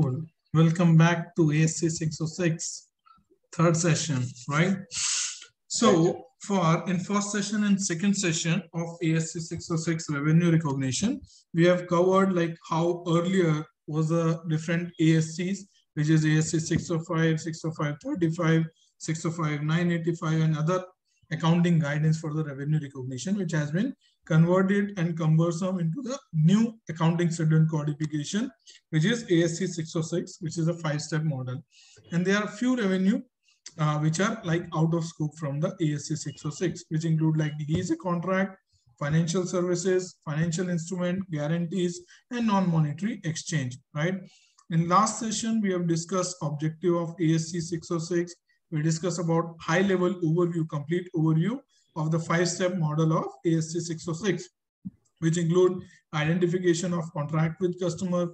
Cool. Welcome back to ASC 606, third session, right? So in first session and second session of ASC 606 revenue recognition, we have covered like how earlier was the different ASCs, which is ASC 605, 605-35, 605-985 and other accounting guidance for the revenue recognition, which has been converted and cumbersome into the new accounting schedule codification, which is ASC 606, which is a five-step model. And there are few revenue which are like out of scope from the ASC 606, which include like lease contract, financial services, financial instrument, guarantees, and non-monetary exchange, right? In last session, we have discussed objective of ASC 606. We discussed about high-level overview, complete overview of the five-step model of ASC 606, which include identification of contract with customer,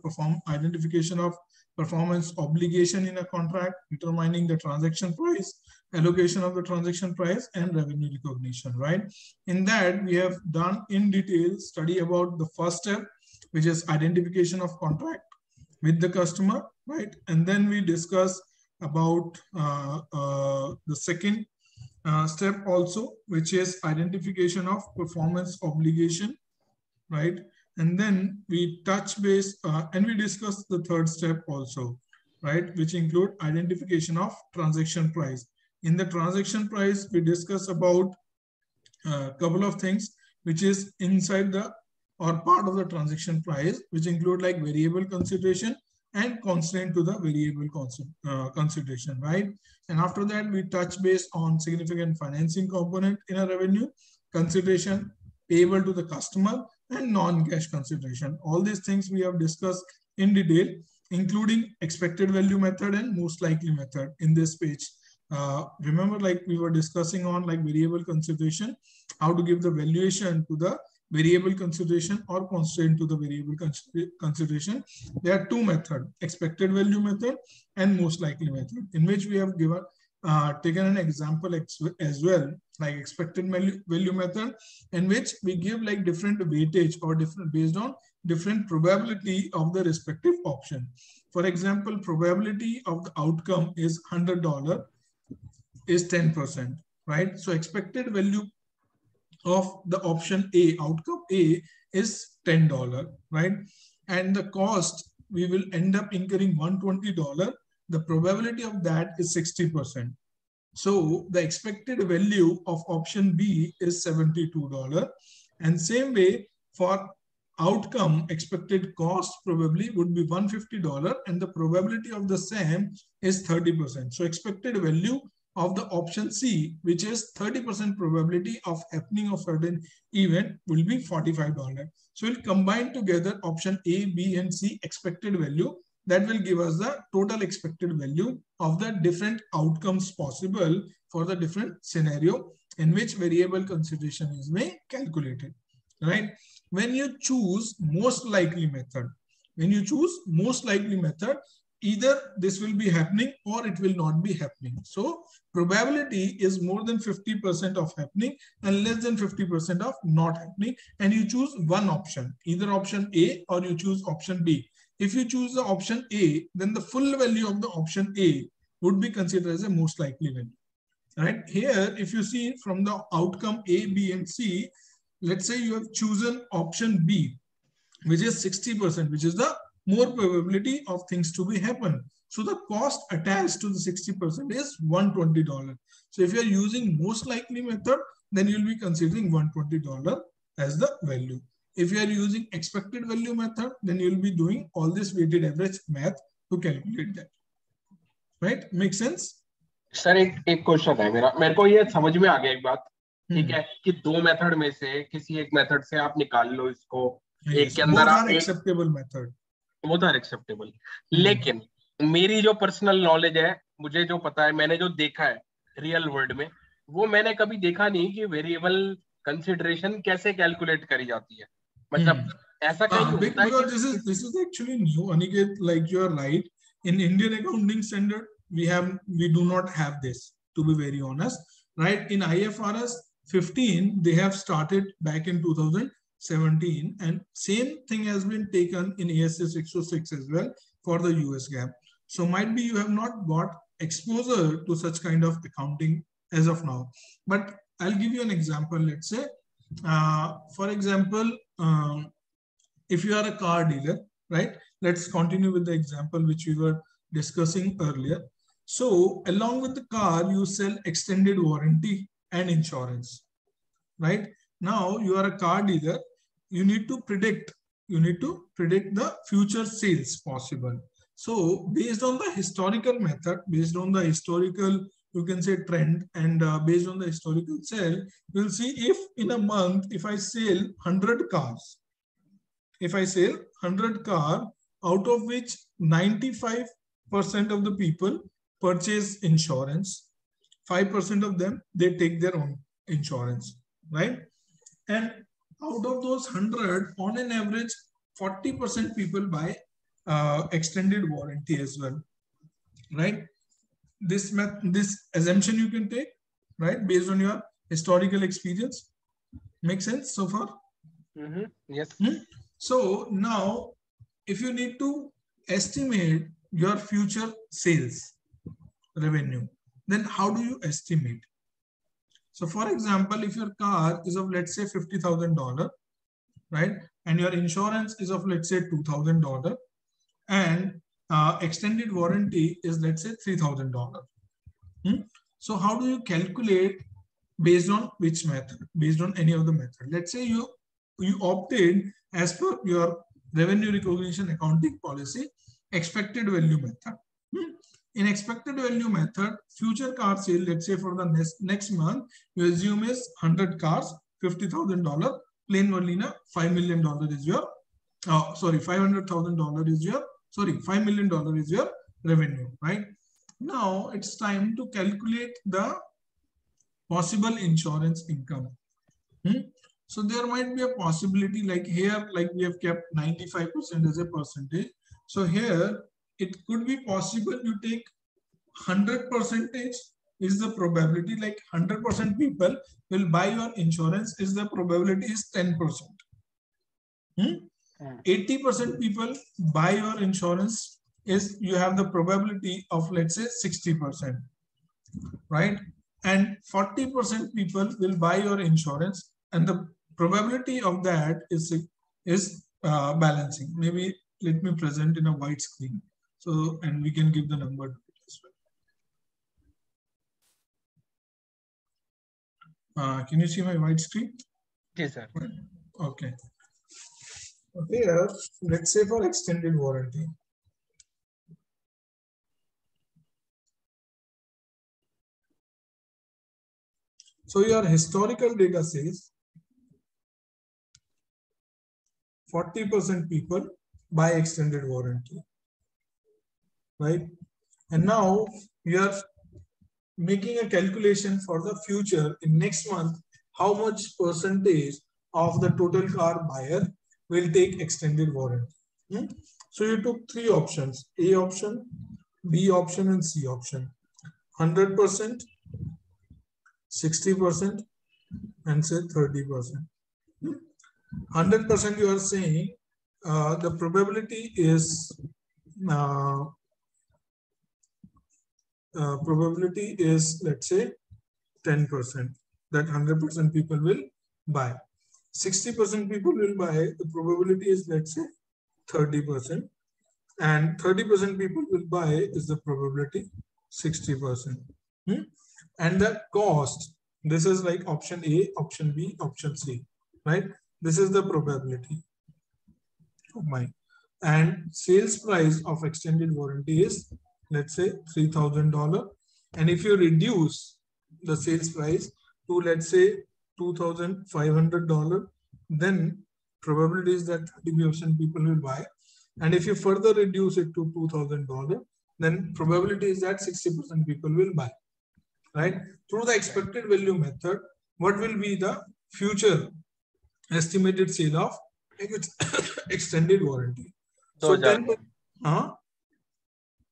identification of performance obligation in a contract, determining the transaction price, allocation of the transaction price, and revenue recognition, right? In that, we have done in detail study about the first step, which is identification of contract with the customer, right? And then we discuss about the second step also, which is identification of performance obligation, right? And then we touch base and we discuss the third step also, right? Which include identification of transaction price. In the transaction price, we discuss about a couple of things, which is inside the or part of the transaction price, which include like variable consideration and constant to the variable consideration, right? And after that, we touch base on significant financing component in a revenue, consideration payable to the customer, and non-cash consideration. All these things we have discussed in detail, including expected value method and most likely method in this page. Remember, like we were discussing on like variable consideration, how to give the valuation to the variable consideration or constraint to the variable consideration. There are two methods, expected value method and most likely method, in which we have given taken an example as well, like expected value method, in which we give like different weightage or different based on different probability of the respective option. For example, probability of the outcome is $100 is 10%, right? So expected value of the option A, outcome A, is $10, right? And the cost, we will end up incurring $120. The probability of that is 60%. So the expected value of option B is $72. And same way for outcome, expected cost probably would be $150. And the probability of the same is 30%. So expected value of the option C, which is 30% probability of happening of certain event, will be $45. So we'll combine together option A, B, and C expected value. That will give us the total expected value of the different outcomes possible for the different scenario in which variable consideration is being calculated, right? When you choose most likely method, either this will be happening or it will not be happening. So probability is more than 50% of happening and less than 50% of not happening. And you choose one option, either option A or you choose option B. If you choose the option A, then the full value of the option A would be considered as a most likely value, right? Here, if you see from the outcome A, B, and C, let's say you have chosen option B, which is 60%, which is the more probability of things to be happen. So the cost attached to the 60% is $120. So if you are using most likely method, then you'll be considering $120 as the value. If you are using expected value method, then you'll be doing all this weighted average math to calculate that. Right? Make sense? Sir, एक question है मेरा. मेरे को ये समझ में आ गया एक बात. ठीक है कि दो method में से किसी एक method से आप निकाल लो इसको. एक के अंदर आप acceptable method. Both are acceptable. लेकिन मेरी जो पर्सनल नॉलेज है, मुझे जो पता है, मैंने जो देखा है रियल वर्ल्ड में, वो मैंने कभी देखा नहीं कि वेरिएबल कंसीडरेशन कैसे कैलकुलेट करी जाती है. मतलब ऐसा कहीं होता है. This is actually new, Aniket. Like you are right. In Indian accounting standard, we do not have this, to be very honest, right? In IFRS 15, they have started back in 2000. 17, and same thing has been taken in ASC 606 as well for the US GAAP. So might be you have not got exposure to such kind of accounting as of now, but I'll give you an example. Let's say, for example, if you are a car dealer, right? Let's continue with the example which we were discussing earlier. So along with the car, you sell extended warranty and insurance, right? Now you are a car dealer, you need to predict the future sales possible. So based on the historical method, based on the historical, you can say trend, and based on the historical sale, you'll see if in a month, if I sell 100 cars, if I sell 100 cars, out of which 95% of the people purchase insurance, 5% of them, they take their own insurance, right? And out of those 100, on an average, 40% people buy extended warranty as well, right? This assumption you can take, right? Based on your historical experience. Makes sense so far? Mm-hmm. Yes. Hmm? So now, if you need to estimate your future sales revenue, then how do you estimate? So for example, if your car is of, let's say, $50,000, right? And your insurance is of, let's say, $2,000, and extended warranty is, let's say, $3,000. So how do you calculate based on which method? Based on any of the method. Let's say you opted as per your revenue recognition accounting policy, expected value method. In expected value method, future car sale, let's say for the next month, you assume is 100 cars, $50,000, plain vanilla, $500,000 is your, $5 million is your revenue, right? Now it's time to calculate the possible insurance income. So there might be a possibility, like here, like we have kept 95% as a percentage. So here, it could be possible you take 100% is the probability, like 100% people will buy your insurance, is the probability is 10%. 80% people buy your insurance, is you have the probability of, let's say, 60%, right? And 40% people will buy your insurance, and the probability of that is balancing. Maybe let me present in a white screen. So, and we can give the number to it as well. Can you see my white screen? Yes, sir. Okay. Here, let's say for extended warranty. So your historical data says 40% people buy extended warranty, right? And now you are making a calculation for the future in next month, how much percentage of the total car buyer will take extended warranty. So you took three options, A option, B option, and C option. 100%, 60%, and say 30%. 100% you are saying the probability is let's say 10%, that 100% people will buy. 60% people will buy, the probability is, let's say, 30%, and 30% people will buy is the probability 60%. And the cost, this is like option A, option B, option C, right? This is the probability of mine. And sales price of extended warranty is, let's say, $3,000. And if you reduce the sales price to, let's say, $2,500, then probability is that 30% people will buy. And if you further reduce it to $2,000, then probability is that 60% people will buy, right? Through the expected value method, what will be the future estimated sale of extended warranty? So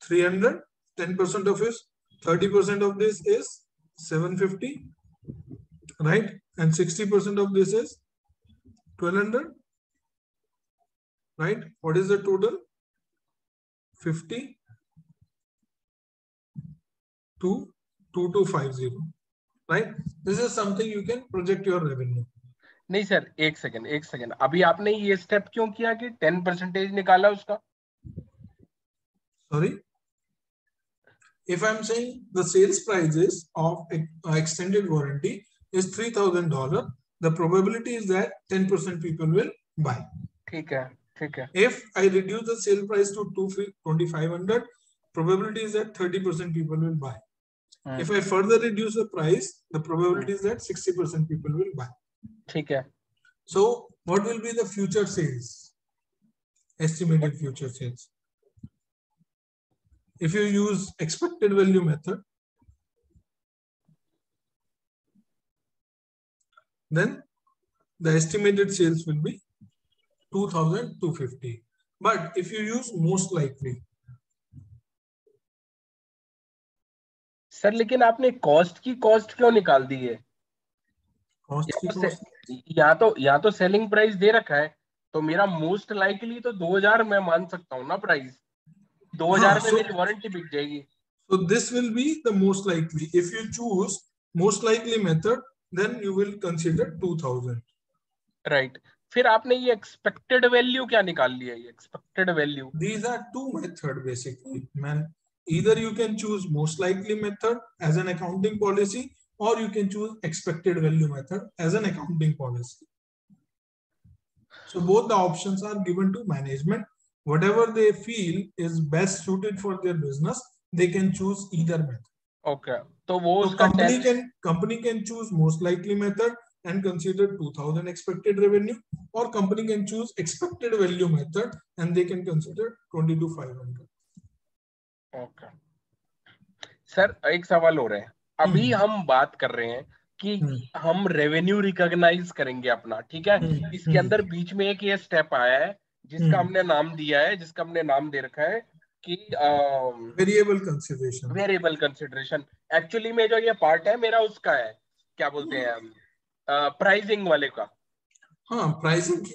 300, 10% of this, 30% of this is 750, right? And 60% of this is 1200, right? What is the total? 50 to 2250, right? This is something you can project your revenue. नहीं sir, एक second, अभी आपने ये step क्यों किया कि 10% निकाला उसका? Sorry, if I'm saying the sales prices of extended warranty is $3,000, the probability is that 10% people will buy. ठीक है, ठीक है. If I reduce the sale price to 2,500, probability is that 30% people will buy. If I further reduce the price, the probability is that 60% people will buy. Okay. So, what will be the future sales? Estimated future sales. If you use expected value method, then the estimated sales will be 2,250. But if you use most likely, sir लेकिन आपने cost क्यों निकाल दी है? या तो selling price दे रखा है, तो मेरा मोस्ट लाइकली तो 2000 मैं मान सकता हूँ ना प्राइस, 2000 में मेरी वारंटी बिक जाएगी. So this will be the most likely. If you choose most likely method, then you will consider 2000. Right. फिर आपने ये एक्सपेक्टेड वैल्यू क्या निकाल लिया? ये expected value. These are two method basically, man. Either you can choose most likely method as an accounting policy, or you can choose expected value method as an accounting policy. So both the options are given to management. Whatever they feel is best suited for their business, they can choose either method. Okay. So company can choose most likely method and consider 2000 expected revenue, or company can choose expected value method and they can consider 22,500. Okay sir, एक सवाल हो रहा है. अभी हम बात कर रहे हैं कि हम रेवेन्यू रिकॉग्नाइज करेंगे अपना, ठीक है? इसके अंदर बीच में एक ये स्टेप आया है जिसका हमने नाम दिया है, जिसका हमने नाम दे रखा है कि वेरिएबल कंसिडरेशन. एक्चुअली में जो ये पार्ट है मेरा उसका है, क्या बोलते हैं हम, प्राइसिंग वाले का. हाँ, प्राइसिंग का ही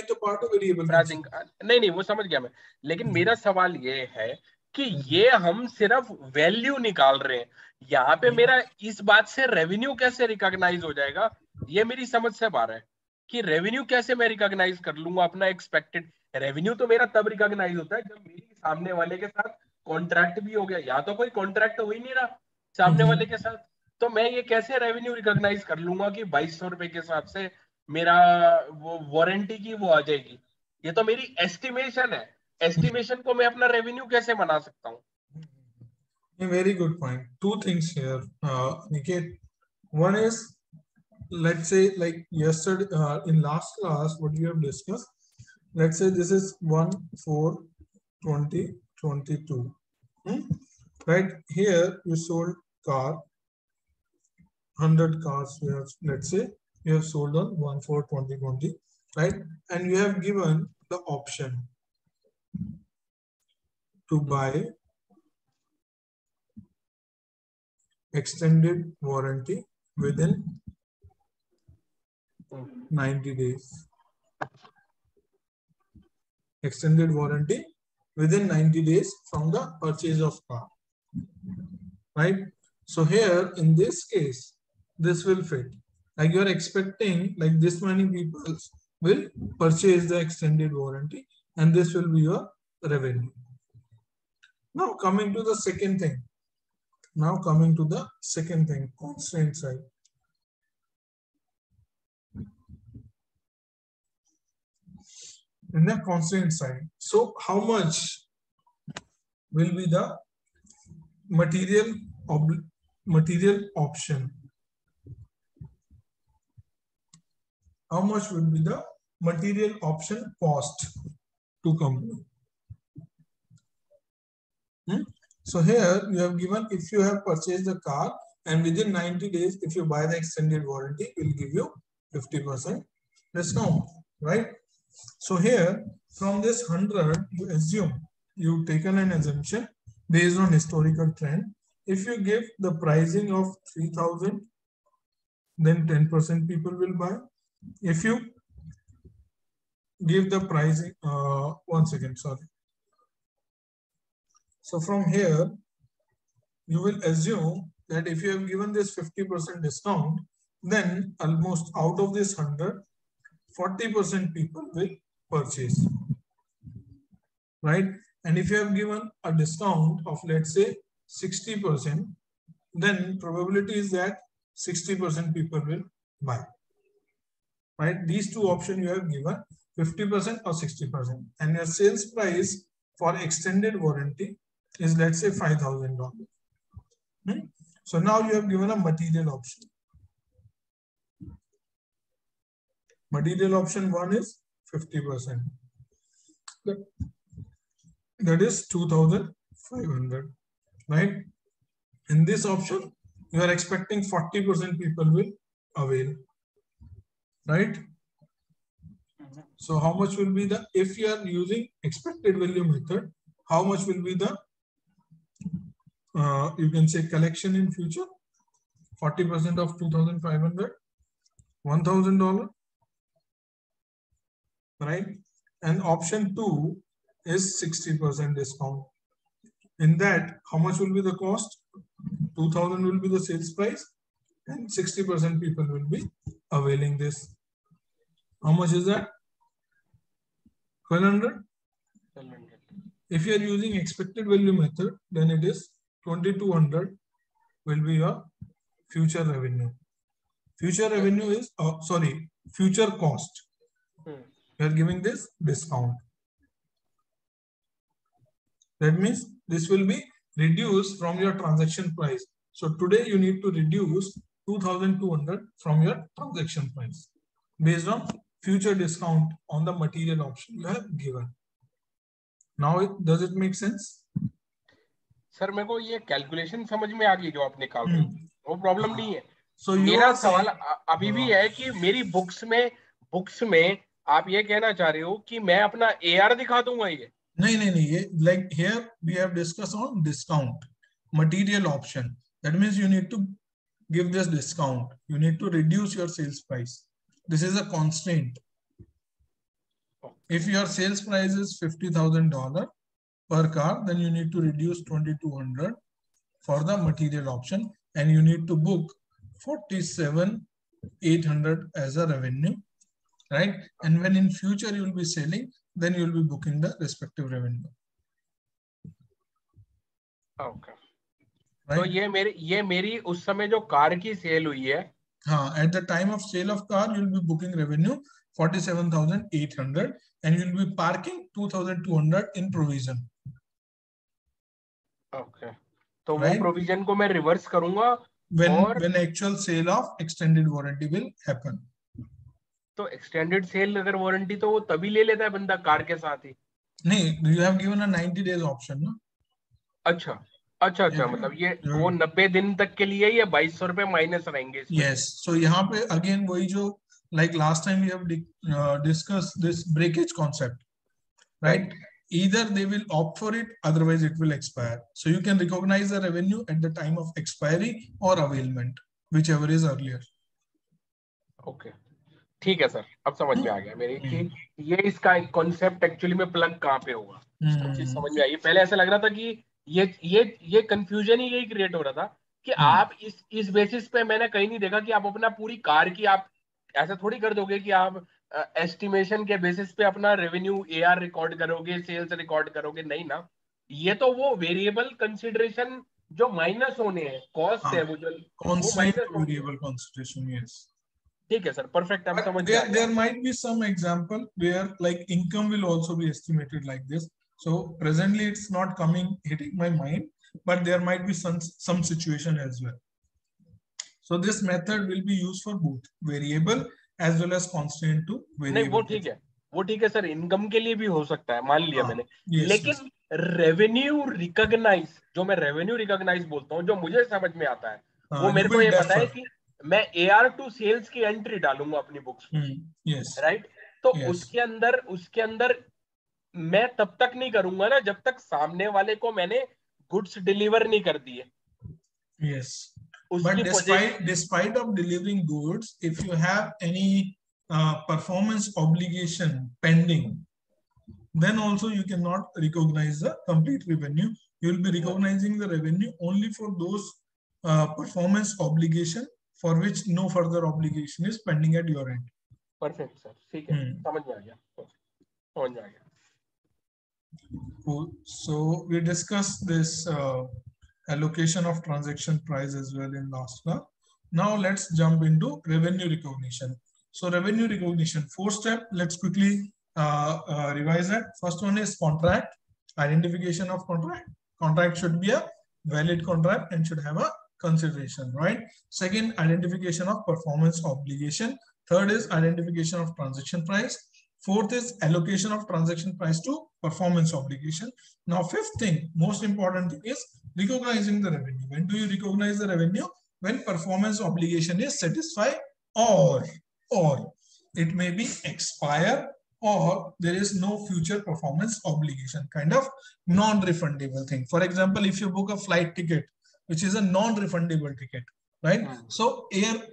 तो पार्ट है वेरिएबल प्राइसिंग. नहीं, वो समझ गया मैं, लेकिन मेरा सवाल ये है कि ये हम सिर्फ वैल्यू निकाल रहे हैं यहाँ पे, मेरा इस बात से रेवेन्यू कैसे रिकॉग्नाइज हो जाएगा? ये मेरी समझ से बाहर है कि रेवेन्यू कैसे मैं रिकॉग्नाइज कर लूंगा अपना एक्सपेक्टेड रेवेन्यू. तो मेरा तब रिकॉग्नाइज होता है जब मेरी सामने वाले के साथ कॉन्ट्रैक्ट भी हो गया. यहाँ तो कोई कॉन्ट्रैक्ट हो ही नहीं रहा सामने वाले के साथ, तो मैं ये कैसे रेवेन्यू रिकॉग्नाइज कर लूंगा कि 2200 रुपए के हिसाब से मेरा वो वारंटी की वो आ जाएगी? ये तो मेरी एस्टिमेशन है, एस्टिमेशन को मैं अपना रेवेन्यू कैसे बना सकता हूँ? Very good point. Two things here Niket. One is, let's say like yesterday in last class what we have discussed, let's say this is 1/4/2022, right? Here you sold car, 100 cars you have, let's say you have sold on 1/4/2020, right? And you have given the option to buy extended warranty within 90 days. Extended warranty within 90 days from the purchase of car, right? So here in this case, this will fit. Like you are expecting, like this many people will purchase the extended warranty, and this will be your revenue. Now coming to the second thing. Constraint side. In the constraint side, so how much will be the material option? How much will be the material option cost to company? So here you have given, if you have purchased the car and within 90 days, if you buy the extended warranty, it will give you 50% discount, right? So here from this 100, you assume, you've taken an assumption based on historical trend. If you give the pricing of 3,000, then 10% people will buy. If you give the pricing once again, sorry. So from here, you will assume that if you have given this 50% discount, then almost out of this 100, 40% people will purchase, right? And if you have given a discount of, let's say, 60%, then probability is that 60% people will buy, right? These two options you have given, 50% or 60%. And your sales price for extended warranty is, let's say, $5,000. Hmm? So now you have given a material option. Material option one is 50%. That is 2,500, right? In this option, you are expecting 40% people will avail, right? So how much will be the, if you are using expected value method, how much will be the, you can say collection in future? 40% of 2,500, $1,000. Right? And option two is 60% discount. In that, how much will be the cost? 2,000 will be the sales price and 60% people will be availing this. How much is that? 1,200? If you are using expected value method, then it is 2,200 will be your future revenue. Future revenue is, sorry, future cost. We are giving this discount. That means this will be reduced from your transaction price. So today you need to reduce 2,200 from your transaction price based on future discount on the material option you have given. Now, does it make sense? Sir, मेरे को ये calculation समझ में आ गई जो आपने कहा, वो problem नहीं है. So मेरा सवाल अभी भी है कि मेरी books में आप ये कहना चाह रहे हो कि मैं अपना AR दिखा दूंगा ये? नहीं नहीं नहीं, ये like here we have discussed on discount material option. That means you need to give this discount. You need to reduce your sales price. This is a constraint. If your sales price is $50,000 per car, then you need to reduce 2,200 for the material option, and you need to book 47,800 as a revenue. Right? And when in future you will be selling, then you will be booking the respective revenue. Okay. Right? So ये मेरी उस समय जो car की cell हुई है. हाँ, at the time of sale of car, you will be booking revenue 47,800 and you will be parking 2,200 in provision. Okay. तो वो provision को मैं reverse करूँगा. When actual sale of extended warranty will happen. So extended sale अगर warranty तो वो तभी ले लेता है बंदा कार के साथ ही. नहीं, you have given a 90 days option ना. अच्छा, अच्छा अच्छा, मतलब ये वो 90 दिन तक के लिए या 2200 रुपए माइनस रहेंगे. Yes, so यहाँ पे again वही जो like last time we have discussed this breakage concept, right? Either they will opt for it, otherwise it will expire. So you can recognize the revenue at the time of expiry or availment, whichever is earlier. Okay. ठीक है sir, अब समझ में आ गया मेरी कि ये इसका कॉन्सेप्ट एक्चुअली में प्लग कहाँ पे होगा, चीज समझ में आई. पहले ऐसा लग रहा था कि ये कंफ्यूजन ही यही क्रिएट हो रहा था कि आप इस बेसिस पे मैंने कहीं नहीं देखा कि आप अपना पूरी कार की आप ऐसा थोड़ी कर दोगे कि आप एस्टिमेशन के बेसिस पे अपना रेवेन्यू एआर रिकॉर्ड करोगे, सेल्स रिकॉर्ड करोगे. नहीं ना, ये तो वो वेरिएबल कंसिडरेशन जो माइनस होने हैं, कॉस्ट है वो जो वेरिएबल कंसिडरेशन. यस, ठीक है सर, perfect. I'm समझ गया. There might be some example where like income will also be estimated like this. So presently it's not coming hitting my mind, but there might be some situation as well. So this method will be used for both variable as well as constant to variable. नहीं, वो ठीक है, वो ठीक है sir, income के लिए भी हो सकता है, मान लिया मैंने. Yes, लेकिन रेवेन्यू रिकॉग्नाइज, जो मैं रेवेन्यू रिकॉग्नाइज बोलता हूँ, जो मुझे समझ में आता है, वो मेरे को ये पता है कि मैं AR to sales की एंट्री डालूंगा अपनी बुक्स में, राइट? तो उसके अंदर मैं तब तक नहीं करूंगा ना जब तक सामने वाले को मैंने गुड्स डिलीवर नहीं कर दिए. Yes, but despite of delivering goods, if you have any performance obligation pending, then also you cannot recognize the complete revenue. You will be recognizing the revenue only for those performance obligation for which no further obligation is pending at your end. Perfect, sir. ठीक है, समझ में आ गया. समझ में आ गया. Cool. So we discussed this allocation of transaction price as well in last class. Now let's jump into revenue recognition. So revenue recognition, 4 steps. Let's quickly revise that. First one is contract, identification of contract. Contract should be a valid contract and should have a consideration, right? Second, identification of performance obligation. Third is identification of transaction price. Fourth is allocation of transaction price to performance obligation. Now, fifth thing, most important thing is recognizing the revenue. When do you recognize the revenue? When performance obligation is satisfied, or it may be expire, or there is no future performance obligation, kind of non-refundable thing. For example, if you book a flight ticket, which is a non-refundable ticket, right? So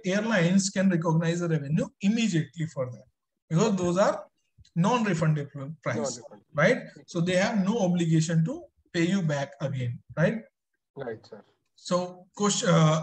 airlines can recognize the revenue immediately for that, because those are non-refundable price, right? So they have no obligation to pay you back again, right? Right, sir. So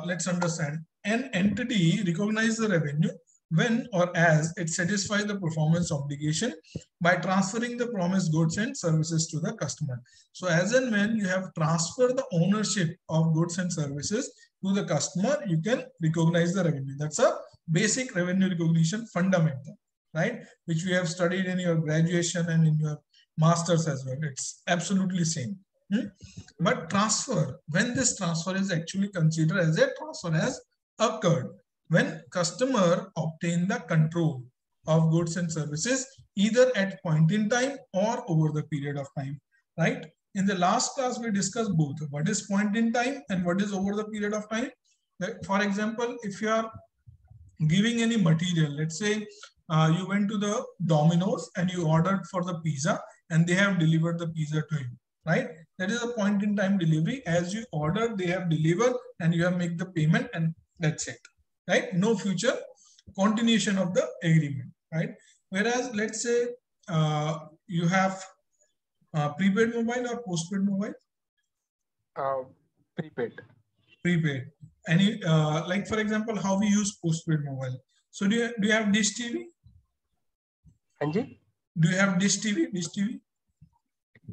let's understand. An entity recognizes the revenue when or as it satisfies the performance obligation by transferring the promised goods and services to the customer. So as and when you have transferred the ownership of goods and services to the customer, you can recognize the revenue. That's a basic revenue recognition fundamental, right? Which we have studied in your graduation and in your master's as well. It's absolutely same. But transfer, when this transfer is actually considered as a transfer has occurred, when customer obtain the control of goods and services, either at point in time or over the period of time, right? In the last class, we discussed both. What is point in time and what is over the period of time? For example, if you are giving any material, let's say you went to the Domino's and you ordered for the pizza and they have delivered the pizza to you, right? That is a point in time delivery. As you order, they have delivered and you have made the payment and that's it, right? No future continuation of the agreement, right? Whereas let's say you have prepaid mobile or postpaid mobile? Prepaid. Prepaid. Any, like for example, how we use postpaid mobile. So do you have Dish TV? Anji? Do you have Dish TV? Dish TV?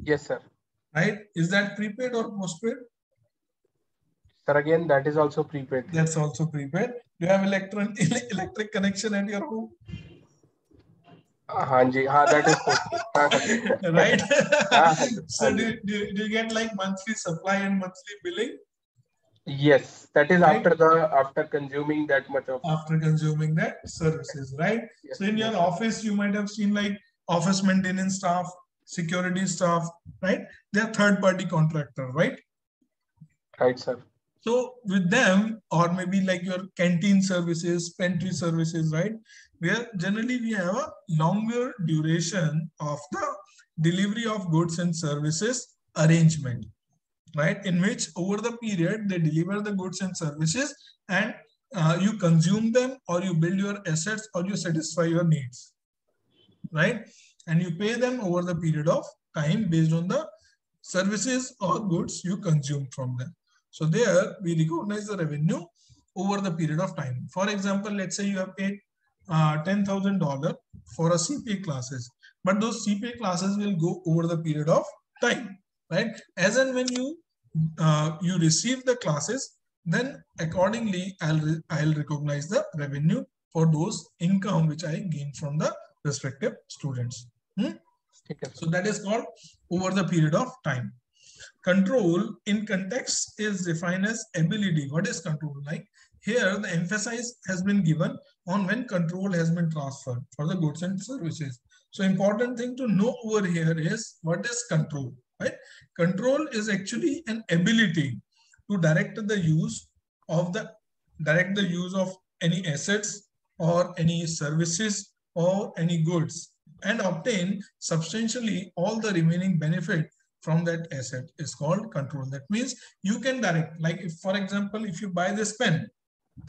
Yes, sir. Right? Is that prepaid or postpaid? Sir, again, that is also prepaid. That's also prepaid. Do you have electric connection at your home? Hanji, that is postpaid. Right? So do you get like monthly supply and monthly billing? Yes, that is right? after consuming that much of... After consuming that services, right? Yes. So in your office, you might have seen like office maintenance staff, security staff, right? They are third-party contractor, right? Right, sir. So with them, or maybe like your canteen services, pantry services, right? Where generally we have a longer duration of the delivery of goods and services arrangement, right? In which over the period, they deliver the goods and services and you consume them or you build your assets or you satisfy your needs, right? And you pay them over the period of time based on the services or goods you consume from them. So there we recognize the revenue over the period of time. For example, let's say you have paid $10,000 for a CPA classes, but those CPA classes will go over the period of time, right? As and when you receive the classes, then accordingly I'll recognize the revenue for those income which I gain from the respective students. So that is called over the period of time. Control in context is defined as ability. What is control like? Here the emphasis has been given on when control has been transferred for the goods and services. So important thing to know over here is what is control, right? Control is actually an ability to direct the use of any assets or any services or any goods and obtain substantially all the remaining benefit from that asset is called control. That means you can direct, like if, for example, if you buy this pen,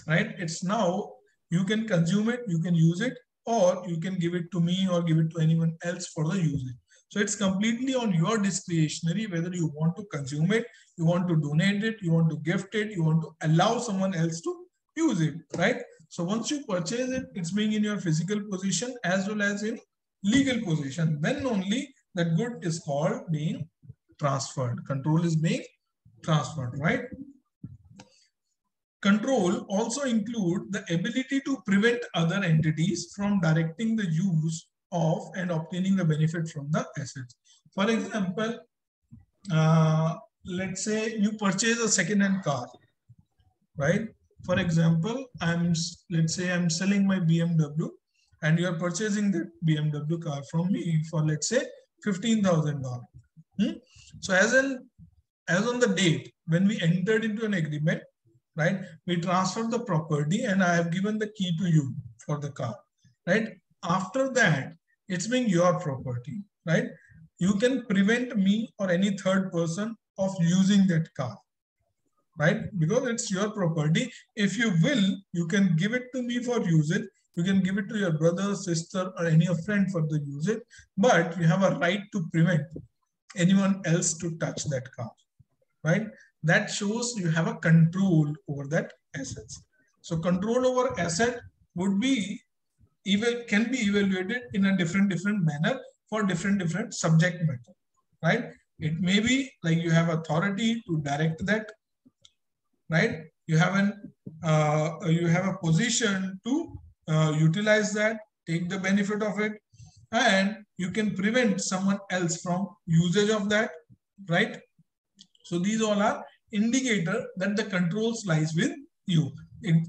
right? It's now, you can consume it, you can use it, or you can give it to me or give it to anyone else for the usage. So it's completely on your discretionary, whether you want to consume it, you want to donate it, you want to gift it, you want to allow someone else to use it, right? So once you purchase it, it's being in your physical position as well as in legal position. Then only that good is called being transferred. Control is being transferred, right? Control also includes the ability to prevent other entities from directing the use of and obtaining the benefit from the assets. For example, let's say you purchase a second-hand car, right? For example, let's say I'm selling my BMW and you are purchasing the BMW car from me for let's say $15,000. So as on the date when we entered into an agreement, right, we transferred the property and I have given the key to you for the car, right? After that, it's being your property, right? You can prevent me or any third person of using that car, right? Because it's your property. If you will, you can give it to me for usage. You can give it to your brother, sister, or any friend for the usage, but you have a right to prevent anyone else to touch that car, right? That shows you have a control over that assets. So control over asset would be can be evaluated in a different manner for different subject matter, right? It may be like you have authority to direct that, right? You have a position to utilize that, take the benefit of it, and you can prevent someone else from usage of that, right? So these all are indicators that the control lies with you.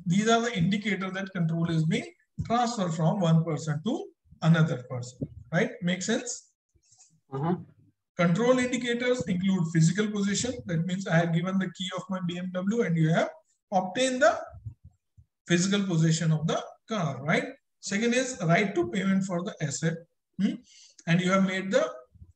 These are the indicators that control is being transferred from one person to another person, right? Make sense? Mm-hmm. Control indicators include physical position. That means I have given the key of my BMW and you have obtained the physical possession of the car, right? Second is right to payment for the asset. And you have made the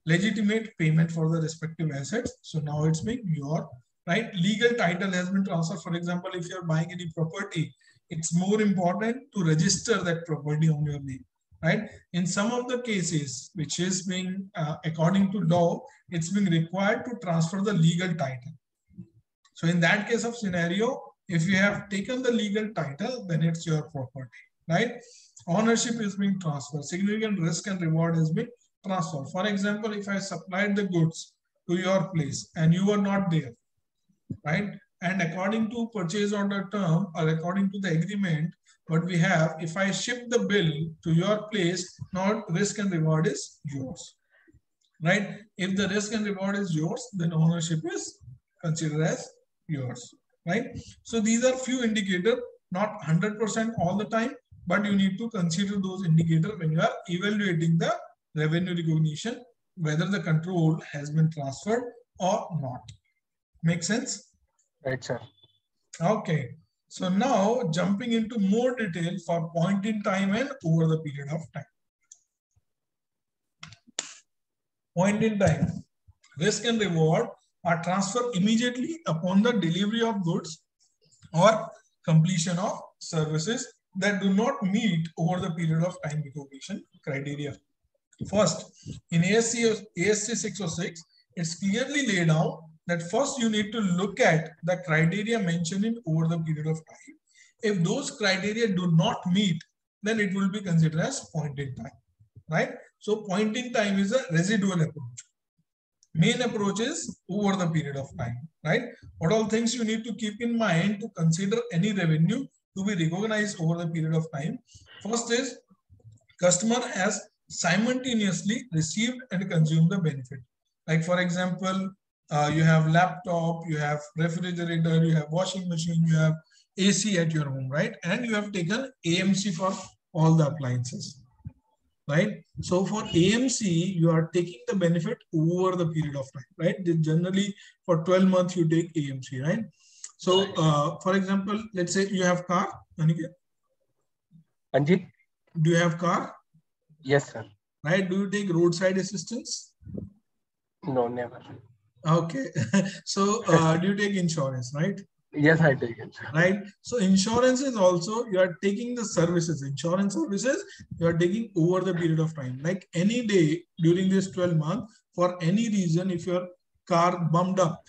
legitimate payment for the respective assets. So now it's being your, right? Legal title has been transferred. For example, if you're buying any property, it's more important to register that property on your name, right? In some of the cases, which is being, according to law, it's being required to transfer the legal title. So in that case of scenario, if you have taken the legal title, then it's your property, right? Ownership is being transferred. Significant risk and reward has been transferred. For example, if I supplied the goods to your place and you were not there, right? And according to purchase order term or according to the agreement, what we have, if I ship the bill to your place, now risk and reward is yours, right? If the risk and reward is yours, then ownership is considered as yours, right? So these are few indicators, not 100% all the time, but you need to consider those indicators when you are evaluating the revenue recognition, whether the control has been transferred or not. Make sense? Right, sir. Okay. So now jumping into more detail for point in time and over the period of time. Point in time. Risk and reward are transferred immediately upon the delivery of goods or completion of services that do not meet over the period of time recognition criteria. First, in ASC 606, it's clearly laid out that first you need to look at the criteria mentioned in over the period of time. If those criteria do not meet, then it will be considered as point in time, right? So point in time is a residual approach. Main approach is over the period of time, right? What all things you need to keep in mind to consider any revenue to be recognized over the period of time. First is customer has simultaneously received and consumed the benefit. Like for example, you have laptop, you have refrigerator, you have washing machine, you have AC at your home, right? And you have taken AMC for all the appliances, right? So for AMC, you are taking the benefit over the period of time, right? Generally for 12 months, you take AMC, right? So for example, let's say you have car, Aniket. Anjit? Do you have car? Yes, sir. Right? Do you take roadside assistance? No, never. Okay. So do you take insurance, right? Yes, I take it. Right. So insurance is also, you are taking the services, insurance services, you are taking over the period of time. Like any day during this 12 months, for any reason, if your car bumped up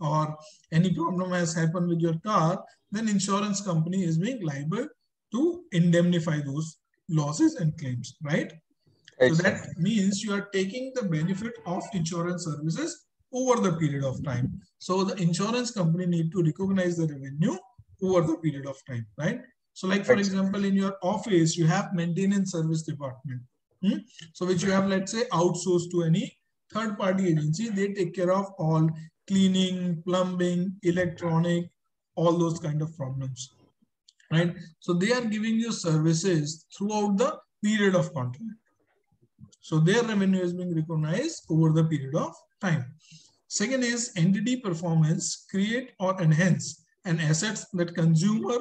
or any problem has happened with your car, then insurance company is being liable to indemnify those losses and claims, right? Exactly. So that means you are taking the benefit of insurance services over the period of time. So the insurance company need to recognize the revenue over the period of time, right? So like, for example, in your office, you have maintenance service department. So which you have, let's say, outsourced to any third party agency. They take care of all cleaning, plumbing, electronic, all those kind of problems, right? So they are giving you services throughout the period of contract. So their revenue is being recognized over the period of time. Second is entity performance, create or enhance an assets that consumer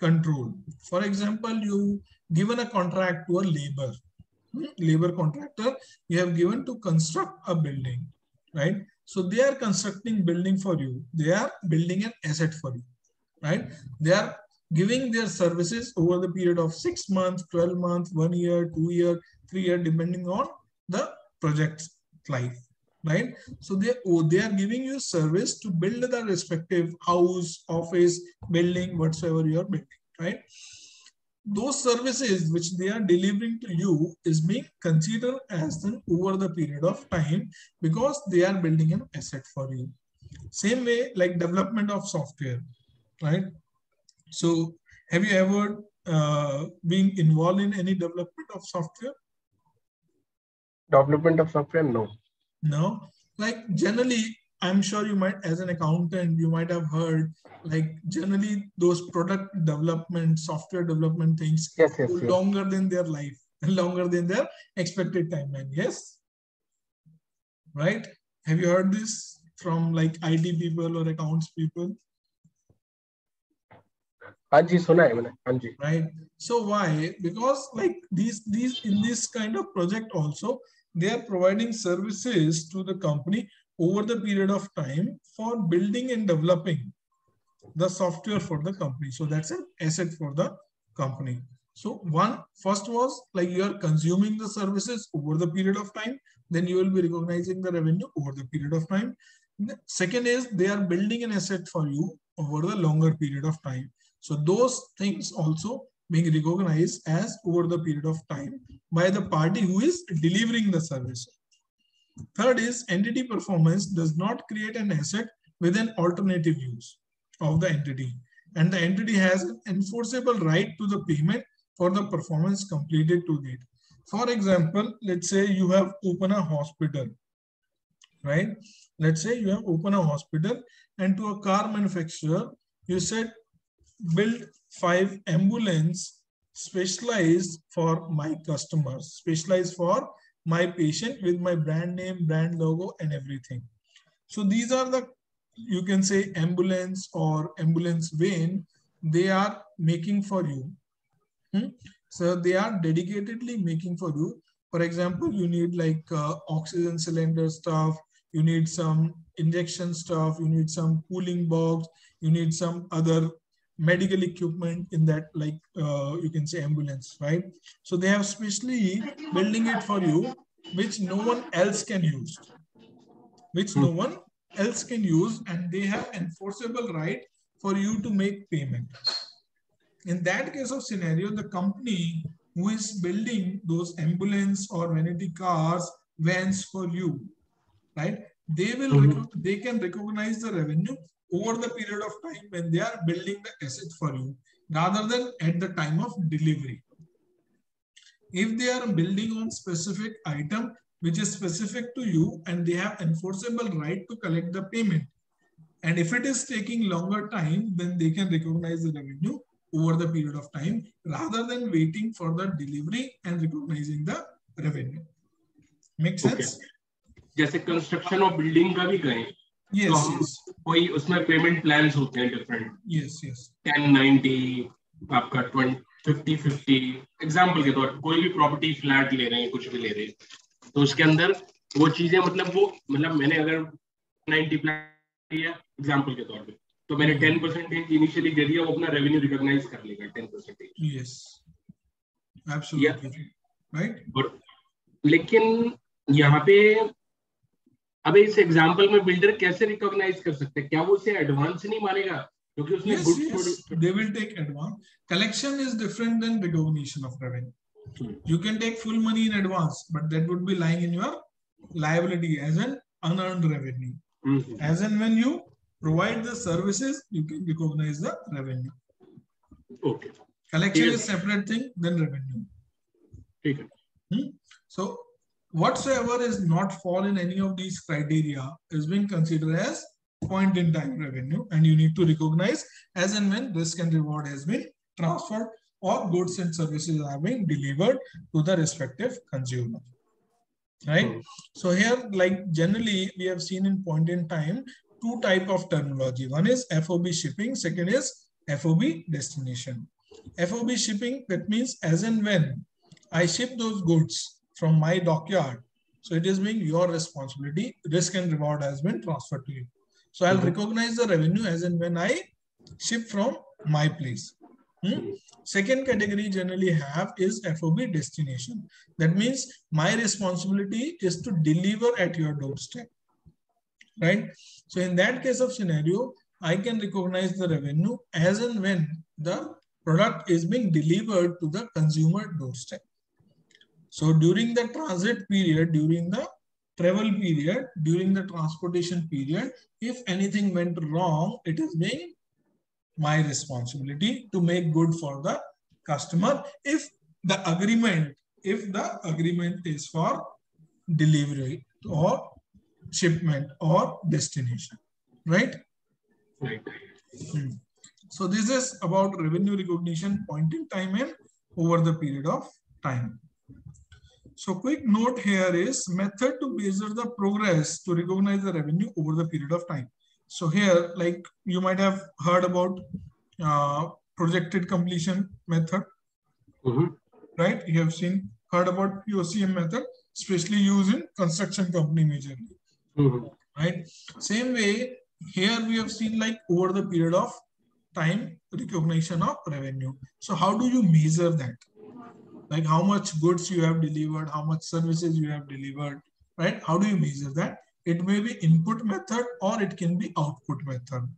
control. For example, you given a contract to a labor contractor, you have given to construct a building, right? So they are constructing building for you. They are building an asset for you, right? They are giving their services over the period of 6 months, 12 months, 1 year, 2 year, 3 year, depending on the project's life. Right. So they are giving you service to build the respective house, office, building, whatsoever you are building, right? Those services which they are delivering to you is being considered as an over the period of time because they are building an asset for you. Same way like development of software, right? So have you ever been involved in any development of software? Development of software, no. No, like generally, I'm sure you might, as an accountant, you might have heard, like generally those product development, software development things yes. Longer than their life, longer than their expected timeline. Yes. Right. Have you heard this from like IT people or accounts people? Right. So why? Because like these in this kind of project also, they are providing services to the company over the period of time for building and developing the software for the company. So that's an asset for the company. So first was like you are consuming the services over the period of time, then you will be recognizing the revenue over the period of time. Second is they are building an asset for you over the longer period of time. So those things also being recognized as over the period of time by the party who is delivering the service. Third is entity performance does not create an asset with an alternative use of the entity, and the entity has an enforceable right to the payment for the performance completed to date. For example, let's say you have opened a hospital, right? Let's say you have opened a hospital and to a car manufacturer, you said build 5 ambulance specialized for my customers, specialized for my patient with my brand name, brand logo and everything. So these are the, you can say ambulance or ambulance van, they are making for you. So they are dedicatedly making for you. For example, you need like oxygen cylinder stuff, you need some injection stuff, you need some cooling box, you need some other medical equipment in that, like you can say ambulance, right? So they have specially building it for you, which no one else can use, and they have enforceable right for you to make payment. In that case of scenario, the company who is building those ambulance or vanity cars, vans for you, right? They will, they can recognize the revenue over the period of time when they are building the asset for you rather than at the time of delivery. If they are building on specific item which is specific to you and they have enforceable right to collect the payment, and if it is taking longer time, then they can recognize the revenue over the period of time rather than waiting for the delivery and recognizing the revenue. Make sense? Just a construction of building. Yes. Payment plans are different. Yes. 10, 90, 20, 50, 50. Example, if you property flat, example, तो मैंने 10% initially दे दिया, वो अपना revenue recognise कर लेगा 10%। Yes absolutely right. लेकिन यहाँ पे अब इस एग्जांपल में बिल्डर कैसे रिकॉग्नाइज कर सकते हैं? क्या वो उसे एडवांस नहीं मानेगा क्योंकि उसने good they will take advance. Collection is different than recognition of revenue. You can take full money in advance but that would be lying in your liability as an unearned revenue. Mm-hmm. As and when you provide the services, you can recognize the revenue. Okay. Collection is separate thing than revenue. Okay. So whatsoever is not fall in any of these criteria is being considered as point in time revenue, and you need to recognize as and when risk and reward has been transferred or goods and services are being delivered to the respective consumer. Right. So here, like generally, we have seen in point in time two type of terminology. One is FOB shipping. Second is FOB destination. FOB shipping, that means as and when I ship those goods from my dockyard, so it is being your responsibility. Risk and reward has been transferred to you. So I'll recognize the revenue as and when I ship from my place. Second category generally have is FOB destination. That means my responsibility is to deliver at your doorstep, right? So in that case of scenario, I can recognize the revenue as and when the product is being delivered to the consumer doorstep. So during the transit period, during the travel period, during the transportation period, if anything went wrong, it is being my responsibility to make good for the customer if the agreement is for delivery or shipment or destination, right? Right. So this is about revenue recognition point in time and over the period of time. So quick note here is method to measure the progress to recognize the revenue over the period of time. So here, like you might have heard about projected completion method, right? You have heard about POCM method, especially used in construction company majorly, right? Same way, here we have seen like over the period of time recognition of revenue. So how do you measure that? Like how much goods you have delivered, how much services you have delivered, right? How do you measure that? It may be input method or it can be output method.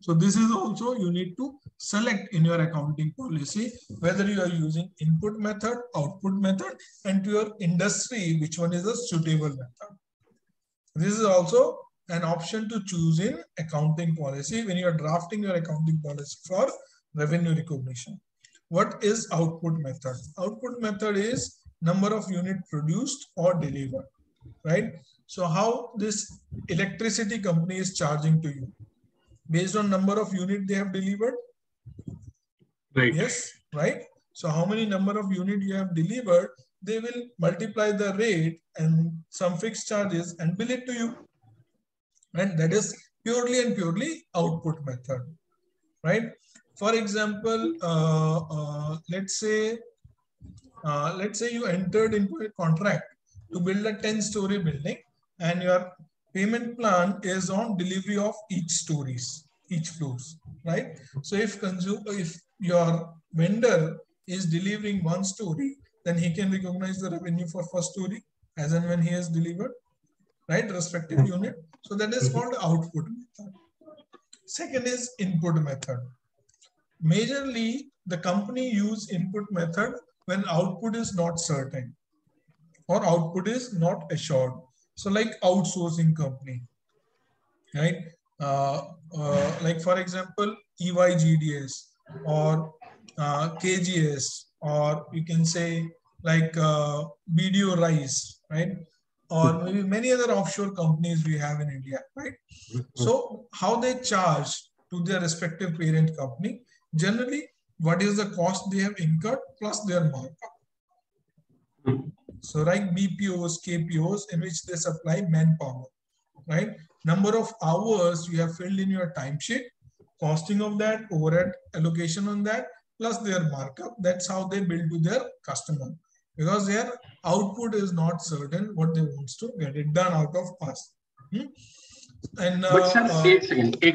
So this is also you need to select in your accounting policy whether you are using input method, output method, and to your industry which one is a suitable method. This is also an option to choose in accounting policy when you are drafting your accounting policy for revenue recognition. What is output method? Output method is number of units produced or delivered, right? So how this electricity company is charging to you based on number of units they have delivered, right? Yes, right. So how many number of units you have delivered, they will multiply the rate and some fixed charges and bill it to you, and that is purely and purely output method, right? For example, let's say you entered into a contract to build a 10-story building, and your payment plan is on delivery of each floors, right? So if your vendor is delivering one story, then he can recognize the revenue for first story as and when he has delivered, right? Respective unit. So that is called output method. Second is input method. Majorly, the company use input method when output is not certain or output is not assured. So like outsourcing company, right? Like for example, EY GDS or KGS, or you can say like BDO Rice, right? Or maybe many other offshore companies we have in India, right? So how they charge to their respective parent company, generally what is the cost they have incurred plus their markup. So like BPOs, KPOs, in which they supply manpower, right? Number of hours you have filled in your timesheet, costing of that, overhead allocation on that, plus their markup. That's how they bill to their customer, because their output is not certain what they want to get it done out of us. And but sir, 8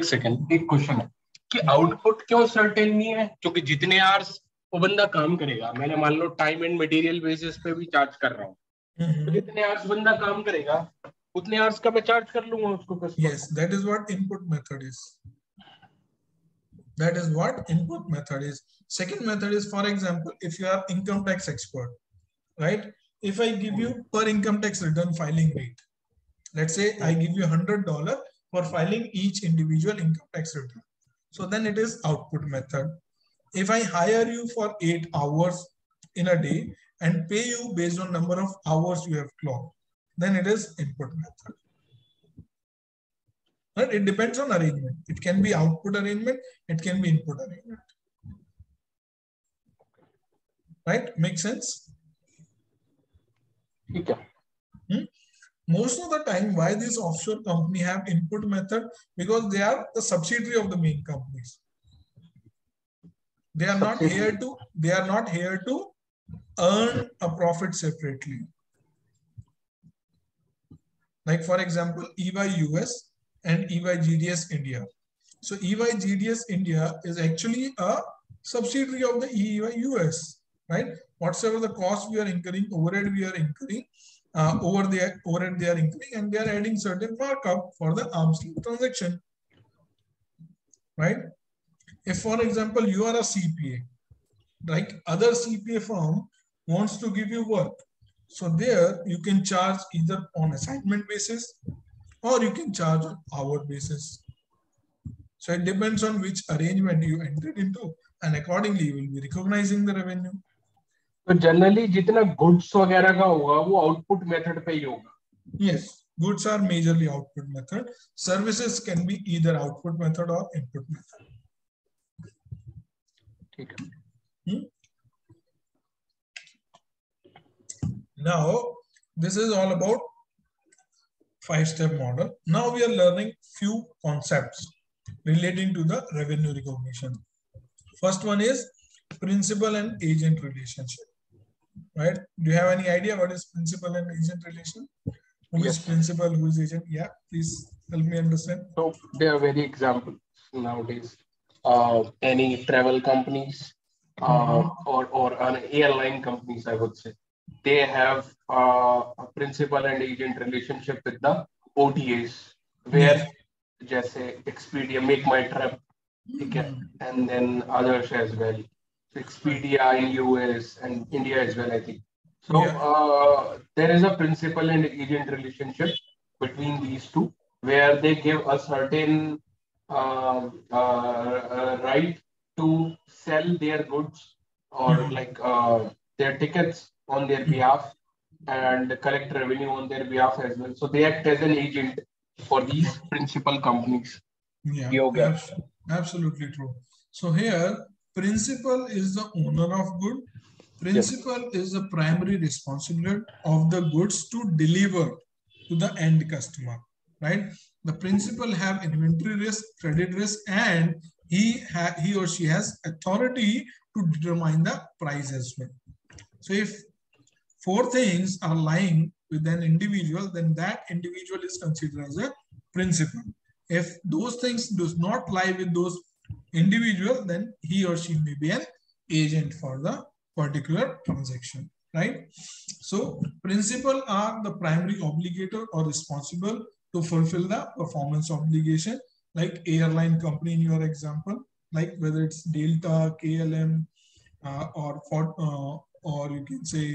seconds, 8 question. कि output क्यों certain नहीं है, क्योंकि जितने hours वो बंदा काम करेगा, मैंने मान लो टाइम एंड मटेरियल बेसिस पे भी चार्ज कर रहा हूँ, तो जितने आवर्स बंदा काम करेगा उतने आवर्स का मैं चार्ज कर लूंगा उसको। Yes, that is what input method is, that is what input method is. Second method is, for example, if you are income tax expert, right, if I give you per income tax return filing rate, let's say I give you $100 for filing each individual income tax return, so then it is output method. If I hire you for 8 hours in a day and pay you based on number of hours you have clocked, then it is input method. But it depends on arrangement. It can be output arrangement, it can be input arrangement, right? Makes sense? Okay. Most of the time, why this offshore company have input method? Because they are the subsidiary of the main companies. They are not here to, they are not here to earn a profit separately. Like for example, EY US and EY GDS India. So EY GDS India is actually a subsidiary of the EY US, right? Whatsoever the cost we are incurring, overhead we are incurring, overhead they are increasing, and they are adding certain markup for the arm's length transaction, right? If, for example, you are a CPA, like other CPA firm wants to give you work, so there you can charge either on assignment basis or you can charge on hour basis. So it depends on which arrangement you entered into, and accordingly you will be recognizing the revenue. तो generally जितना goods वगैरह का होगा वो output method पे ही होगा। Yes, goods are majorly output method, services can be either output method और इनपुट मेथड। ठीक है। Now this is all about 5-step model. Now we are learning few concepts relating to the revenue recognition. First one is principal and agent relationship. Right? Do you have any idea what is principal and agent relation? Who is principal? Who is agent? Yeah, please help me understand. So there are very examples nowadays. Any travel companies or airline companies, I would say, they have a principal and agent relationship with the OTAs, where, just say Expedia, make my trip, and then others as well. Expedia in US and India as well, I think. So there is a principal and agent relationship between these two, where they give a certain right to sell their goods or like their tickets on their behalf and collect revenue on their behalf as well. So they act as an agent for these principal companies. Yeah, absolutely true. So here, principal is the owner of good. Principal is the primary responsibility of the goods to deliver to the end customer, right? The principal have inventory risk, credit risk, and he or she has authority to determine the price as well. So if 4 things are lying with an individual, then that individual is considered as a principal. If those things does not lie with those individual, then he or she may be an agent for the particular transaction, right? So principal are the primary obligator or responsible to fulfill the performance obligation, like airline company in your example, like whether it's Delta, KLM, or you can say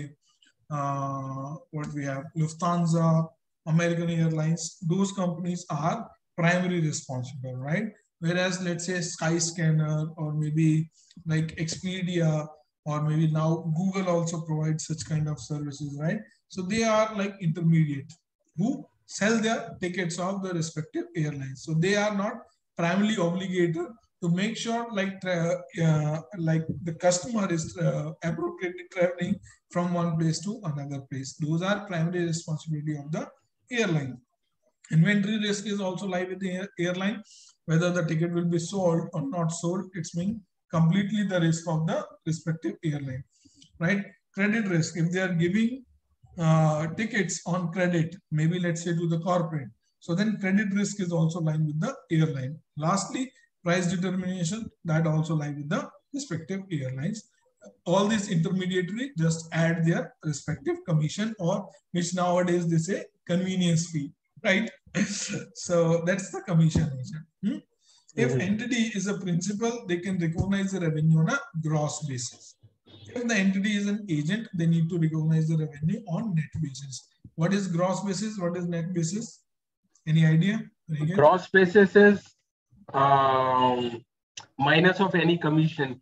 what we have, Lufthansa, American Airlines. Those companies are primary responsible, right? Whereas, let's say Skyscanner or maybe like Expedia or maybe now Google also provides such kind of services, right? So they are like intermediate who sell their tickets of the respective airlines. So they are not primarily obligated to make sure like the customer is appropriately traveling from one place to another place. Those are primary responsibility of the airline. Inventory risk is also lies with the airline. Whether the ticket will be sold or not sold, it's been completely the risk of the respective airline, right? Credit risk, if they are giving tickets on credit, maybe let's say to the corporate, so then credit risk is also lying with the airline. Lastly, price determination, that also lies with the respective airlines. All these intermediaries just add their respective commission, or which nowadays they say convenience fee, right? So that's the commission. If entity is a principal, they can recognize the revenue on a gross basis. If the entity is an agent, they need to recognize the revenue on net basis. What is gross basis? What is net basis? Any idea? Again? Gross basis is minus of any commission.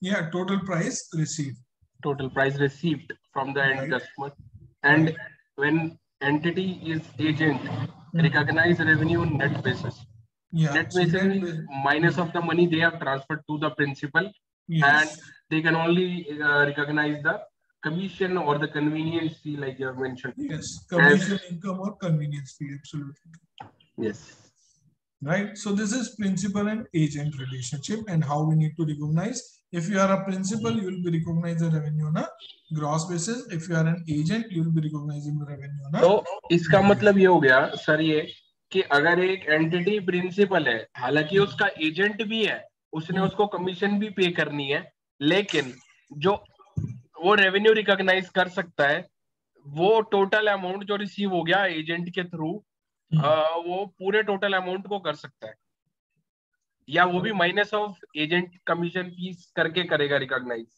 Yeah, total price received. Total price received from the end customer. And when entity is agent, recognize revenue on net basis. Net basis is minus of the money they have transferred to the principal. And they can only recognize the commission or the convenience fee, like you have mentioned. Commission income or convenience fee, absolutely. Right. So this is principal and agent relationship and how we need to recognize. If you are a principal, you will be recognized the revenue on a gross basis. If you are an agent, you will be recognizing the revenue on a. So इसका मतलब ये हो गया sir ये कि अगर एक entity principal है, हालांकि उसका agent भी है, उसने उसको commission भी pay करनी है, लेकिन जो वो revenue recognize कर सकता है, वो total amount जो receive हो गया agent के through, वो पूरे total amount को कर सकता है, या वो भी minus of agent commission fees करके करेगा recognize?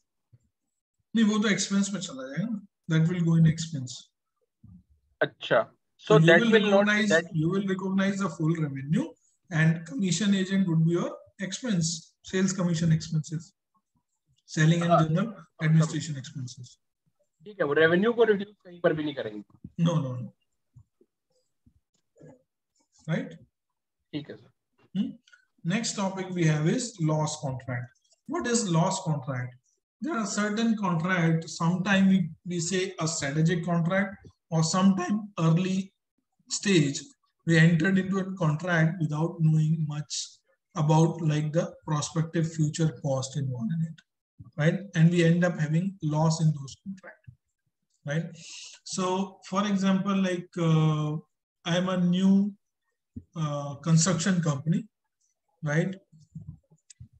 नहीं, वो तो expense में चला जाएगा, that will go in expense. अच्छा, so that will not, that you will recognize the full revenue and commission agent would be your expense, sales commission expenses, selling and general administration expenses. ठीक है, वो revenue को reduce कहीं पर भी नहीं करेंगे. No, no, no. Right? Okay, sir. Next topic we have is loss contract. What is loss contract? There are certain contracts, sometimes we say a strategic contract, or sometime early stage, we entered into a contract without knowing much about like the prospective future cost involved in it, right? And we end up having loss in those contracts, right? So for example, like I'm a new construction company, right?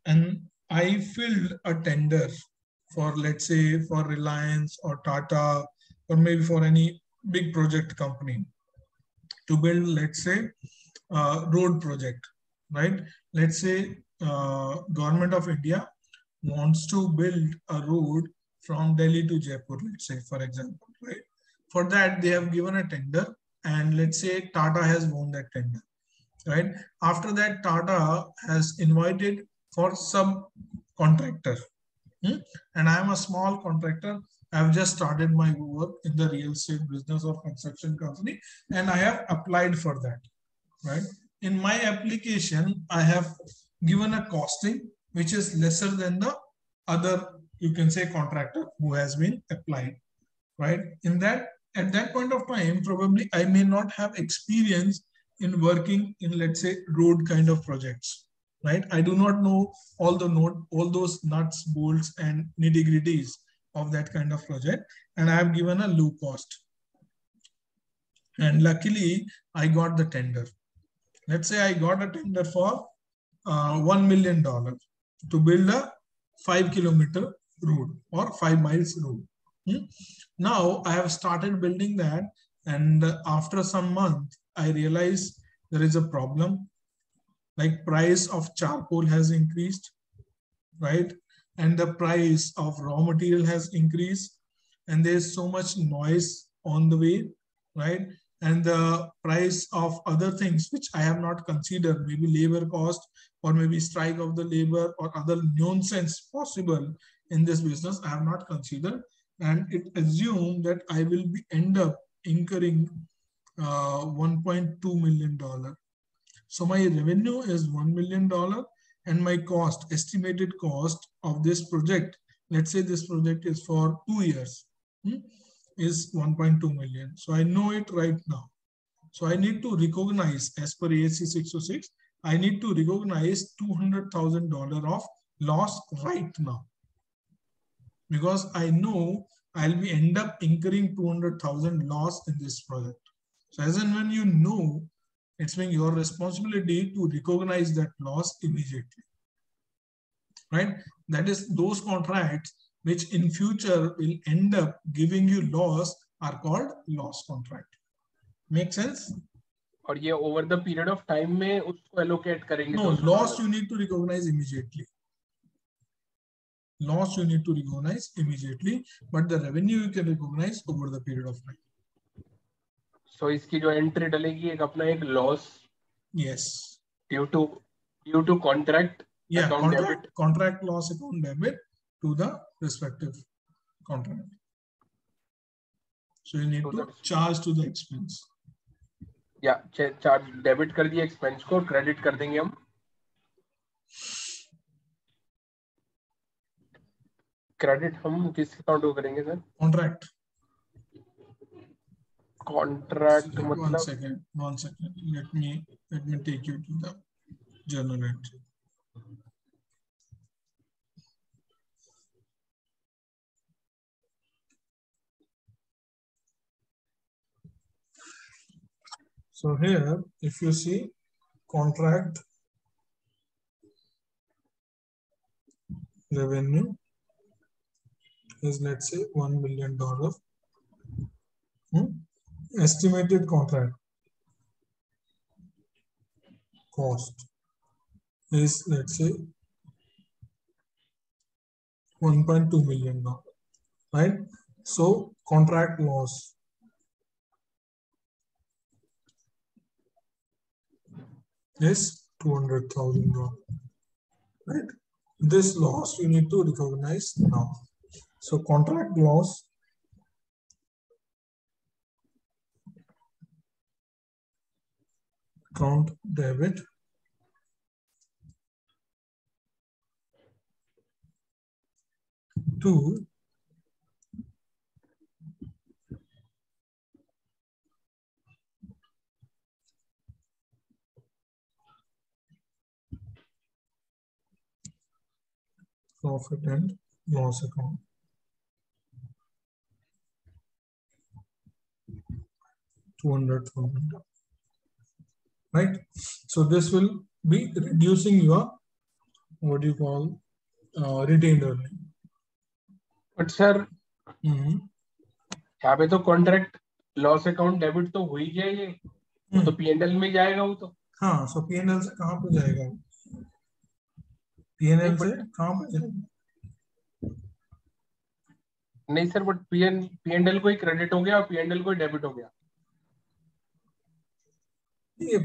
And I filled a tender for, let's say, for Reliance or Tata, or maybe for any big project company to build, let's say, road project, right? Let's say Government of India wants to build a road from Delhi to Jaipur, let's say, for example, right? For that, they have given a tender, and let's say Tata has won that tender, right? After that, Tata has invited for subcontractor, and I am a small contractor. I have just started my work in the real estate business or construction company, and I have applied for that, right? In my application, I have given a costing which is lesser than the other, you can say, contractor who has been applied, right? In that, at that point of time, probably I may not have experience in working in, let's say, road kind of projects, right? I do not know all those nuts, bolts, and nitty-gritties of that kind of project, and I have given a low cost. And luckily, I got the tender. Let's say I got a tender for $1 million to build a 5-kilometer road or 5 miles road. Now I have started building that, and after some month, I realized there is a problem, like price of charcoal has increased, right? And the price of raw material has increased, and there's so much noise on the way, right? And the price of other things which I have not considered, maybe labor cost or maybe strike of the labor or other nonsense possible in this business, I have not considered. And it assumed that I will be end up incurring $1.2 million. So my revenue is $1 million and my cost, estimated cost of this project, let's say this project is for 2 years, is 1.2 million. So I know it right now. So I need to recognize, as per ASC 606, I need to recognize $200,000 of loss right now, because I know I'll be end up incurring $200,000 loss in this project. So as and when you know It's been your responsibility to recognize that loss immediately, right? That is, those contracts which in future will end up giving you loss are called loss contract. Make sense? Or ye over the period of time mein usko allocate karenge. No, loss you need to recognize immediately. Loss you need to recognize immediately, but the revenue you can recognize over the period of time. So iski jo entry dalegi ek apna ek loss. Yes. Due to contract. Yeah, contract loss account debit to the respective contract. So you need to charge to the expense. Yeah, charge debit kar diye expense ko, credit kar denge hum. Credit hum kis account ko karenge sir? Contract. Contract. So, one second. Let me take you to the journal entry. So here, if you see contract revenue is, let's say, $1 million. Estimated contract cost is, let's say, $1.2 million, right? So contract loss is $200,000, right? This loss you need to recognize now. So contract loss account debit to profit and loss account. $200,000, right? So this will be reducing your, what do you call, retained earning. But sir, यहाँ पे तो contract loss account debit तो हो ही जाएगा, वो तो P&L में जाएगा वो तो. हाँ, so P&L से कहाँ पे जाएगा? P&L से कहाँ पे जाएगा? नहीं सर, but P&L को ही credit हो गया और P&L को ही debit हो गया.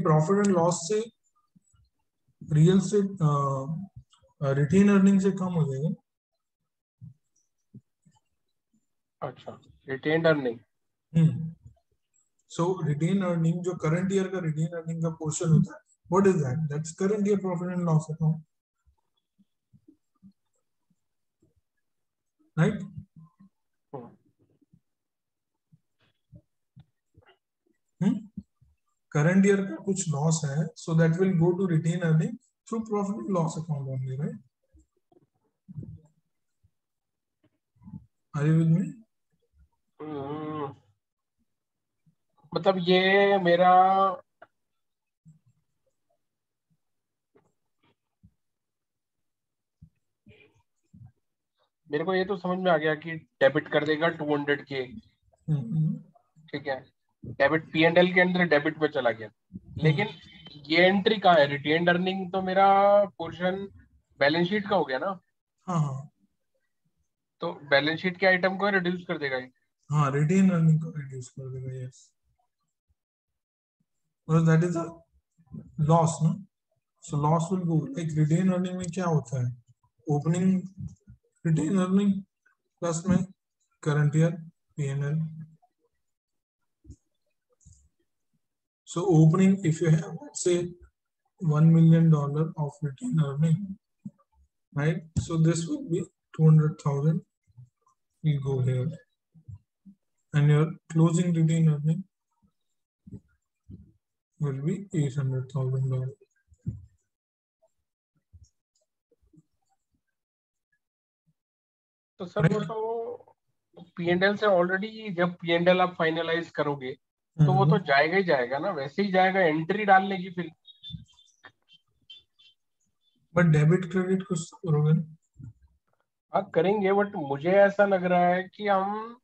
प्रॉफिट एंड लॉस से रियल से रिटेन अर्निंग से कम हो जाएगा. अच्छा, retain earning. So retain earning जो करंट ईयर का रिटेन अर्निंग का पोर्शन होता है, what is that? That's current year profit and loss account, right? Current year का कुछ loss है, so that will go to retain earning through profit and loss account only, right? Are you with me? मतलब ये मेरा मेरे को ये तो समझ में आ गया कि डेबिट कर देगा 200K, ठीक है? डेबिट P&L के अंदर डेबिट पे चला गया, लेकिन ये एंट्री कहाँ है? रिटेन्ड अर्निंग तो मेरा पोर्शन बैलेंस शीट का हो गया ना. हाँ, तो बैलेंस शीट के आइटम को रिड्यूस कर देगा ये. हाँ, रिटेन्ड अर्निंग को रिड्यूस कर देगा. यस, और दैट इज अ लॉस ना. So loss will go like retained earning में क्या होता है? ओपनिंग रिटेन्ड अर्निंग प्लस में current year P&L. So opening, if you have, let's say, $1 million of retained earning, right? So this will be 200,000. You go here, and your closing retained earning will be $800,000. So sir, वो तो P&L से already जब P&L आप finalize करोगे तो वो तो जाएगा ही जाएगा ना, वैसे ही जाएगा एंट्री डालने की फिर। बट डेबिट क्रेडिट कुछ करोगे ना? हाँ करेंगे, बट मुझे ऐसा लग रहा है कि हम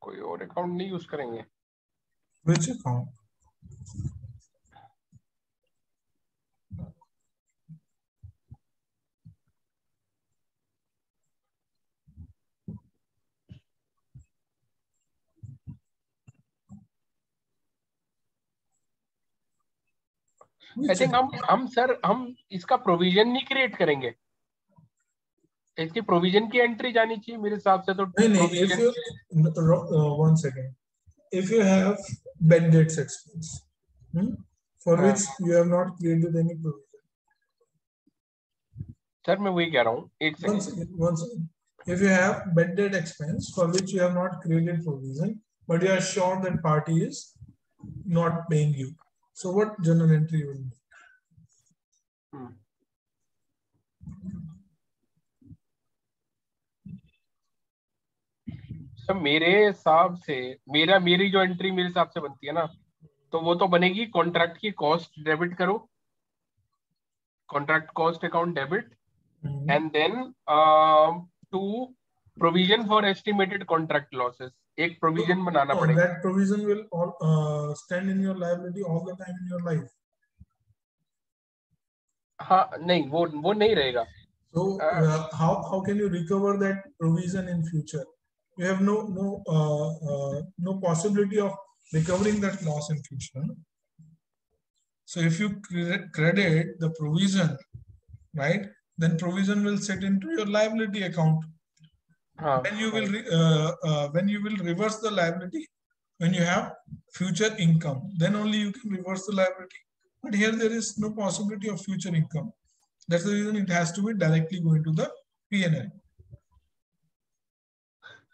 कोई और अकाउंट नहीं यूज करेंगे। Which account? आई थिंक हम सर हम इसका प्रोविजन नहीं क्रिएट करेंगे, इसकी प्रोविजन की एंट्री जानी चाहिए मेरे हिसाब से। तो नहीं, one second, if you have bad debts expense for which you have not created any provision, sir मैं वही कह रहा हूँ, एक second one second, if you have bad debt expense for which you have not created provision but you are sure that party is not paying you, so what journal entry will be? तो मेरे हिसाब से मेरी जो entry मेरे हिसाब से बनती है ना, तो वो तो बनेगी कॉन्ट्रैक्ट की कॉस्ट डेबिट करो, contract cost account debit, and then to provision for estimated contract losses, एक प्रोविजन बनाना पड़ेगा। That provision will stand in your liability all the time in your life. हाँ नहीं, वो नहीं रहेगा। So how can you recover that provision in future? You have no possibility of recovering that loss in future. So if you credit the provision, right, then provision will set into your liability account. When you will reverse the liability, when you have future income, then only you can reverse the liability. But here there is no possibility of future income. That's the reason it has to be directly going to the P&L.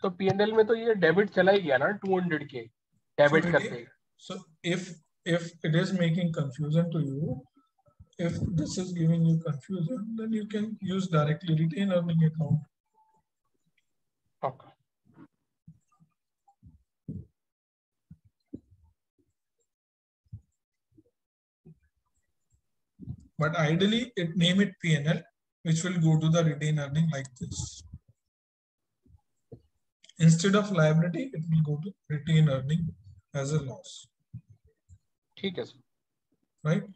So P&L में तो ये debit चला ही गया ना 200K debit करते। So if it is making confusion to you, if this is giving you confusion, then you can use directly retained earning account. Okay. But ideally, it name it P&L, which will go to the retained earning like this. Instead of liability, it will go to retained earning as a loss. ठीक है sir, right?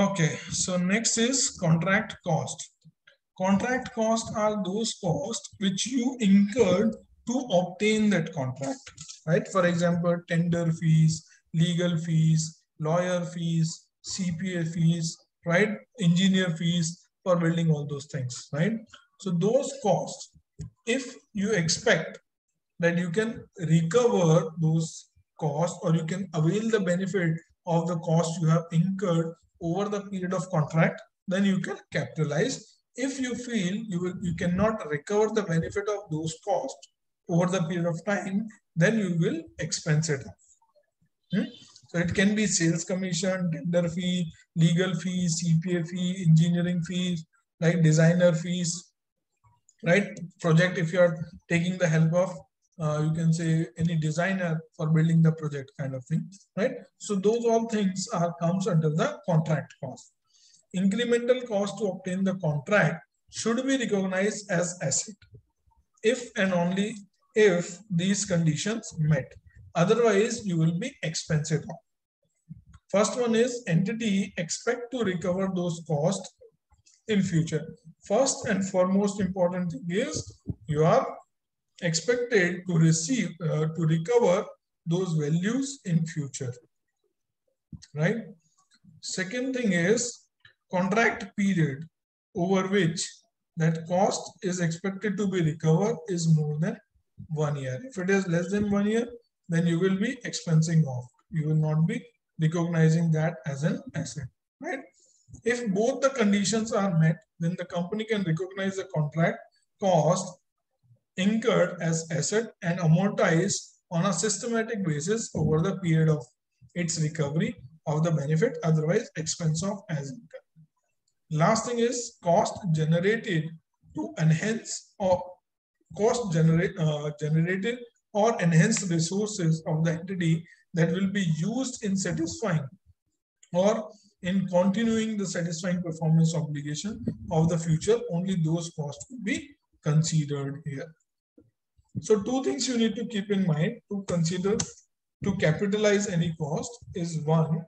Okay, so next is contract cost. Contract cost are those costs which you incurred to obtain that contract, right? For example, tender fees, legal fees, lawyer fees, CPA fees, right? Engineer fees for building all those things, right? So those costs, if you expect that you can recover those costs or you can avail the benefit of the cost you have incurred over the period of contract, then you can capitalize. If you feel you cannot recover the benefit of those costs over the period of time, then you will expense it off. So it can be sales commission, tender fee, legal fee, CPA fee, engineering fees, like designer fees, right? Project, if you are taking the help of you can say any designer for building the project kind of thing, right? So those all things comes under the contract cost. Incremental cost to obtain the contract should be recognized as asset if and only if these conditions met. Otherwise, you will be expensed off. First one is entity expect to recover those costs in future. First and foremost important thing is you are expected to receive to recover those values in future, right? Second thing is contract period over which that cost is expected to be recovered is more than 1 year. If it is less than 1 year, then you will be expensing off. You will not be recognizing that as an asset, right? If both the conditions are met, then the company can recognize the contract cost incurred as asset and amortized on a systematic basis over the period of its recovery of the benefit, otherwise expense off as income. Last thing is cost generated to enhance or cost generated or enhanced resources of the entity that will be used in satisfying or in continuing the satisfying performance obligation of the future. Only those costs will be considered here. So two things you need to keep in mind to consider to capitalize any cost is one,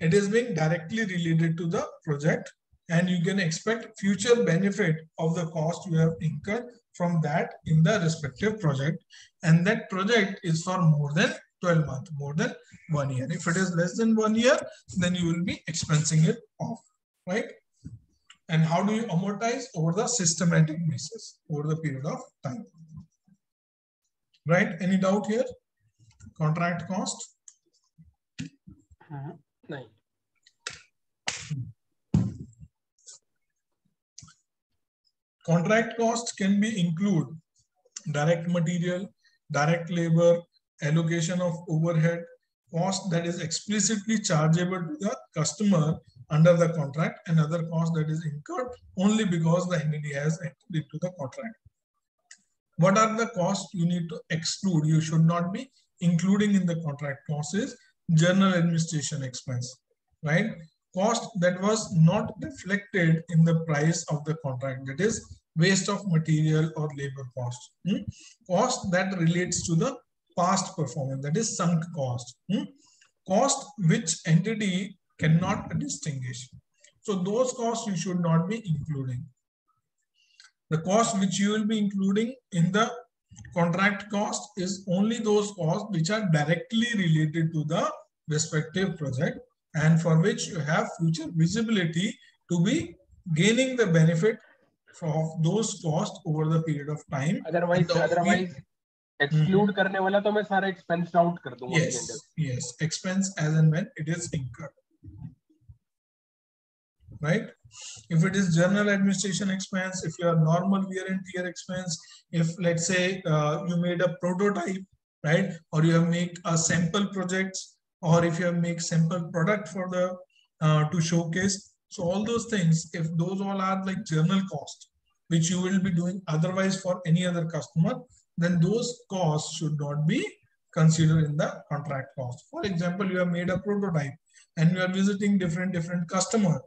it is being directly related to the project and you can expect future benefit of the cost you have incurred from that in the respective project, and that project is for more than 12 months, more than 1 year. If it is less than 1 year, then you will be expensing it off, right? And how do you amortize? Over the systematic basis, over the period of time, right? Any doubt here? Contract cost? No. Contract cost can be include direct material, direct labor, allocation of overhead, cost that is explicitly chargeable to the customer under the contract, and other cost that is incurred only because the entity has entered into the contract. What are the costs you need to exclude? You should not be including in the contract cost is general administration expense, right? Cost that was not reflected in the price of the contract, that is waste of material or labor cost. Cost that relates to the past performance, that is sunk cost. Cost which entity cannot distinguish. So those costs you should not be including. The cost which you will be including in the contract cost is only those costs which are directly related to the respective project and for which you have future visibility to be gaining the benefit of those costs over the period of time. Otherwise, exclude karne wala to main sara expense out kar dunga. Yes, expense as and when it is incurred, right? If it is general administration expense, if your normal wear and tear expense, if let's say you made a prototype, right? Or you have made a sample project, or if you have made sample product for the to showcase. So all those things, if those all are like general cost, which you will be doing otherwise for any other customer, then those costs should not be considered in the contract cost. For example, you have made a prototype and you are visiting different customer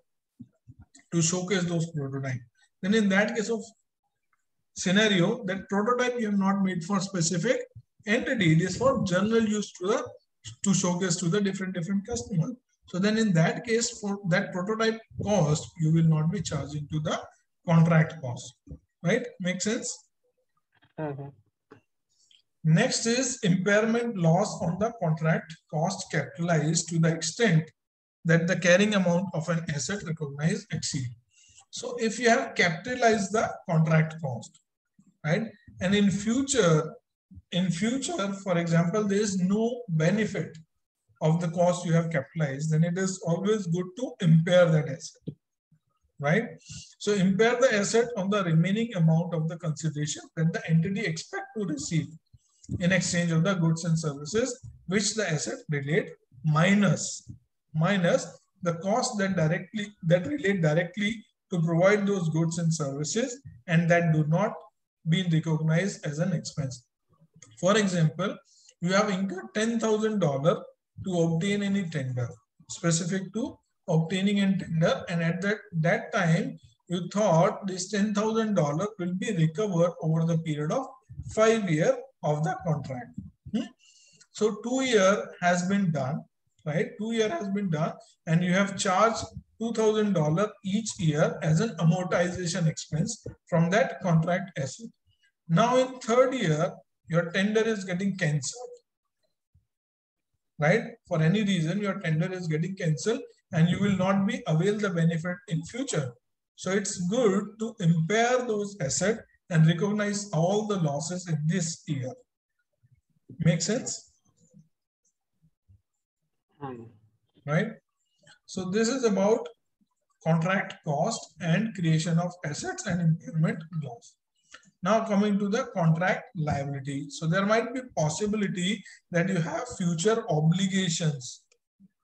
to showcase those prototype. Then in that case of scenario, that prototype you have not made for specific entity, it is for general use to showcase to the different customer. So then in that case, for that prototype cost, you will not be charging to the contract cost, right? Make sense? Mm-hmm. Next is impairment loss on the contract cost capitalized to the extent that the carrying amount of an asset recognized exceed. So if you have capitalized the contract cost, right? And in future, for example, there is no benefit of the cost you have capitalized, then it is always good to impair that asset, right? So impair the asset on the remaining amount of the consideration that the entity expects to receive in exchange of the goods and services which the asset relate, minus the cost that relate directly to provide those goods and services and that do not be recognized as an expense. For example, you have incurred $10,000 to obtain any tender, specific to obtaining a tender, and at that time you thought this $10,000 will be recovered over the period of 5 years of the contract. So 2 years has been done, right? 2 years has bbeen done and you have charged $2,000 each year as an amortization expense from that contract asset. Now in third year, your tender is getting cancelled, right? For any reason, your tender is getting cancelled and you will not be avail the benefit in future. So it's good to impair those assets and recognize all the losses in this year. Make sense? Right? So this is about contract cost and creation of assets and impairment loss. Now coming to the contract liability. So there might be possibility that you have future obligations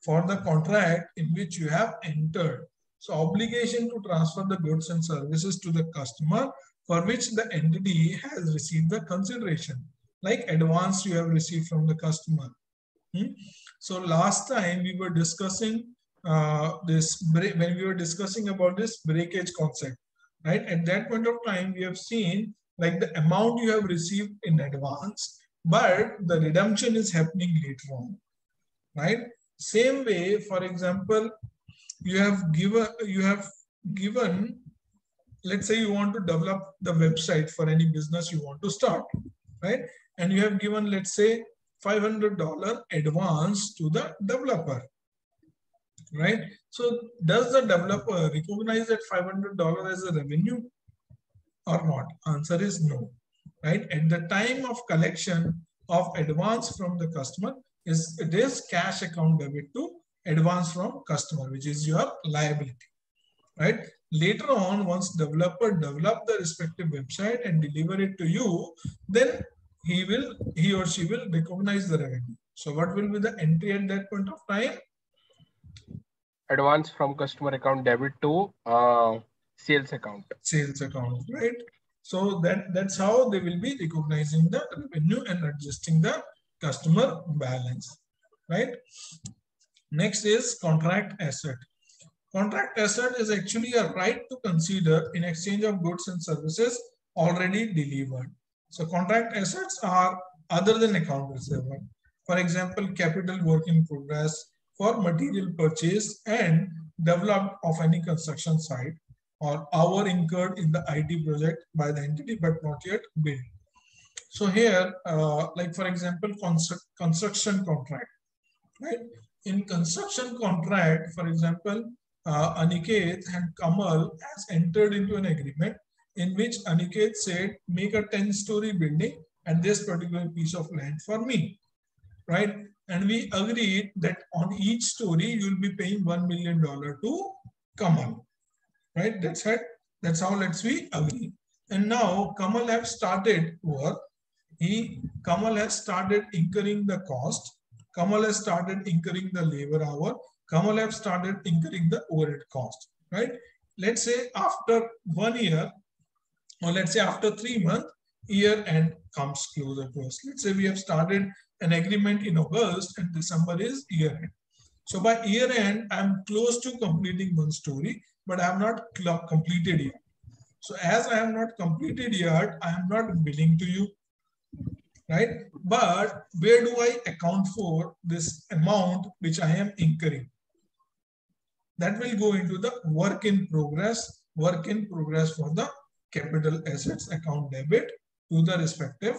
for the contract in which you have entered. So obligation to transfer the goods and services to the customer for which the entity has received the consideration, like advance you have received from the customer. So last time we were discussing this breakage concept, right? At that point of time, we have seen like the amount you have received in advance, but the redemption is happening later on, right? Same way, for example, you have given, let's say you want to develop the website for any business you want to start, right? And you have given, let's say, $500 advance to the developer, right? So does the developer recognize that $500 as a revenue or not? Answer is no, right? At the time of collection of advance from the customer, it is cash account debit to advance from customer, which is your liability, right? Later on, once developer develops the respective website and deliver it to you, then he or she will recognize the revenue. So what will be the entry at that point of time? Advance from customer account debit to sales account. Sales account, right? So that's how they will be recognizing the revenue and adjusting the customer balance, right? Next is contract asset. Contract asset is actually a right to consider in exchange of goods and services already delivered. So contract assets are other than account receivable. For example, capital work in progress for material purchase and developed of any construction site, or hour incurred in the IT project by the entity but not yet billed. So here, like for example, construction contract, right? In construction contract, for example, Aniket and Kamal has entered into an agreement in which Aniket said, make a 10-story building at this particular piece of land for me, right? And we agreed that on each story, you'll be paying $1 million to Kamal, right? That's it. That's how we agree. And now Kamal has started work. Kamal has started incurring the cost. Kamal has started incurring the labor hour. Kamal has started incurring the overhead cost, right? Let's say after 1 year, or let's say after 3 months, year end comes closer to us. Let's say we have started an agreement in August and December is year end. So by year end, I'm close to completing one story, but I'm not completed yet. So as I am not completed yet, I am not billing to you, right? But where do I account for this amount which I am incurring? That will go into the work in progress for the capital assets account debit to the respective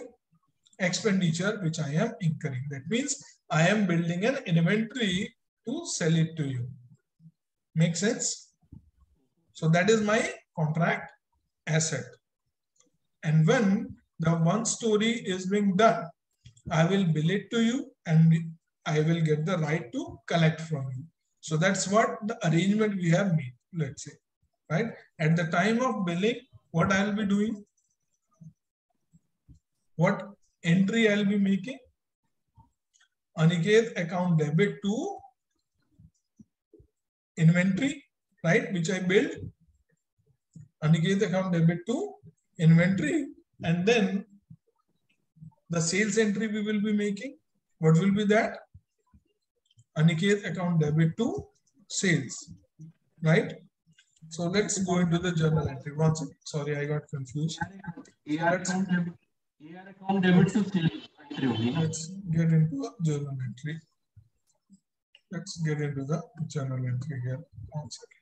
expenditure which I am incurring. That means I am building an inventory to sell it to you. Make sense? So that is my contract asset. And when the one story is being done, I will bill it to you and I will get the right to collect from you. So that's what the arrangement we have made, let's say, right? At the time of billing, what I'll be doing? What entry I'll be making? Aniket account debit to inventory, right? Which I build. Aniket account debit to inventory. And then the sales entry we will be making. What will be that? Aniket account debit to sales, right? So let's go into the journal entry. One second. Sorry, I got confused. Let's get into the journal entry. Let's get into the journal entry here. One second.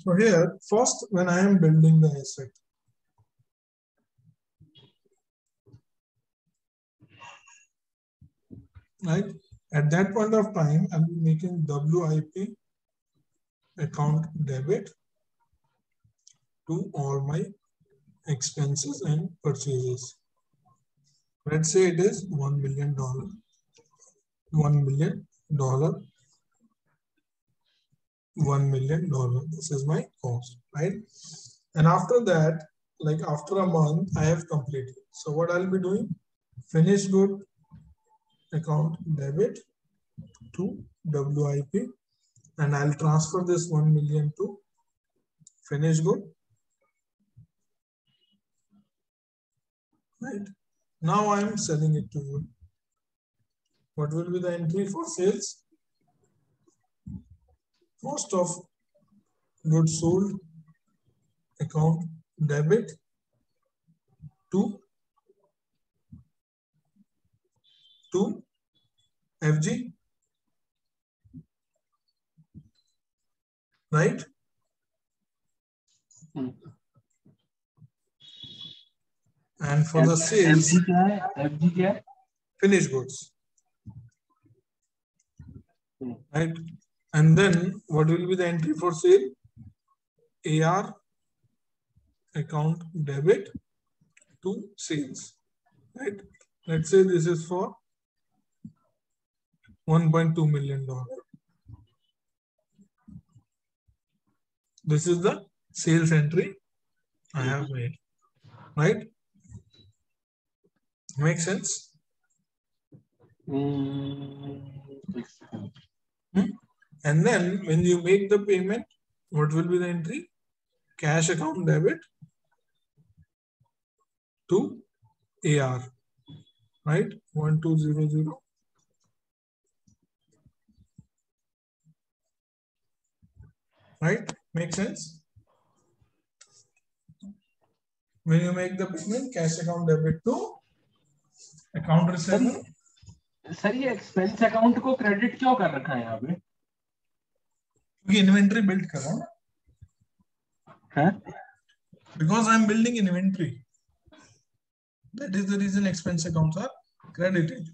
So here, first, when I am building the asset, right? At that point of time, I'm making WIP account debit to all my expenses and purchases. Let's say it is $1 million. $1 million. $1 million. This is my cost, right? And after that, like after a month, I have completed. So what I'll be doing? Finished good account debit to WIP, and I'll transfer this 1 million to finished good. Right. Now I'm selling it to you. What will be the entry for sales? Cost of goods sold, account debit to FG, right? And for the sales, FG finished goods, right? And then what will be the entry for sale? AR, account debit to sales, right? Let's say this is for $1.2 million. This is the sales entry I have made, right? Makes sense? And then when you make the payment, what will be the entry? Cash account debit to AR, right? 1200. Right? Make sense? When you make the payment, cash account debit to account receivable. Sir, ये expense account को credit क्यों कर रखा है यहाँ पे? क्योंकि inventory build कर रहा हूँ ना. Because I'm building inventory. That is the reason expense accounts are credited.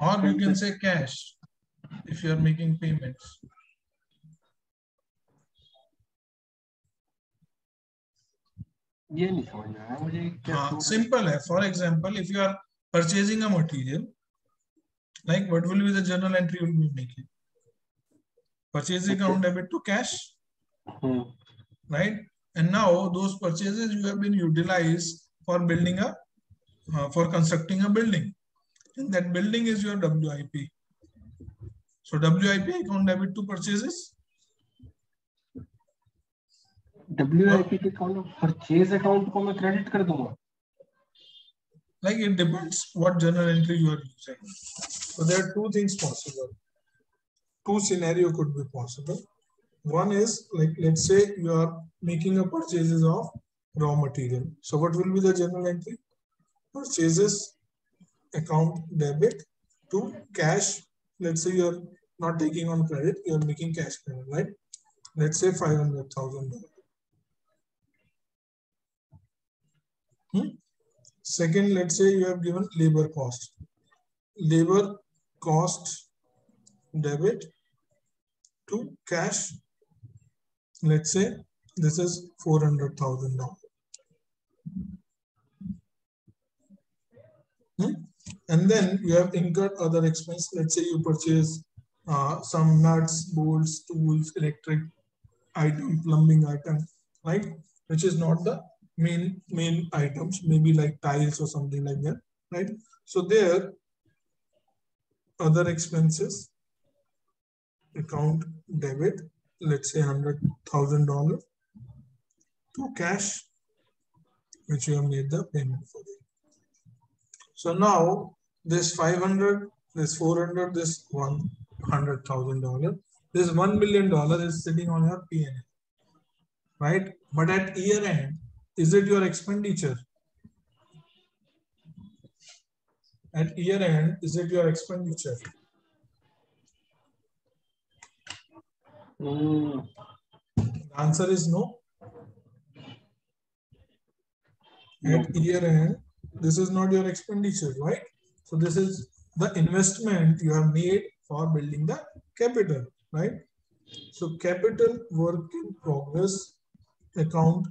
Or you can say cash if you are making payments. Simple. For example, if you are purchasing a material, like what will be the journal entry you will be making? Purchase account debit to cash, right? And now those purchases you have been utilized for building a, for constructing a building, and that building is your WIP. So WIP account debit to purchases. WIP account of purchase account को मैं credit कर दूँगा. Like it depends what journal entry you are using. So there are two things possible. Two scenario could be possible. One is like let's say you are making a purchases of raw material. So what will be the journal entry? Purchases account debit to cash. Let's say you are not taking on credit, you are making cash payment, right? Let's say $500,000. Second, let's say you have given labor cost. Labor cost debit to cash. Let's say this is $400,000. And then you have incurred other expense. Let's say you purchase some nuts, bolts, tools, electric item, plumbing item, right? Which is not the main items, maybe like tiles or something like that, right? So there, other expenses, account debit, let's say $100,000 to cash, which you have made the payment for. So now this 500, this 400, this $100,000, this $1 million is sitting on your P&L, right? But at year end, is it your expenditure? At year end, is it your expenditure? The answer is no. At year end, this is not your expenditure, right? So this is the investment you have made for building the capital, right? So capital work in progress account,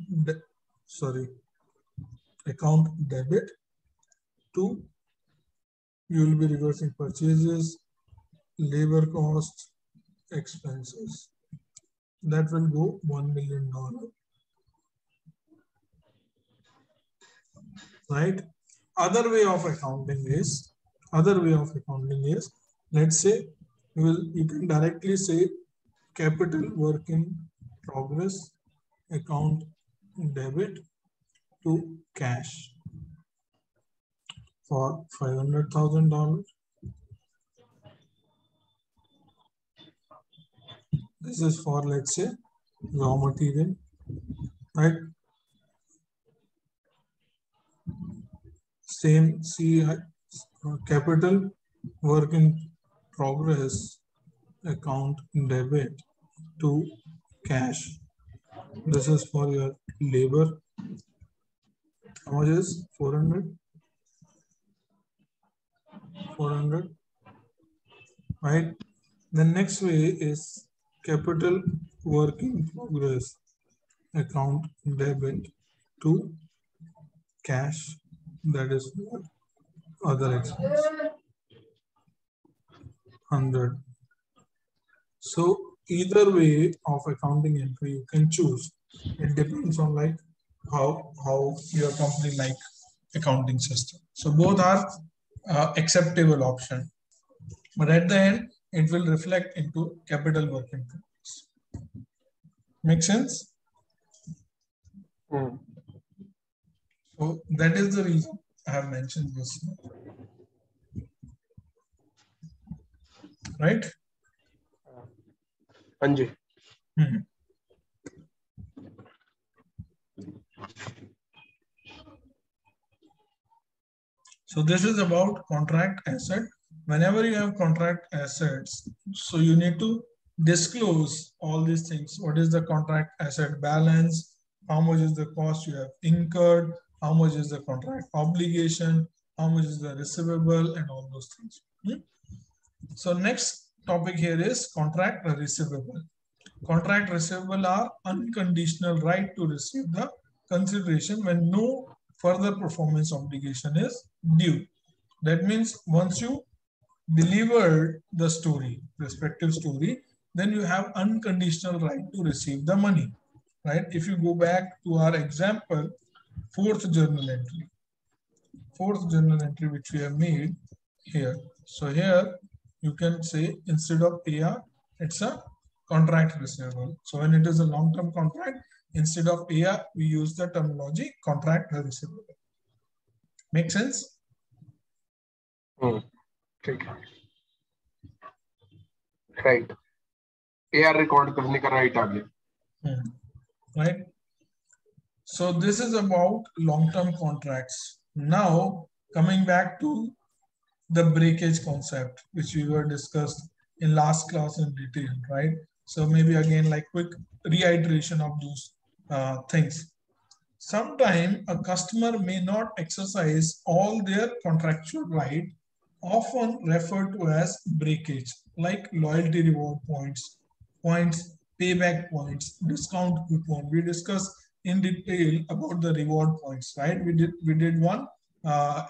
account debit to, you will be reversing purchases, labor cost, expenses. That will go $1 million, right? Other way of accounting is, let's say you can directly say capital work in progress account debit to cash for $500,000. This is for, let's say, raw material, right? Same CI, capital work in progress account debit to cash. This is for your labor. How much is 400? 400, right? The next way is capital work in progress account debit to cash. That is what other expense. 100. So either way of accounting entry you can choose. It depends on like how your company like accounting system. So both are acceptable option, but at the end it will reflect into capital work in progress. Make sense? Mm. So that is the reason I have mentioned this, right? Anji. Mm-hmm. So this is about contract asset. Whenever you have contract assets, so you need to disclose all these things. What is the contract asset balance? How much is the cost you have incurred? How much is the contract obligation? How much is the receivable and all those things. Okay? So next topic here is contract receivable. Contract receivable are unconditional right to receive the consideration when no further performance obligation is due. That means once you delivered the story, respective story, then you have unconditional right to receive the money, right? If you go back to our example, fourth journal entry, which we have made here. So here you can say instead of AR, it's a contract receivable. So when it is a long-term contract, instead of AR, we use the terminology contract receivable. Make sense? Oh, okay. Right. AR record karne ka right aage. Right. So this is about long-term contracts. Now coming back to the breakage concept, which we were discussed in last class in detail, right? So maybe again like quick reiteration of those things. Sometimes a customer may not exercise all their contractual right, often referred to as breakage, like loyalty reward points, payback points, discount coupon. We discussed in detail about the reward points, right? We did one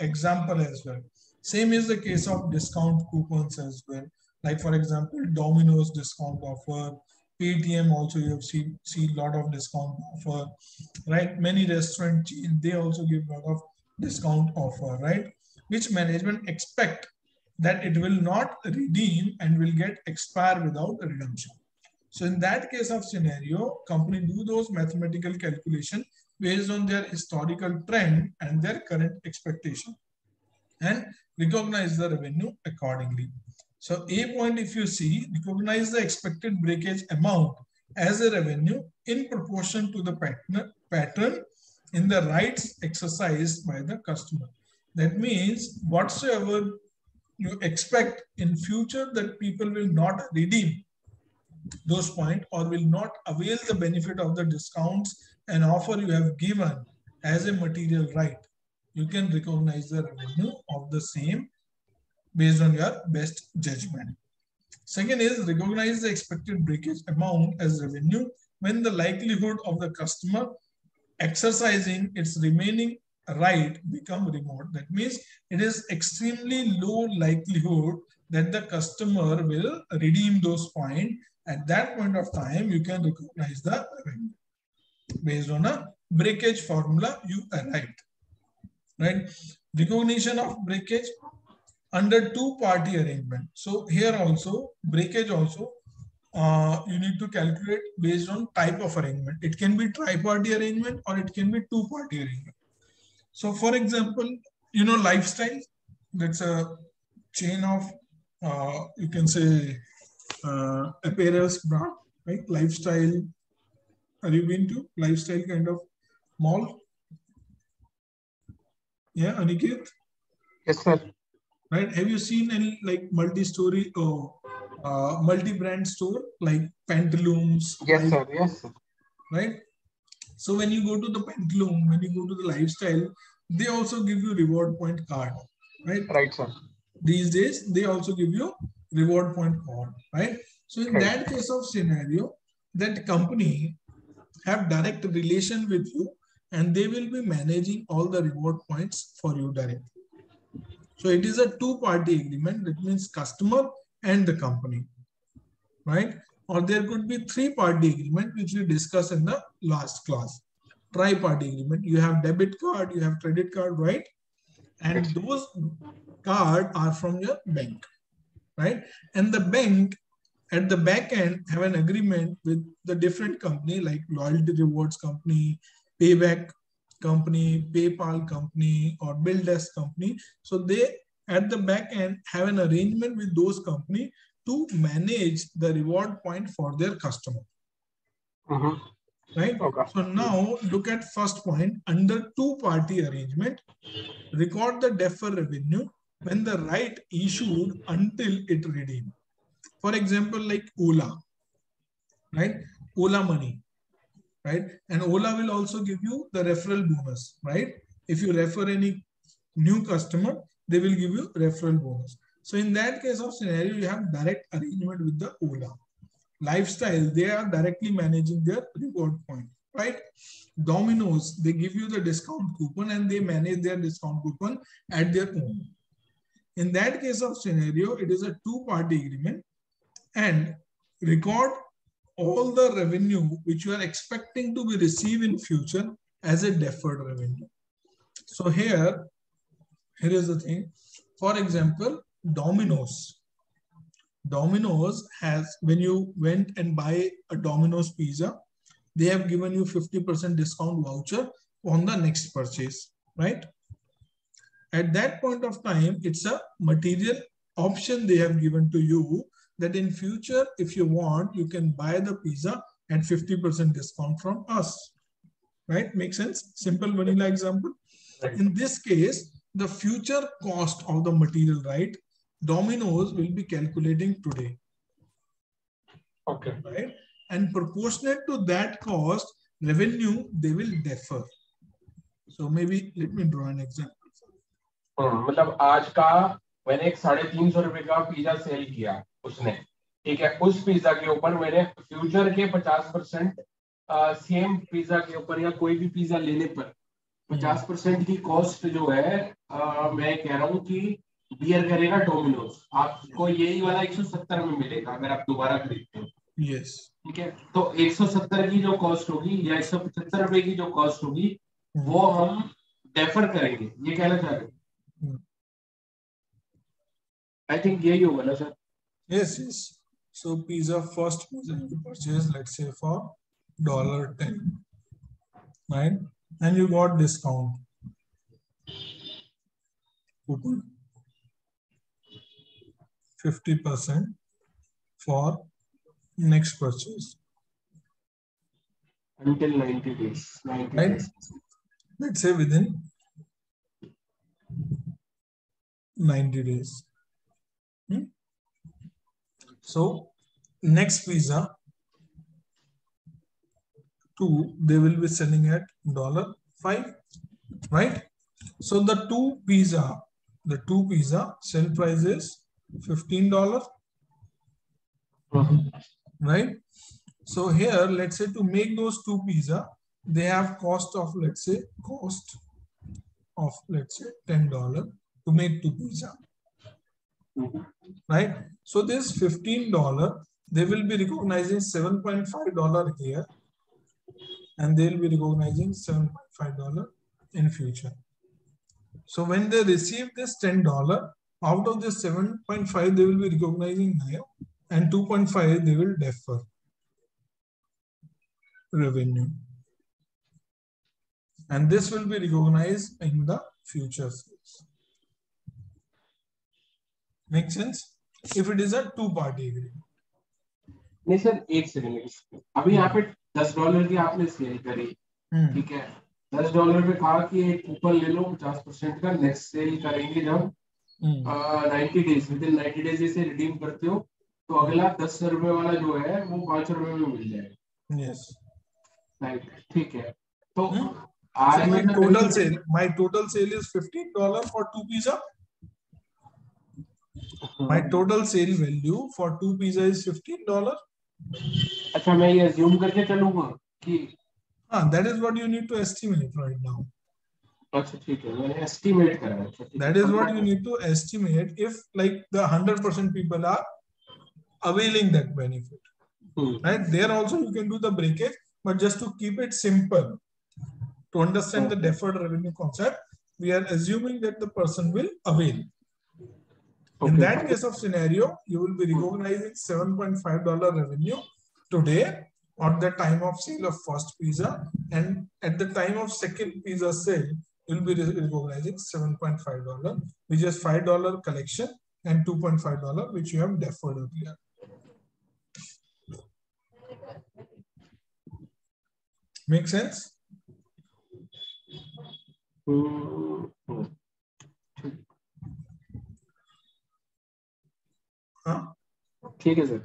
example as well. Same is the case of discount coupons as well. Like for example, Domino's discount offer, Paytm also you have seen a lot of discount offer, right? Many restaurant chain, they also give a lot of discount offer, right? Which management expect that it will not redeem and will get expire without redemption. So in that case of scenario, company do those mathematical calculation based on their historical trend and their current expectation and recognize the revenue accordingly. So A point, if you see, recognize the expected breakage amount as a revenue in proportion to the pattern in the rights exercised by the customer. That means whatsoever you expect in future that people will not redeem those points or will not avail the benefit of the discounts and offer you have given as a material right, you can recognize the revenue of the same based on your best judgment. Second is recognize the expected breakage amount as revenue when the likelihood of the customer exercising its remaining right become remote. That means it is extremely low likelihood that the customer will redeem those points. At that point of time, you can recognize the revenue based on a breakage formula you arrived. right? Recognition of breakage under two-party arrangement. So here also, breakage also, you need to calculate based on type of arrangement. It can be tri-party arrangement or it can be two-party arrangement. So for example, you know, Lifestyle, that's a chain of, you can say, apparels brand, right? Lifestyle, have you been to Lifestyle kind of mall? Yeah, Aniket? Yes, sir. Right? Have you seen any like multi-story or multi-brand store like Pantaloons? Yes, right? Sir. Yes, sir. Right? So when you go to the Pantaloon, when you go to the Lifestyle, they also give you reward point card, right? Right, sir. These days, they also give you reward point card, right? So in that case of scenario, that company have direct relation with you and they will be managing all the reward points for you directly. So it is a two-party agreement. That means customer and the company, right? Or there could be three-party agreement, which we discussed in the last class. Tri-party agreement. You have debit card, you have credit card, right? And those cards are from your bank, right? And the bank at the back end have an agreement with the different company like Loyalty Rewards Company, Payback Company, PayPal Company, or BillDesk Company. So they at the back end have an arrangement with those company to manage the reward point for their customer. Mm-hmm. Right? Okay. So now look at first point, under two-party arrangement, record the deferred revenue when the right issued until it redeemed. For example, like Ola, right? Ola Money, right? And Ola will also give you the referral bonus, right? If you refer any new customer, they will give you referral bonus. So in that case of scenario, you have direct arrangement with the Ola. Lifestyle, they are directly managing their reward point, right? Domino's, they give you the discount coupon and they manage their discount coupon at their own. In that case of scenario, it is a two-party agreement and record all the revenue which you are expecting to be received in future as a deferred revenue. So here is the thing. For example, Domino's has, when you went and buy a Domino's pizza, they have given you 50% discount voucher on the next purchase, right? At that point of time, it's a material option they have given to you that in future, if you want, you can buy the pizza at 50% discount from us, right? Makes sense? Simple vanilla example. Right. In this case, the future cost of the material, right? Domino's will be calculating today. Okay. Right? And proportionate to that cost, revenue, they will defer. So maybe let me draw an example. मतलब आज का मैंने एक 350 रुपए का pizza cell किया उसने, ठीक है? उस पिज़्ज़ा के ऊपर मैंने फ्यूचर के 50% सेम पिज़्ज़ा के ऊपर या कोई भी पिज़्ज़ा लेने पर 50% की कॉस्ट जो है मैं कह रहा हूँ कि बियर करेगा डोमिनोज, आपको यही वाला 170 में मिलेगा अगर आप दोबारा खरीदते हो। Yes. ठीक है, तो 170 की जो कॉस्ट होगी या 175 रुपए की जो कॉस्ट होगी वो हम डेफर करेंगे, ये कहना चाह रहे हैं। आई थिंक यही होगा ना sir? Yes yes. So pizza first you purchase let's say for $10, right? And you got discount coupon 50% for next purchase until 90 days. 90 right? Days. Let's say within 90 days. Hmm? So next pizza two, they will be selling at $5, right? So the two pizza sell price is $15, right? So here, let's say to make those two pizza, they have cost of let's say $10 to make two pizza, right? So this $15, they will be recognizing $7.5 here, and they'll be recognizing $7.5 in future. So when they receive this $10, out of this 7.5, they will be recognizing now, and 2.5 they will defer revenue. And this will be recognized in the future sales. Make sense? If it is a two-party agreement. नहीं sir एक second में अभी यहाँ पे $10 की आपने cell करी ठीक है $10 पे कहा कि एक कूपन ले लो 50% का नेक्स्ट सेल करेंगे जब 90 डेज इसे रिडीम करते हो तो अगला ₹10 वाला जो है वो ₹5 में मिल जाएगा यस राइट ठीक है तो आज मैं my total sale is $15 for 2 pizza. My total sale value for 2 pizza is $15. अच्छा मैं ये assume करके चलूँगा कि हाँ that is what you need to estimate right now. अच्छा ठीक है मैंने estimate करा है. That is what you need to estimate if like the 100% people are availing that benefit. Right? There also you can do the breakage, but just to keep it simple, to understand the deferred revenue concept, we are assuming that the person will avail. Okay. In that case of scenario, you will be recognizing $7.5 revenue today at the time of sale of first pizza, and at the time of second pizza sale, you will be recognizing $7.5, which is $5 collection and $2.5 which you have deferred earlier. Make sense? ठीक है sir.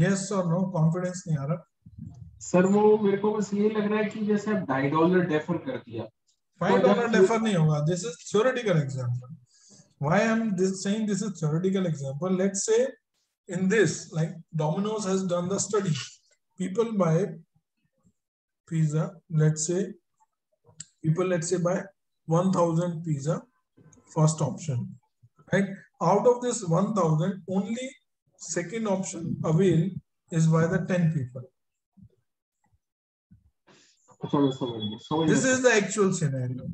Yes or no confidence नहीं आ रहा। Sir वो मेरे को बस ये लग रहा है कि जैसे आप $5 डेफर कर दिया। $5 डेफर नहीं होगा। This is theoretical example. Why I am saying this is theoretical example? Let's say in this, like Domino's has done the study. People buy pizza. Let's say buy 1,000 pizza. First option, right? Out of this 1,000, only second option avail is by the 10 people. So this is the actual scenario,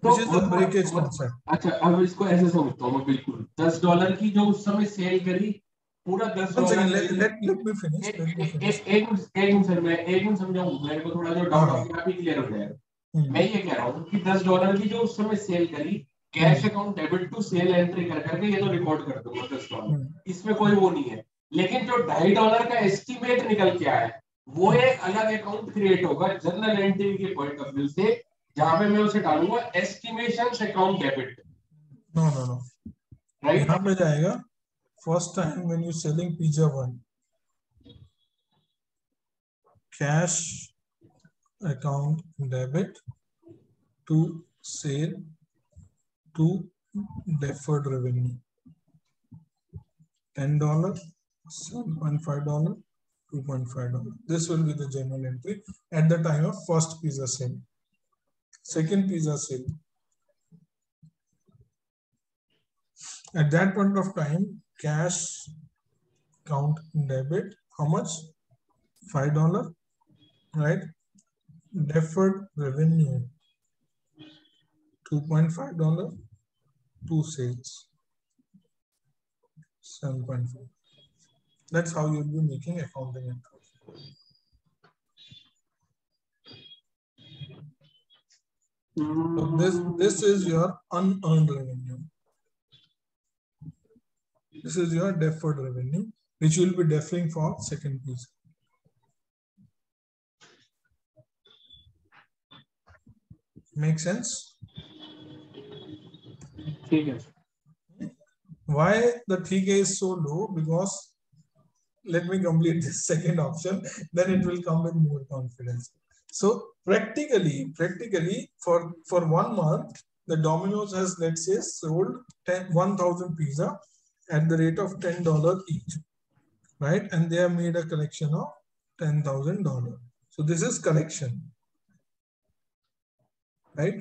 which is the breakage concept. अच्छा अब इसको ऐसे समझता हूँ बिल्कुल $10 की जो उस समय सेल करी पूरा $10. Let me finish. एक मिनट समझाऊँ मेरे को थोड़ा जो डाउट है आप ही क्लियर हो जाएगा. मैं ये कह रहा हूँ कि $10 की जो उस समय सेल करी cash account debit to sale entry कर करके ये तो रिकॉर्ड कर दूंगा $10, इसमें कोई वो नहीं है. लेकिन जो $2.5 का एस्टिमेट निकल के आया वो एक अलग अकाउंट क्रिएट होगा जनरल एंट्री के पॉइंट ऑफ व्यू से, जहां पे मैं उसे डालूंगा estimations account debit. No right यहां पे जाएगा first time when you selling pizza one cash account debit to sale to deferred revenue, $10, $7.5, $2.5. This will be the general entry at the time of first pizza sale, second pizza sale. At that point of time, cash account debit how much? $5, right? Deferred revenue, $2.5, two sales, $7.5. That's how you'll be making accounting entries. So this is your unearned revenue. This is your deferred revenue, which you'll be deferring for second piece. Make sense? Why the theta is so low? Because let me complete this second option, then it will come with more confidence. So practically for 1 month, the Domino's has, let's say, sold 1,000 pizza at the rate of $10 each, right? And they have made a collection of $10,000. So this is collection, right?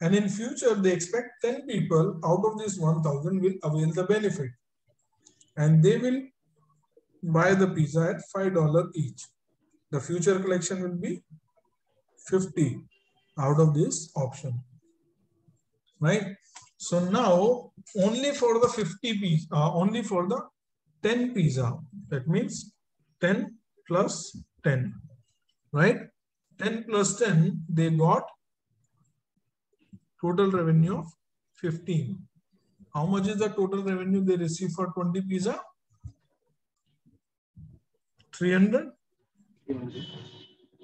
And in future, they expect 10 people out of this 1,000 will avail the benefit. And they will buy the pizza at $5 each. The future collection will be 50 out of this option. right? So now only for the 10 pizza, that means 10 plus 10, right? 10 plus 10, they got total revenue of 15. How much is the total revenue they receive for 20 pizza? 300,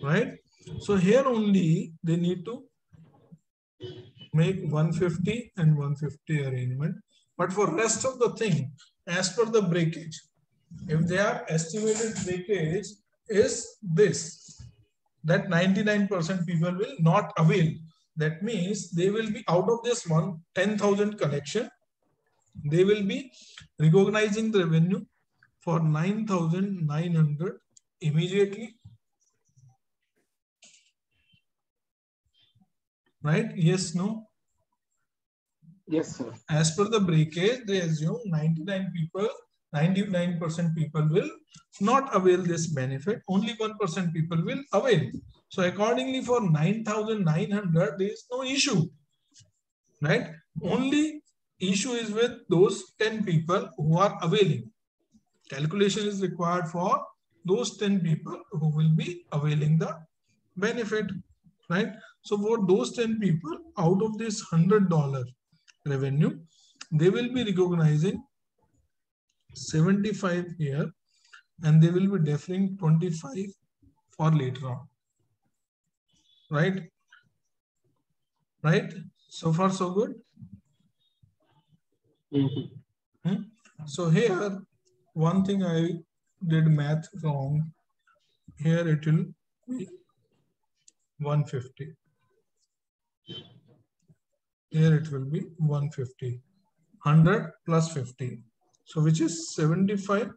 right? So here only they need to make 150 and 150 arrangement. But for rest of the thing, as per the breakage, if their estimated breakage is this, that 99% people will not avail. That means they will be out of this 10,000 collection, they will be recognizing the revenue for 9,900 immediately. Right? Yes, no? Yes, sir. As per the breakage, they assume 99% people will not avail this benefit. Only 1% people will avail. So accordingly, for 9,900, there is no issue, right? Only issue is with those 10 people who are availing. Calculation is required for those 10 people who will be availing the benefit, right? So for those 10 people, out of this $100 revenue, they will be recognizing 75 here and they will be deferring 25 for later on, right? Right? So far so good? Mm-hmm. Hmm? So here, one thing I did math wrong. Here it will be 150. Here it will be 150. 100 plus 50. So which is 75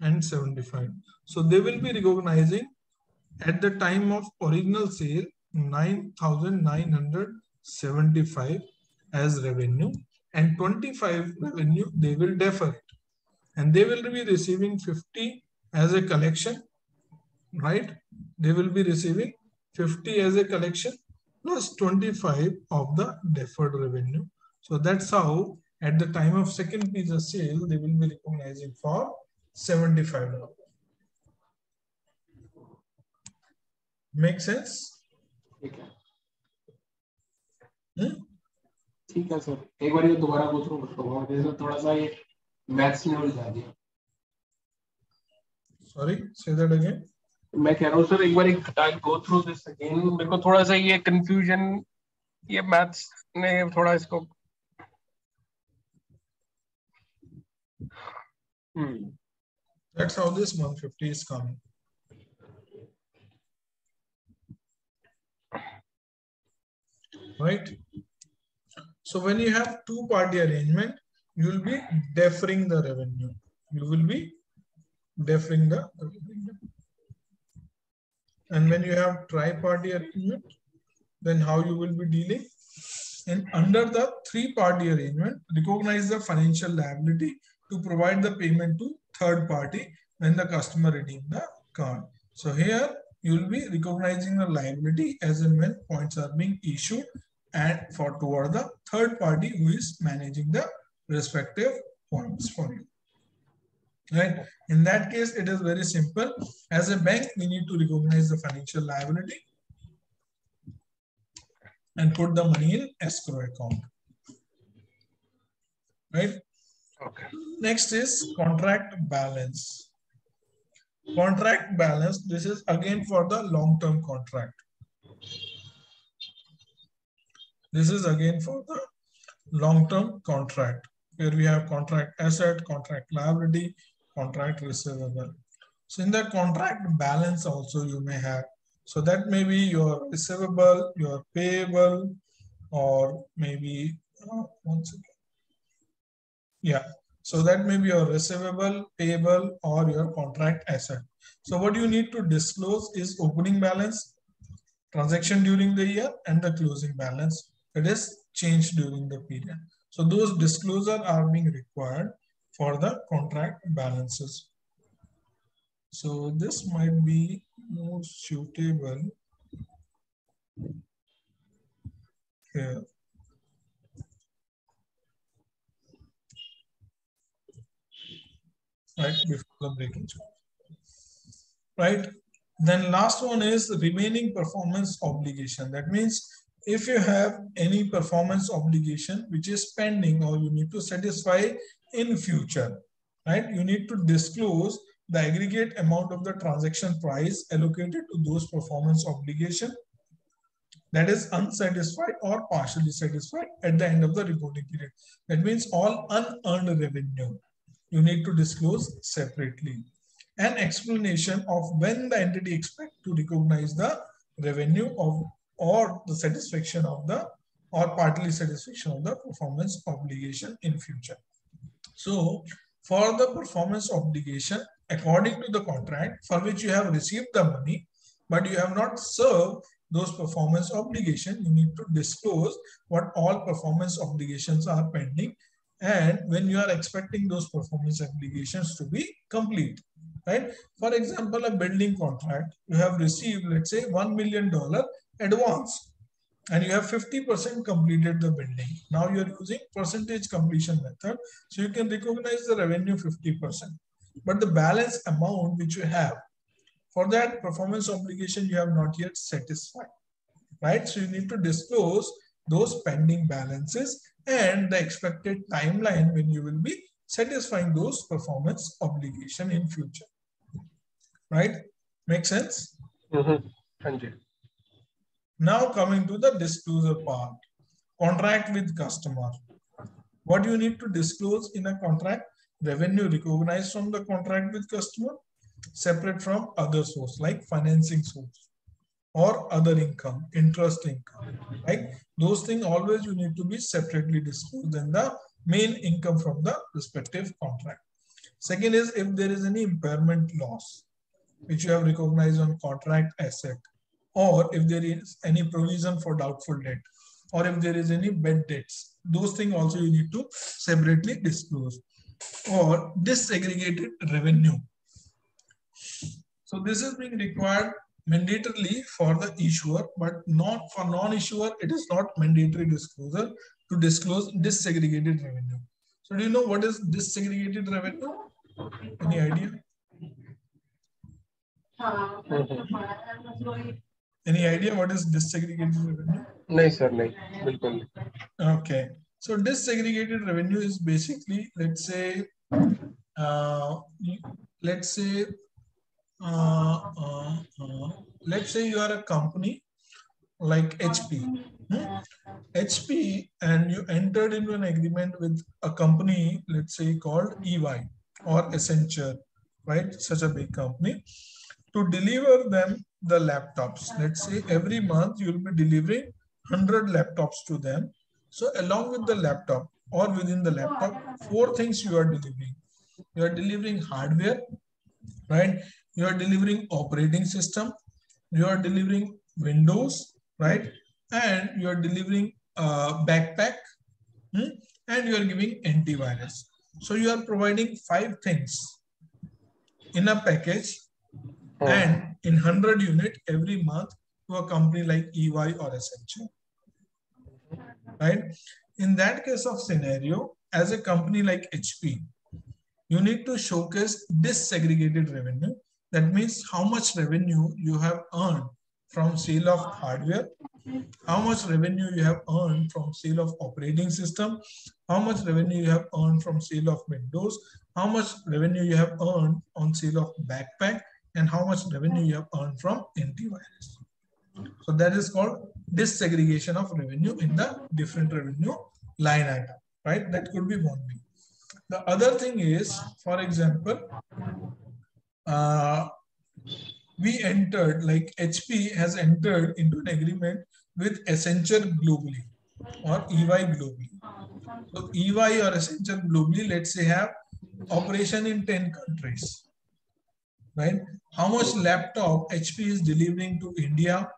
and 75. So they will be recognizing at the time of original sale 9,975 as revenue and 25 revenue they will defer it. And they will be receiving 50 as a collection, right? They will be receiving 50 as a collection plus 25 of the deferred revenue. So that's how at the time of second pizza sale, they will be recognizing for $75. Make sense? Okay. Hmm? Okay, sir. Ek baar ye dobara go through karunga. There's a thoda sa maths mein uljha diya. Sorry, say that again. मैं कह रहा हूँ sir एक बार I'll go through this again. मेरे को थोड़ा सा ये confusion, ये maths ने थोड़ा इसको That's how this 150 is coming. Right? So when you have two-party arrangement, you will be deferring the revenue. You will be deferring the revenue. And when you have tri-party arrangement, then how you will be dealing? And under the three-party arrangement, recognize the financial liability to provide the payment to third party when the customer redeems the card. So here you will be recognizing the liability as and when points are being issued and for toward the third party who is managing the respective points for you, right? In that case, it is very simple. As a bank, we need to recognize the financial liability and put the money in escrow account, right? Okay. Next is contract balance. Contract balance, this is again for the long-term contract. This is again for the long-term contract. Here we have contract asset, contract liability, contract receivable. So in the contract balance also you may have. So that may be your receivable, your payable, or maybe, so that may be your receivable, payable, or your contract asset. So what you need to disclose is opening balance, transaction during the year, and the closing balance. It is changed during the period. So those disclosures are being required for the contract balances. So this might be more suitable here. right, before the breaking charge, right? Then last one is the remaining performance obligation. That means if you have any performance obligation which is pending or you need to satisfy in future, right? You need to disclose the aggregate amount of the transaction price allocated to those performance obligation that is unsatisfied or partially satisfied at the end of the reporting period. That means all unearned revenue you need to disclose separately. An explanation of when the entity expects to recognize the revenue of or the satisfaction of the or partly satisfaction of the performance obligation in future. So for the performance obligation, according to the contract for which you have received the money, but you have not served those performance obligations, you need to disclose what all performance obligations are pending and when you are expecting those performance obligations to be complete, right? For example, a building contract, you have received, let's say, $1 million advance and you have 50% completed the building. Now you're using percentage completion method. So you can recognize the revenue 50%, but the balance amount which you have for that performance obligation, you have not yet satisfied, right? So you need to disclose those pending balances and the expected timeline when you will be satisfying those performance obligation in future, right? Make sense? Mm-hmm. Thank you. Now coming to the disclosure part, contract with customer. What you need to disclose in a contract? Revenue recognized from the contract with customer, separate from other source like financing source or other income, interest income, right? Those things always you need to be separately disclosed than the main income from the respective contract. Second is if there is any impairment loss, which you have recognized on contract asset, or if there is any provision for doubtful debt, or if there is any bad debts, those things also you need to separately disclose, or disaggregated revenue. So this is being required mandatorily for the issuer, but not for non-issuer. It is not mandatory disclosure to disclose disaggregated revenue. So do you know what is disaggregated revenue? Any idea? Any idea what is disaggregated revenue? No, sir. No. Okay. So disaggregated revenue is basically, let's say you are a company like HP. HP, and you entered into an agreement with a company, let's say called EY or Accenture, right? Such a big company, to deliver them the laptops. Let's say every month you will be delivering 100 laptops to them. So along with the laptop or within the laptop, four things you are delivering. You are delivering hardware, right? You are delivering operating system, you are delivering Windows, right? And you are delivering backpack, and you are giving antivirus. So you are providing five things in a package and in 100 unit every month to a company like EY or Accenture, right? In that case of scenario, as a company like HP, you need to showcase disaggregated revenue. That means how much revenue you have earned from sale of hardware, how much revenue you have earned from sale of operating system, how much revenue you have earned from sale of Windows, how much revenue you have earned on sale of backpack, and how much revenue you have earned from antivirus. So that is called disaggregation of revenue in the different revenue line item, right? That could be one thing. The other thing is, for example, we entered, like HP has entered into an agreement with Accenture globally or EY globally. So EY or Accenture globally, let's say, have operation in 10 countries, right? How much laptop HP is delivering to India,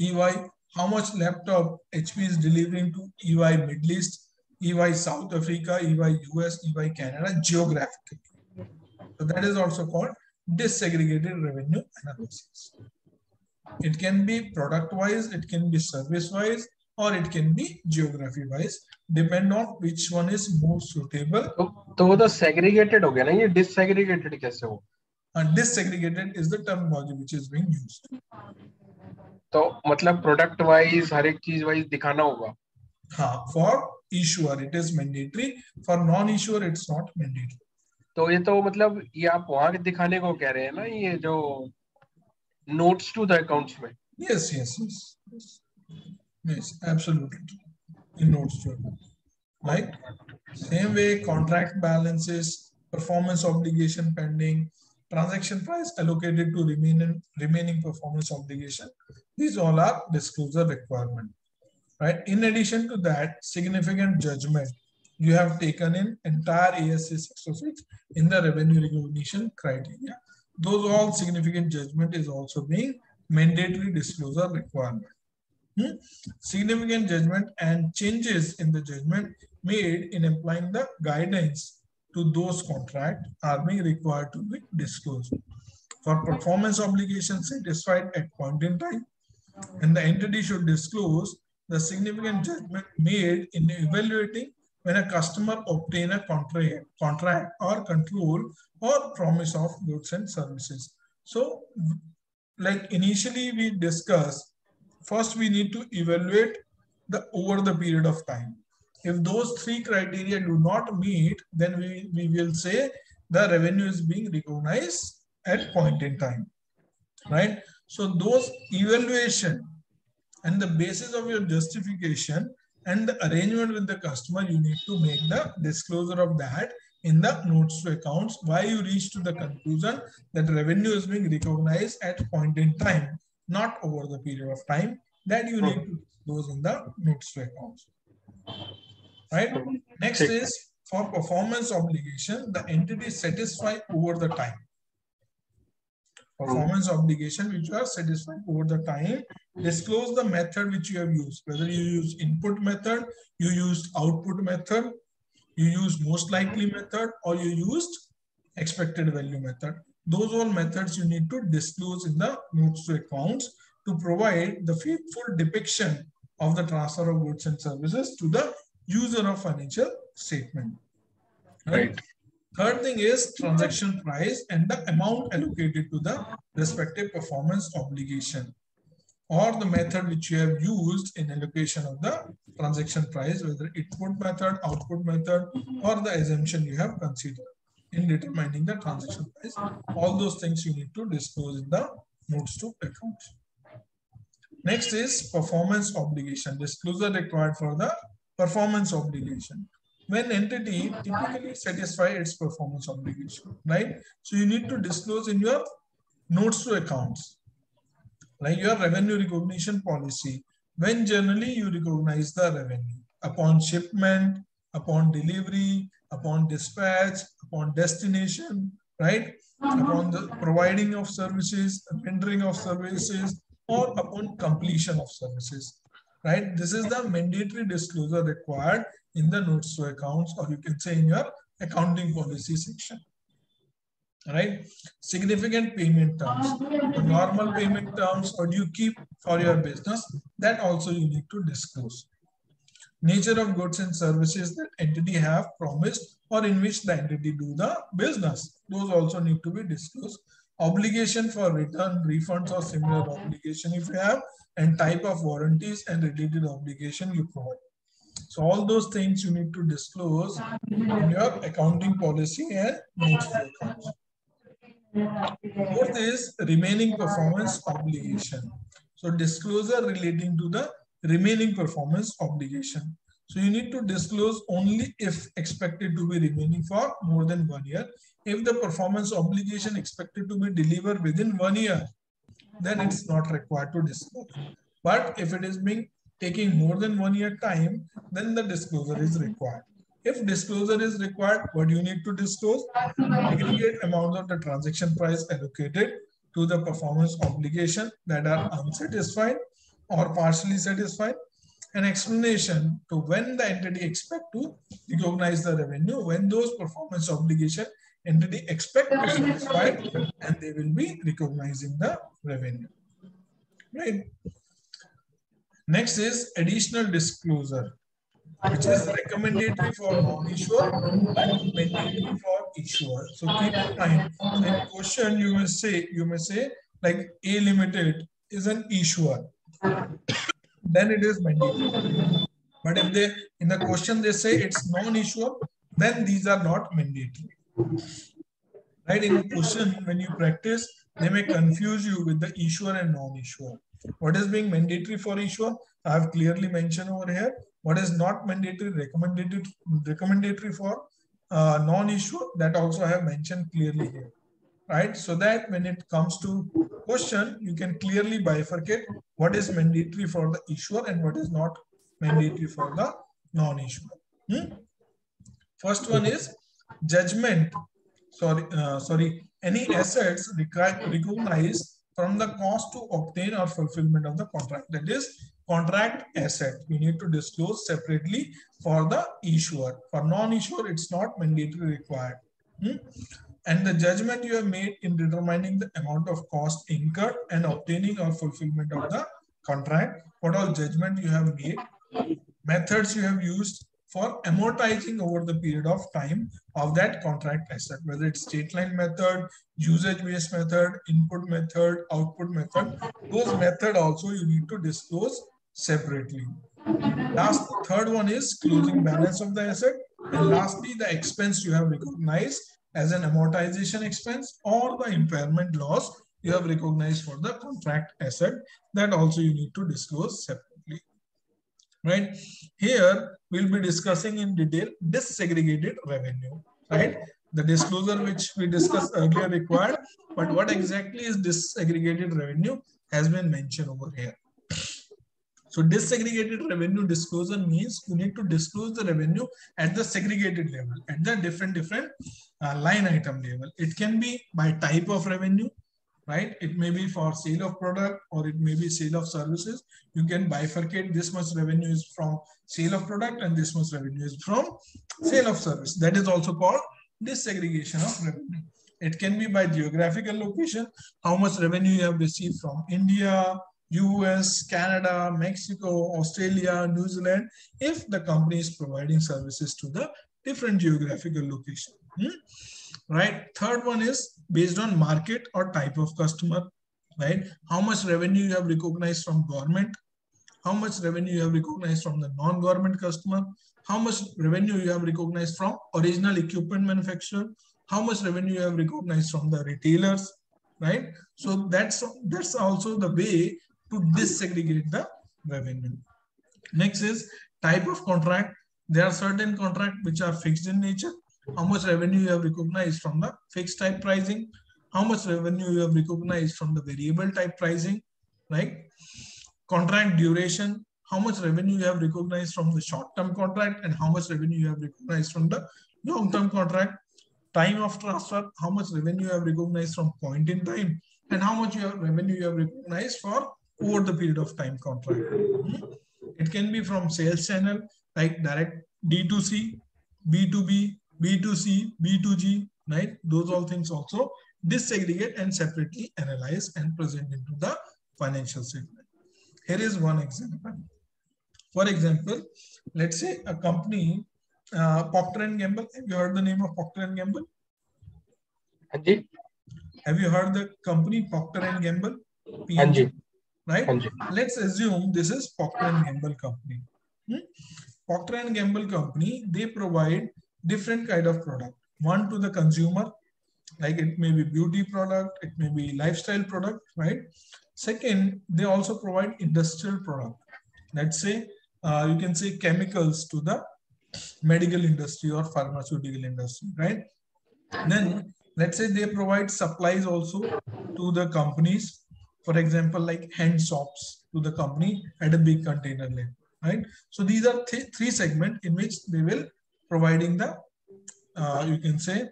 EY, how much laptop HP is delivering to EY Middle East, EY South Africa, EY US, EY Canada, geographically. So that is also called disaggregated revenue analysis. It can be product-wise, it can be service-wise, or it can be geography wise, depend on which one is more suitable. So the segregated ho gaya na, ye disaggregated kaise ho? And disaggregated is the terminology which is being used. So, matlab product wise, har ek cheez wise dikhana hoga. Ha, for issuer it is mandatory. For non-issuer it's not mandatory. So, ये तो मतलब ये आप वहाँ के दिखाने को कह रहे हैं ना, ये जो notes to the accounts में. Yes, yes, yes, yes, absolutely. In notes to accounts, right? Same way, contract balances, performance obligation pending, transaction price allocated to remaining performance obligation. These all are disclosure requirement, right? In addition to that, significant judgment you have taken in entire ASC 606 in the revenue recognition criteria. Those all significant judgment is also being mandatory disclosure requirement. Significant judgment and changes in the judgment made in applying the guidance to those contracts are being required to be disclosed. For performance obligations satisfied at point in time, and the entity should disclose the significant judgment made in evaluating when a customer obtain a contract or control or promise of goods and services. So like initially we discussed, first we need to evaluate over the period of time. If those three criteria do not meet, then we will say the revenue is being recognized at point in time, right? So those evaluation and the basis of your justification and the arrangement with the customer, you need to make the disclosure of that in the notes to accounts, why you reach to the conclusion that revenue is being recognized at point in time, not over the period of time, that you need to disclose in the notes to accounts. Right. Next is for performance obligation, the entity satisfied over the time. Performance obligation which you are satisfied over the time, disclose the method which you have used, whether you use input method, you used output method, you used most likely method, or you used expected value method. Those all methods you need to disclose in the notes to accounts to provide the faithful depiction of the transfer of goods and services to the user of financial statement. Right. Right. Third thing is transaction price and the amount allocated to the respective performance obligation, or the method which you have used in allocation of the transaction price, whether input method, output method, or the assumption you have considered in determining the transaction price. All those things you need to disclose in the notes to accounts. Next is performance obligation. Disclosure required for the performance obligation. When entity typically satisfies its performance obligation, right? So you need to disclose in your notes to accounts, like your revenue recognition policy, when generally you recognize the revenue upon shipment, upon delivery, upon dispatch, upon destination, right? Upon the providing of services, rendering of services, or upon completion of services, right? This is the mandatory disclosure required in the notes to accounts, or you can say in your accounting policy section. Right? Significant payment terms, normal payment terms, or do you keep for your business, that also you need to disclose. Nature of goods and services that entity have promised or in which the entity do the business, those also need to be disclosed. Obligation for return, refunds, or similar obligation if you have, and type of warranties and related obligation you provide. So all those things you need to disclose in your accounting policy and notes to accounts. Fourth is remaining performance obligation. So disclosure relating to the remaining performance obligation. So you need to disclose only if expected to be remaining for more than 1 year. If the performance obligation expected to be delivered within 1 year, then it's not required to disclose. But if it is being taking more than 1 year time, then the disclosure is required. If disclosure is required, what do you need to disclose? Aggregate amount of the transaction price allocated to the performance obligation that are unsatisfied or partially satisfied. An explanation to when the entity expect to recognize the revenue, when those performance obligation entity expect to satisfy, and they will be recognizing the revenue. Right. Next is additional disclosure, which is recommendatory for non-issuer and mandatory for issuer. So keep in mind, in question you may say like A Limited is an issuer, then it is mandatory. But if they in the question they say it's non-issuer, then these are not mandatory. Right? In question, when you practice, they may confuse you with the issuer and non-issuer. What is being mandatory for issuer? I have clearly mentioned over here. What is not mandatory, recommendatory for non-issuer, that also I have mentioned clearly here. Right? So that when it comes to question, you can clearly bifurcate what is mandatory for the issuer and what is not mandatory for the non-issuer. First one is judgment. Any assets recognized from the cost to obtain or fulfillment of the contract. That is contract asset. You need to disclose separately for the issuer. For non-issuer, it's not mandatory required. And the judgment you have made in determining the amount of cost incurred and obtaining or fulfillment of the contract. What all judgment you have made. Methods you have used for amortizing over the period of time of that contract asset, whether it's straight line method, usage-based method, input method, output method, those methods also you need to disclose separately. Last, third one is closing balance of the asset. And lastly, the expense you have recognized as an amortization expense or the impairment loss you have recognized for the contract asset, that also you need to disclose separately. Right? Here, we'll be discussing in detail disaggregated revenue, right? The disclosure which we discussed earlier required, but what exactly is disaggregated revenue has been mentioned over here. So disaggregated revenue disclosure means you need to disclose the revenue at the segregated level, at the different line item level. It can be by type of revenue, right? It may be for sale of product or it may be sale of services. You can bifurcate this much revenue is from sale of product and this much revenue is from sale of service. That is also called disaggregation of revenue. It can be by geographical location, how much revenue you have received from India, US, Canada, Mexico, Australia, New Zealand, if the company is providing services to the different geographical location. Right. Third one is based on market or type of customer, right? How much revenue you have recognized from government, how much revenue you have recognized from the non-government customer, how much revenue you have recognized from original equipment manufacturer, how much revenue you have recognized from the retailers, right? So that's also the way to disaggregate the revenue. Next is type of contract. There are certain contracts which are fixed in nature. How much revenue you have recognized from the fixed type pricing, how much revenue you have recognized from the variable type pricing, right? Contract duration, how much revenue you have recognized from the short-term contract and how much revenue you have recognized from the long-term contract. Time of transfer, how much revenue you have recognized from point in time and how much revenue you have recognized for over the period of time contract. It can be from sales channel like direct D2C, B2B, B2C, B2G, right? Those all things also disaggregate and separately analyze and present into the financial statement. Here is one example. For example, let's say a company, Procter & Gamble. Have you heard the name of Procter & Gamble? Anji. Have you heard the company Procter & Gamble? PNG, right? Anji. Let's assume this is Procter & Gamble company. Procter & Gamble company, they provide different kind of product. One to the consumer, like it may be beauty product, it may be lifestyle product, right? Second, they also provide industrial product. Let's say, you can say chemicals to the medical industry or pharmaceutical industry, right? Then let's say they provide supplies also to the companies, for example, like hand soaps to the company at a big container level, right? So these are three segments in which they will providing the, you can say,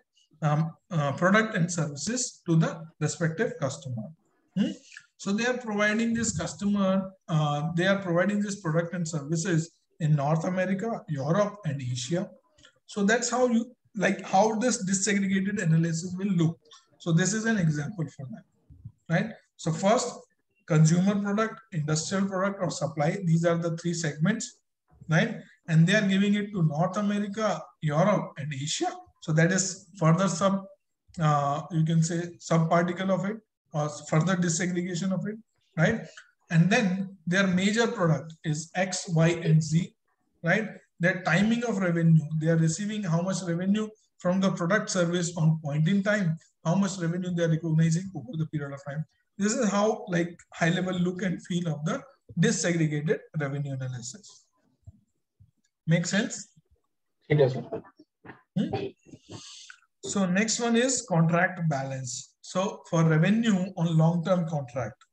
product and services to the respective customer. So they are providing this customer, they are providing this product and services in North America, Europe and Asia. So that's how you, like how this disaggregated analysis will look. So this is an example for that, right? So first, consumer product, industrial product, or supply. These are the three segments, right? And they are giving it to North America, Europe, and Asia. So that is further you can say sub-particle of it, or further disaggregation of it, right? And then their major product is X, Y, and Z, right? Their timing of revenue, they are receiving how much revenue from the product service on point in time, how much revenue they are recognizing over the period of time. This is how like high level look and feel of the disaggregated revenue analysis. Make sense? It does. So next one is contract balance. So for revenue on long-term contract.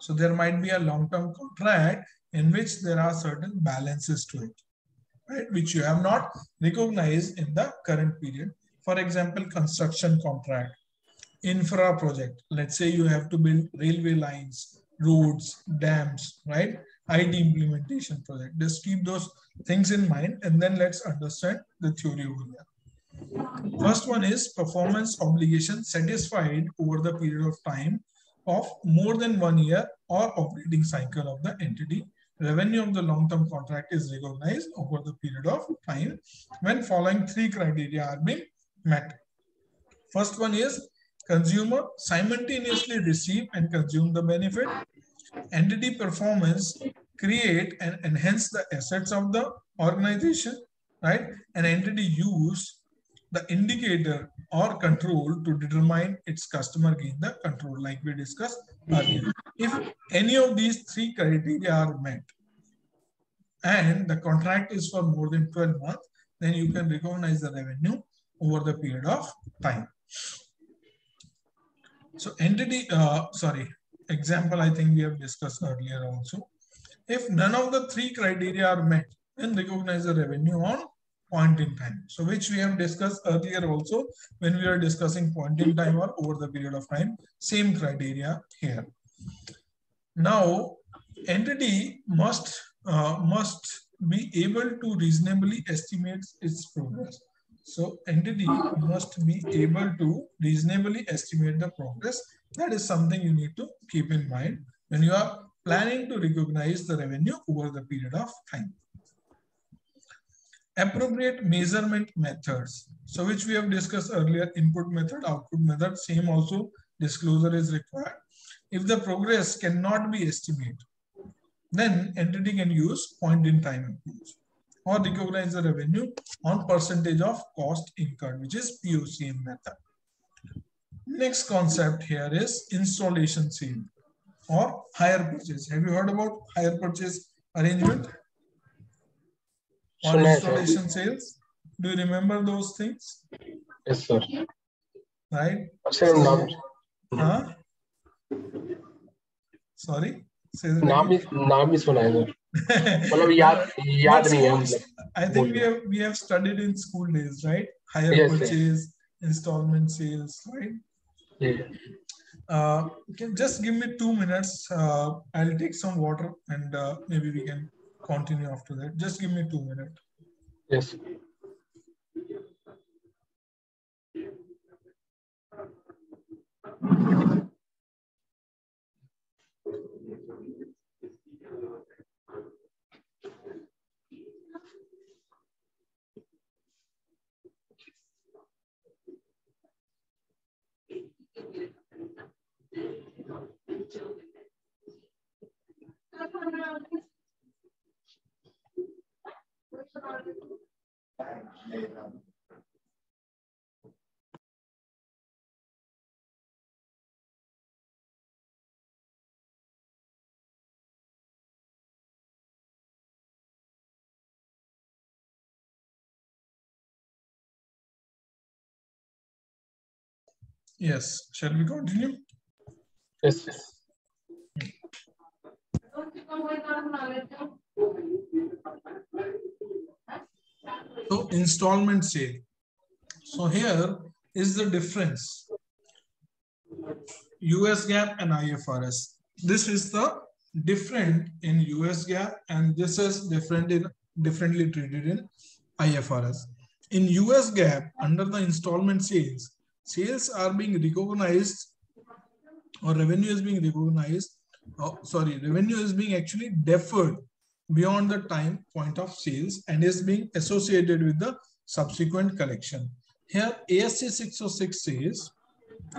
So there might be a long-term contract in which there are certain balances to it, right? Which you have not recognized in the current period. For example, construction contract, infra project. Let's say you have to build railway lines, roads, dams, right? IT implementation project. Just keep those things in mind and then let's understand the theory over here. First one is performance obligation satisfied over the period of time of more than 1 year or operating cycle of the entity. Revenue of the long-term contract is recognized over the period of time when following three criteria are being met. First one is consumer simultaneously receive and consume the benefit. Entity performance create and enhance the assets of the organization, right? An entity use the indicator or control to determine its customer gain the control, like we discussed earlier. If any of these three criteria are met and the contract is for more than 12 months, then you can recognize the revenue over the period of time. So example I think we have discussed earlier also. If none of the three criteria are met, then recognize the revenue on point in time. So which we have discussed earlier also when we are discussing point in time or over the period of time, same criteria here. Now, entity must be able to reasonably estimate its progress. So entity must be able to reasonably estimate the progress. That is something you need to keep in mind when you are planning to recognize the revenue over the period of time. Appropriate measurement methods. So which we have discussed earlier, input method, output method, same also disclosure is required. If the progress cannot be estimated, then entity can use point in time approach or recognize the revenue on percentage of cost incurred, which is POCM method. Next concept here is installation sale or hire purchase. Have you heard about hire purchase arrangement or installation sales? Do you remember those things? Yes, sir. Right? Sir, sorry? I think we have studied in school days, right? Hire purchase, sir. Installment sales, right? Yeah. Can just give me 2 minutes. I'll take some water and maybe we can continue after that. Just give me 2 minutes. Yes. Yes, shall we continue? Yes. So installment sale. So here is the difference. US GAAP and IFRS. This is the different in US GAAP and this is different in differently treated in IFRS. In US GAAP, under the installment sales, sales are being recognized or revenue is being recognized revenue is being actually deferred beyond the time point of sales and is being associated with the subsequent collection. Here ASC 606 says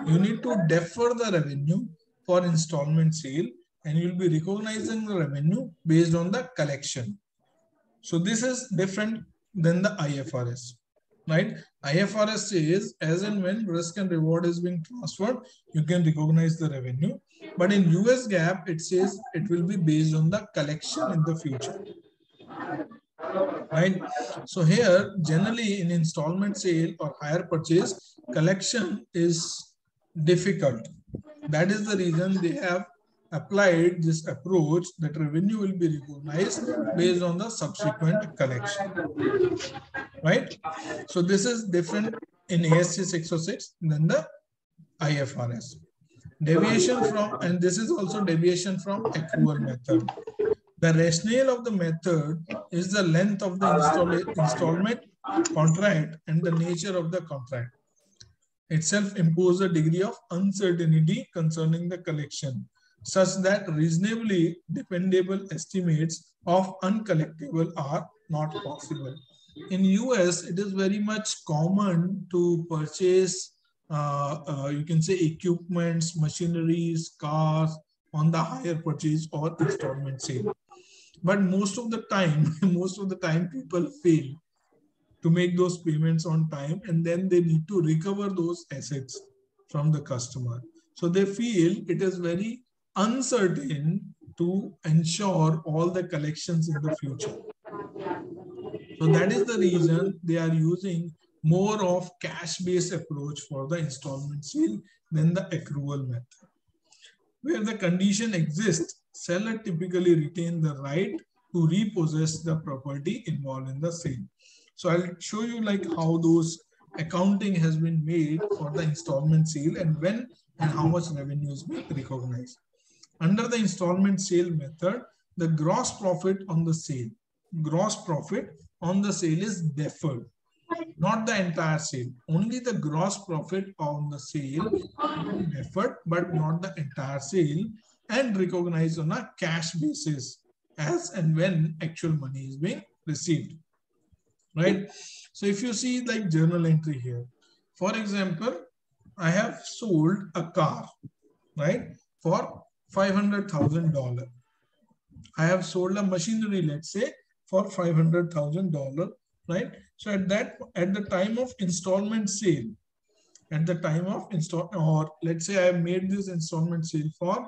you need to defer the revenue for installment sale and you'll be recognizing the revenue based on the collection. So this is different than the IFRS, right? IFRS says as and when risk and reward is being transferred, you can recognize the revenue. But in US GAAP, it says it will be based on the collection in the future, right? So here, generally in installment sale or hire purchase, collection is difficult. That is the reason they have applied this approach that revenue will be recognized based on the subsequent collection, right? So this is different in ASC 606 than the IFRS. Deviation from, and this is also deviation from accrual method. The rationale of the method is the length of the installment contract and the nature of the contract itself impose a degree of uncertainty concerning the collection, such that reasonably dependable estimates of uncollectible are not possible. In US, it is very much common to purchase, you can say, equipments, machineries, cars on the hire purchase or installment sale. But most of the time people fail to make those payments on time, and then they need to recover those assets from the customer. So they feel it is very uncertain to ensure all the collections in the future. So that is the reason they are using more of cash-based approach for the installment sale than the accrual method. Where the condition exists, seller typically retains the right to repossess the property involved in the sale. So I'll show you like how those accounting has been made for the installment sale and when and how much revenue is being recognized. Under the installment sale method, the gross profit on the sale is deferred, not the entire sale. Only the gross profit on the sale is deferred, but not the entire sale, and recognized on a cash basis as and when actual money is being received, right? So if you see like journal entry here, for example, I have sold a car, right, for $500,000. I have sold a machinery, let's say, for $500,000, right? So at the time of installment sale, or let's say I made this installment sale for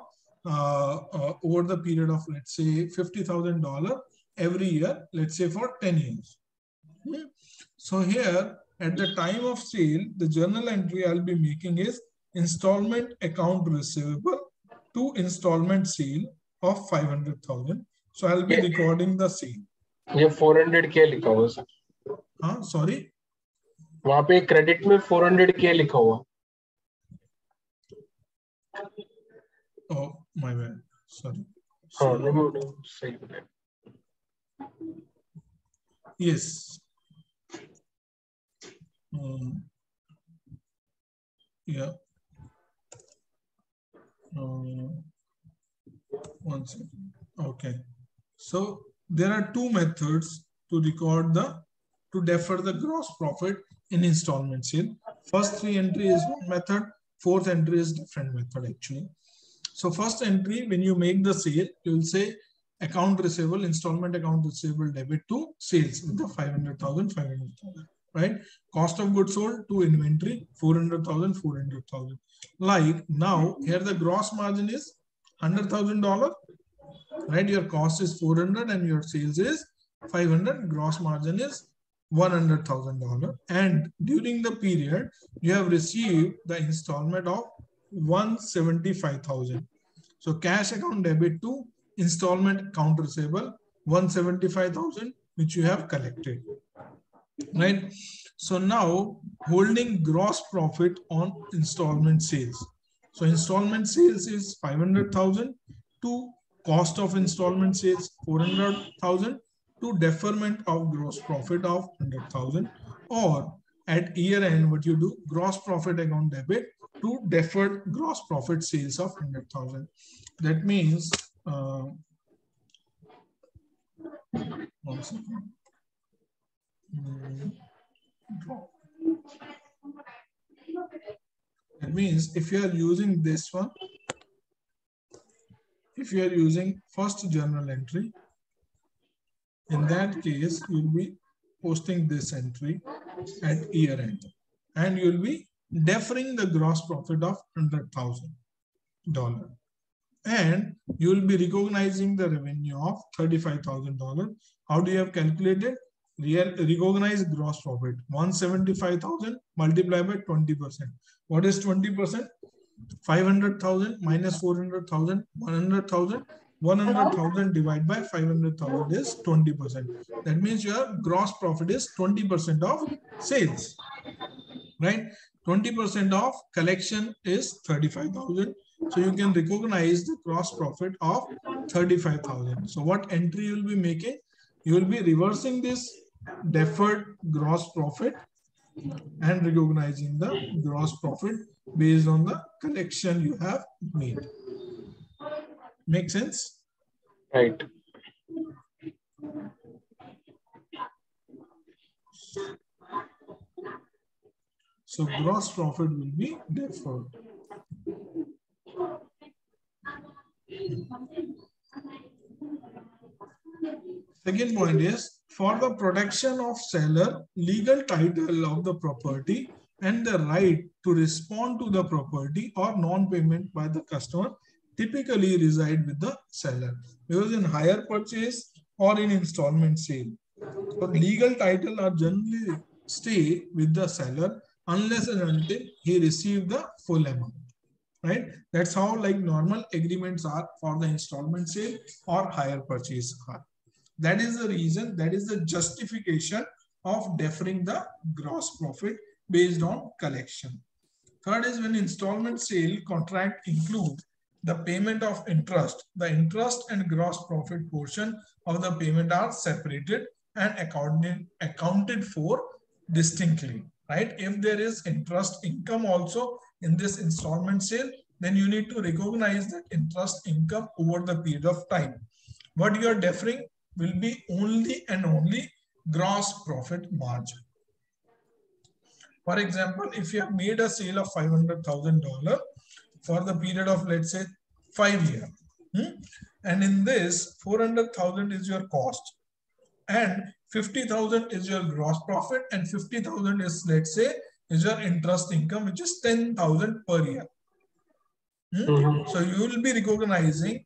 over the period of, let's say, $50,000 every year, let's say for 10 years. Okay? So here, at the time of sale, the journal entry I'll be making is installment account receivable to installment sale of 500,000. So I'll be recording the sale. Yeah, 400K लिखा हुआ sir. हाँ, sorry. वहाँ पे credit में 400K लिखा हुआ. Oh my bad, sorry. हाँ, no, सही है. Yes. One second. Okay, so there are two methods to record to defer the gross profit in installment sale. First three entry is one method, fourth entry is different method actually. So first entry, when you make the sale, you will say account receivable, installment account receivable debit to sales with the 500,000. Right? Cost of goods sold to inventory, 400,000, 400,000. Like now, here the gross margin is $100,000, right? Your cost is 400 and your sales is 500. Gross margin is $100,000. And during the period, you have received the installment of 175,000. So cash account debit to installment account receivable, 175,000, which you have collected. Right, so now holding gross profit on installment sales. So installment sales is 500,000 to cost of installment sales 400,000 to deferment of gross profit of 100,000, or at year end what you do, gross profit account debit to deferred gross profit sales of 100,000. That means, one second. That means if you are using this one, if you are using first journal entry, in that case, you'll be posting this entry at year end and you'll be deferring the gross profit of $100,000. And you'll be recognizing the revenue of $35,000. How do you have calculated? Recognized gross profit, 175,000 multiplied by 20%. What is 20%? 500,000 minus 400,000, 100,000. 100,000 divided by 500,000 is 20%. That means your gross profit is 20% of sales, right? 20% of collection is 35,000. So you can recognize the gross profit of 35,000. So what entry you'll be making? You will be reversing this deferred gross profit and recognizing the gross profit based on the collection you have made. Make sense? Right. So gross profit will be deferred. Second point is, for the protection of seller, legal title of the property and the right to respond to the property or non-payment by the customer typically reside with the seller. Because in hire purchase or in installment sale, so legal title are generally stay with the seller unless and until he receives the full amount. Right? That's how like normal agreements are for the installment sale or hire purchase are. That is the reason, that is the justification of deferring the gross profit based on collection. Third is when installment sale contract includes the payment of interest, the interest and gross profit portion of the payment are separated and accounted for distinctly, right? If there is interest income also in this installment sale, then you need to recognize that interest income over the period of time. What you are deferring will be only and only gross profit margin. For example, if you have made a sale of $500,000 for the period of, let's say, 5 years, and in this 400,000 is your cost and 50,000 is your gross profit and 50,000 is, let's say, is your interest income, which is 10,000 per year. So you will be recognizing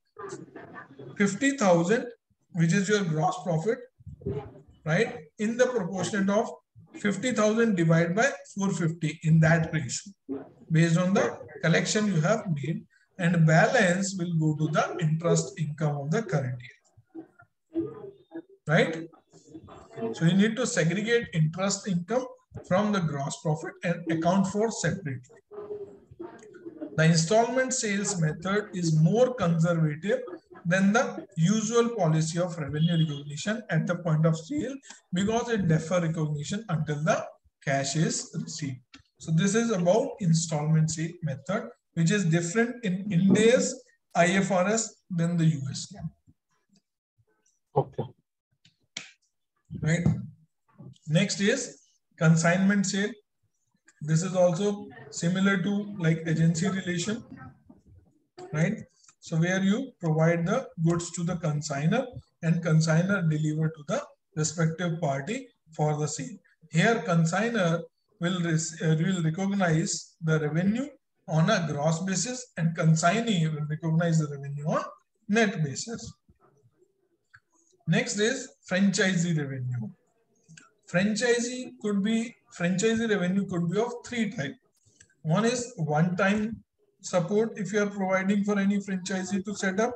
50,000, which is your gross profit, right? In the proportionate of 50,000 divided by 450 in that ratio, based on the collection you have made, and balance will go to the interest income of the current year, right? So you need to segregate interest income from the gross profit and account for separately. The installment sales method is more conservative than the usual policy of revenue recognition at the point of sale because it defers recognition until the cash is received. So this is about installment sale method, which is different in India's IFRS than the US. Okay. Right. Next is consignment sale. This is also similar to like agency relation, right? So where you provide the goods to the consignor and consignor deliver to the respective party for the sale. Here consignor will recognize the revenue on a gross basis and consignee will recognize the revenue on net basis. Next is franchisee revenue. Franchisee revenue could be of three types. One is one-time support if you are providing for any franchisee to set up.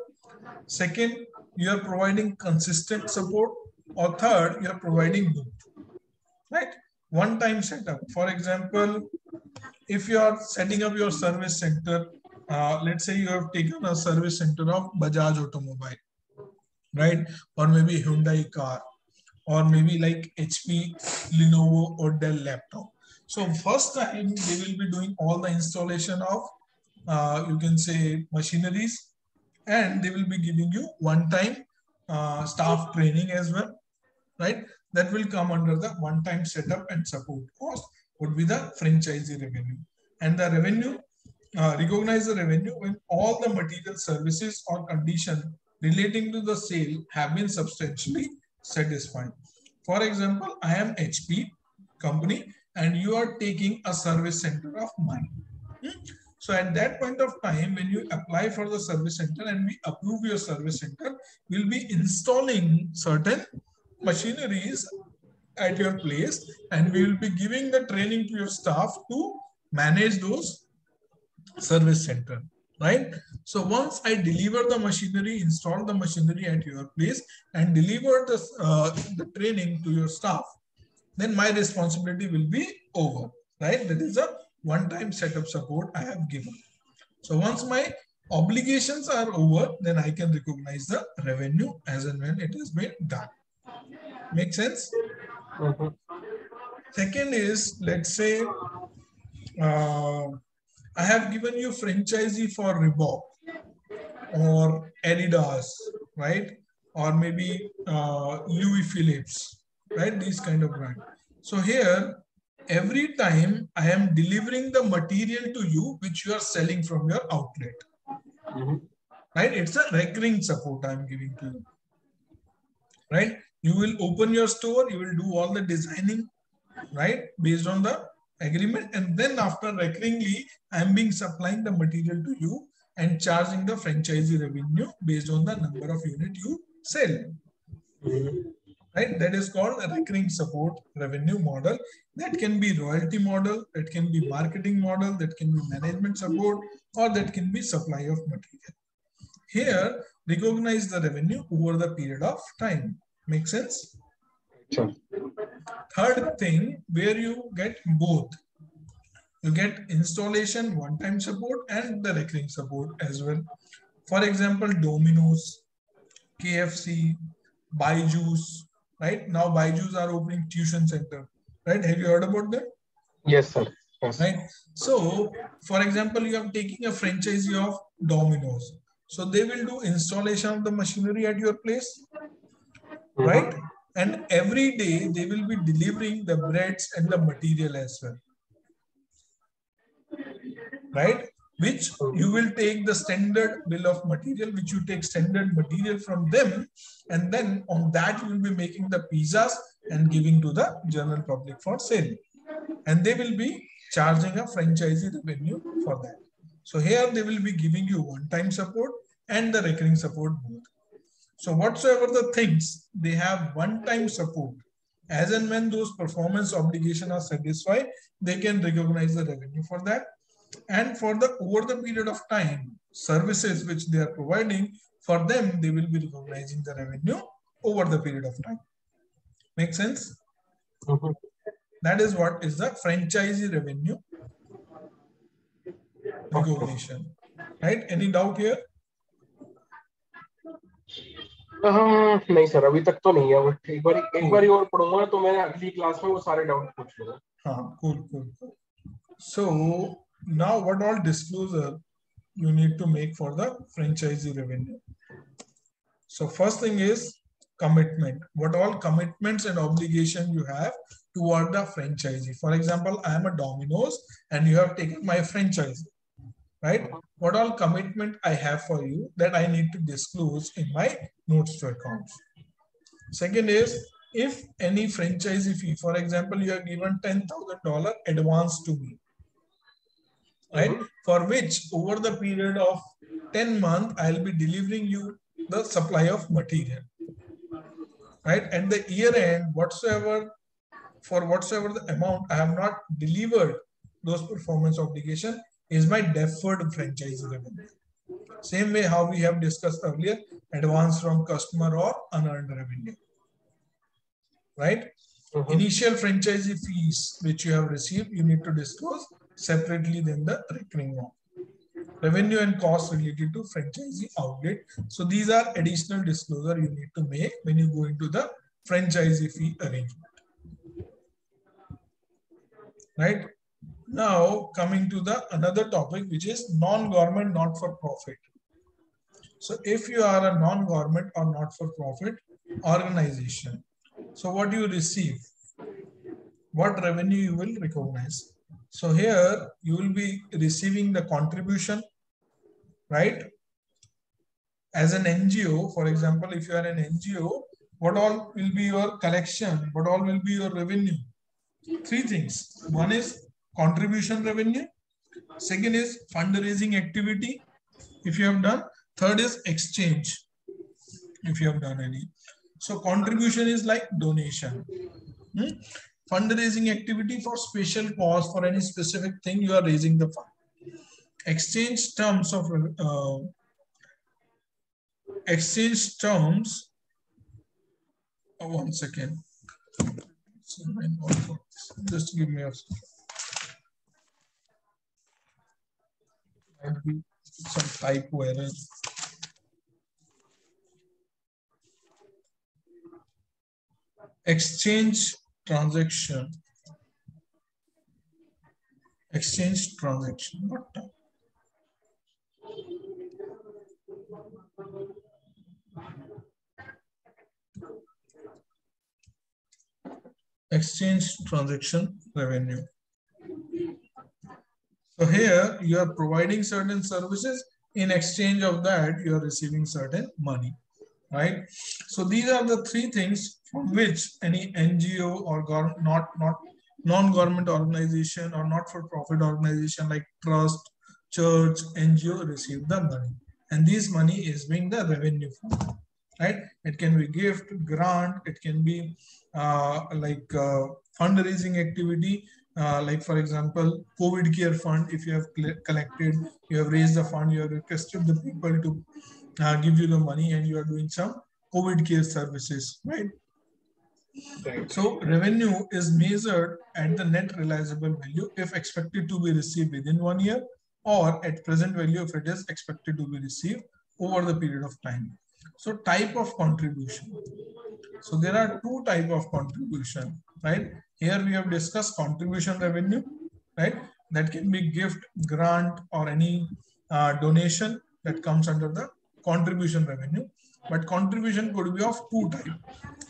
Second, you are providing consistent support. Or third, you are providing both. Right? One-time setup. For example, if you are setting up your service center, let's say you have taken a service center of Bajaj Automobile, right? Or maybe Hyundai car, or maybe like HP, Lenovo or Dell laptop. So first time they will be doing all the installation of, you can say, machineries, and they will be giving you one-time staff training as well, right? That will come under the one-time setup and support cost would be the franchisee revenue. And the revenue, recognize the revenue when all the material services or condition relating to the sale have been substantially satisfied. For example, I am HP company and you are taking a service center of mine. So at that point of time, when you apply for the service center and we approve your service center, we'll be installing certain machineries at your place and we will be giving the training to your staff to manage those service center, right? So once I deliver the machinery, install the machinery at your place and deliver the training to your staff, then my responsibility will be over, right? That is a one-time setup support I have given. So once my obligations are over, then I can recognize the revenue as and when it has been done. Make sense? Mm-hmm. Second is, let's say, I have given you franchisee for Reebok or Adidas, right? Or maybe Louis Philips, right? These kind of brand. So here, every time I am delivering the material to you, which you are selling from your outlet, mm-hmm. right? It's a recurring support I'm giving to you, right? You will open your store, you will do all the designing, right? Based on the agreement. And then after recurringly, I'm being supplying the material to you and charging the franchisee revenue based on the number of unit you sell, right? That is called a recurring support revenue model. That can be royalty model, that can be marketing model, that can be management support, or that can be supply of material. Here, recognize the revenue over the period of time. Make sense? Sure. Third thing, where you get both. You get installation, one-time support, and the recurring support as well. For example, Domino's, KFC, Byju's, right? Now Byju's are opening tuition center, right? Have you heard about that? Yes, sir. Yes. Right. So, for example, you are taking a franchisee of Domino's. So they will do installation of the machinery at your place, right? And every day they will be delivering the breads and the material as well, right? Which you will take the standard bill of material, which you take standard material from them. And then on that, you will be making the pizzas and giving to the general public for sale. And they will be charging a franchisee revenue for that. So here they will be giving you one-time support and the recurring support both. So whatsoever the things, they have one-time support. As and when those performance obligations are satisfied, they can recognize the revenue for that. And for the over the period of time, services which they are providing, for them, they will be recognizing the revenue over the period of time. Make sense? Mm-hmm. That is what is the franchisee revenue recognition. Right? Any doubt here? नहीं sir अभी तक तो नहीं है but एक बारी और पढ़ूंगा तो मैं अगली क्लास में वो सारे डाउट पूछ लूंगा. हाँ, cool. So now what all disclosure you need to make for the franchisee revenue? So first thing is commitment. What all commitments and obligation you have toward the franchisee? For example, I am a Domino's and you have taken my franchisee, right? What all commitment I have for you that I need to disclose in my notes to accounts. Second is, if any franchisee fee, for example, you have given $10,000 advance to me, right? For which over the period of 10 months, I'll be delivering you the supply of material, right? At the year end, whatsoever the amount I have not delivered those performance obligations, is my deferred franchise revenue. Same way how we have discussed earlier, advance from customer or unearned revenue, right? Mm-hmm. Initial franchisee fees, which you have received, you need to disclose separately than the recurring one. Revenue and costs related to franchisee outlet. So these are additional disclosure you need to make when you go into the franchisee fee arrangement. right? Now coming to the another topic, which is non-government, not-for-profit. So if you are a non-government or not-for-profit organization, so what do you receive? What revenue you will recognize? So here you will be receiving the contribution, right? As an NGO, for example, if you are an NGO, what all will be your collection? What all will be your revenue? Three things. One is contribution revenue. Second is fundraising activity, if you have done. Third is exchange, if you have done any. So contribution is like donation. Fundraising activity for special cause, for any specific thing you are raising the fund. Exchange terms of one second. Just give me a second. Some typo error. Exchange transaction. Exchange transaction. What time? Exchange transaction revenue. So here you are providing certain services, in exchange of that you are receiving certain money, right? So these are the three things from which any NGO or non-government organization or not-for-profit organization like trust, church, NGO receive the money. And this money is being the revenue from, right? It can be gift, grant, it can be fundraising activity, like for example, COVID care fund. If you have collected, you have raised the fund, you have requested the people to give you the money, and you are doing some COVID care services, right? Right. So revenue is measured at the net realizable value if expected to be received within 1 year, or at present value if it is expected to be received over the period of time. So type of contribution. So there are two types of contribution, right? Here we have discussed contribution revenue, right? That can be gift, grant, or any donation that comes under the contribution revenue. But contribution could be of two types.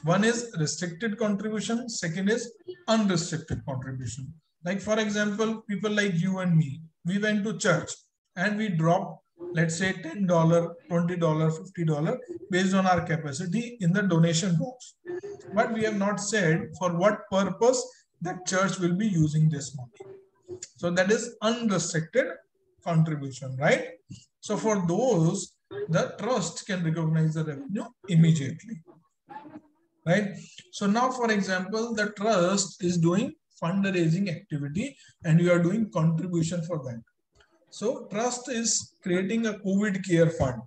One is restricted contribution. Second is unrestricted contribution. Like for example, people like you and me, we went to church and we dropped, let's say $10, $20, $50 based on our capacity in the donation box. But we have not said for what purpose that church will be using this money. So that is unrestricted contribution, right? So for those, the trust can recognize the revenue immediately, right? So now, for example, the trust is doing fundraising activity and you are doing contribution for that. So trust is creating a COVID care fund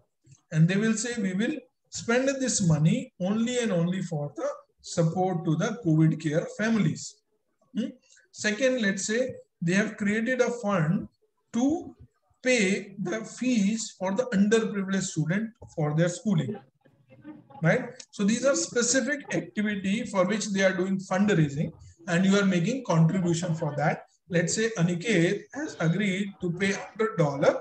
and they will say, we will spend this money only and only for the support to the COVID care families. Second, let's say they have created a fund to pay the fees for the underprivileged student for their schooling, right? So these are specific activity for which they are doing fundraising and you are making contribution for that. Let's say Aniket has agreed to pay $100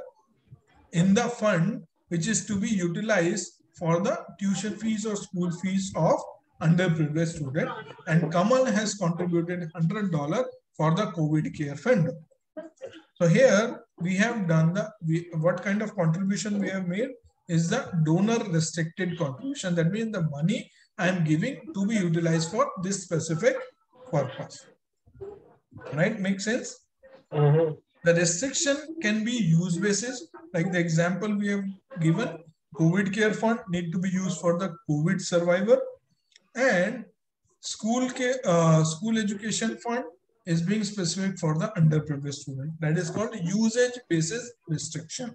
in the fund, which is to be utilized for the tuition fees or school fees of underprivileged student. And Kamal has contributed $100 for the COVID care fund. So here we have done the, what kind of contribution we have made is the donor restricted contribution. That means the money I am giving to be utilized for this specific purpose. Right? Makes sense? Mm-hmm. The restriction can be use basis. Like the example we have given, COVID care fund need to be used for the COVID survivor, and school care, school education fund is being specific for the underprivileged student. That is called usage basis restriction.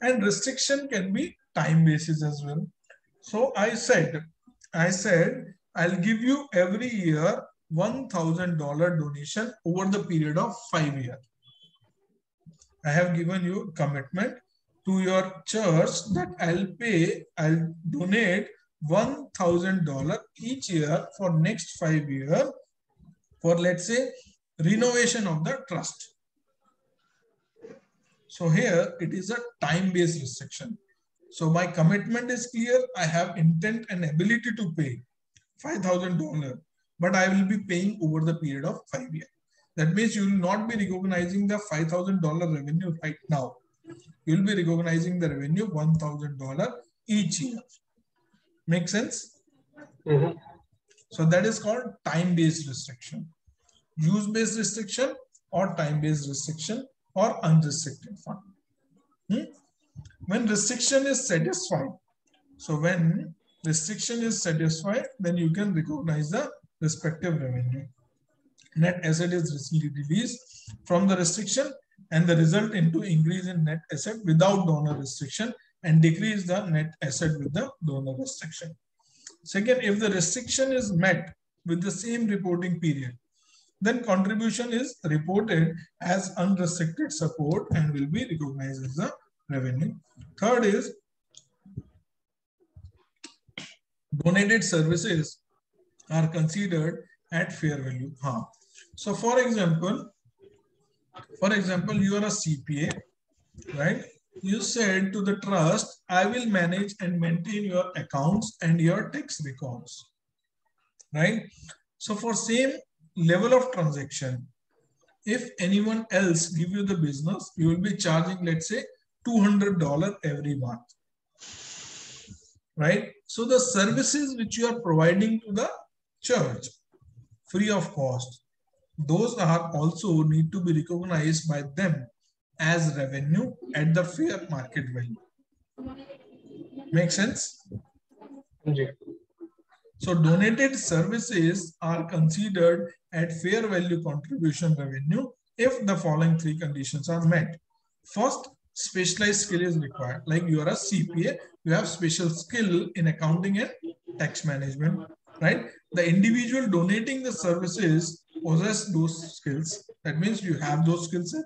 And restriction can be time basis as well. So I said I'll give you every year $1,000 donation over the period of 5 years. I have given you commitment to your church that I'll donate $1,000 each year for next 5 years for, let's say, renovation of the trust. So here it is a time-based restriction. So my commitment is clear. I have intent and ability to pay $5,000, but I will be paying over the period of 5 years. That means you will not be recognizing the $5,000 revenue right now. You will be recognizing the revenue $1,000 each year. Make sense? Mm-hmm. So that is called time-based restriction. Use-based restriction or time-based restriction or unrestricted fund. When restriction is satisfied, so when restriction is satisfied, then you can recognize the respective revenue. Net asset is released from the restriction and the result into increase in net asset without donor restriction and decrease the net asset with the donor restriction. Second, if the restriction is met with the same reporting period, then contribution is reported as unrestricted support and will be recognized as the revenue. Third is donated services are considered at fair value. So for example, you are a CPA, right? You said to the trust, I will manage and maintain your accounts and your tax records, right? So for same level of transaction, if anyone else give you the business, you will be charging, let's say, $200 every month, right? So the services which you are providing to the church free of cost, those are also need to be recognized by them as revenue at the fair market value. Make sense? Okay. So donated services are considered at fair value contribution revenue if the following three conditions are met. First, specialized skill is required. Like you are a CPA, you have special skill in accounting and tax management, right? The individual donating the services possess those skills. That means you have those skills.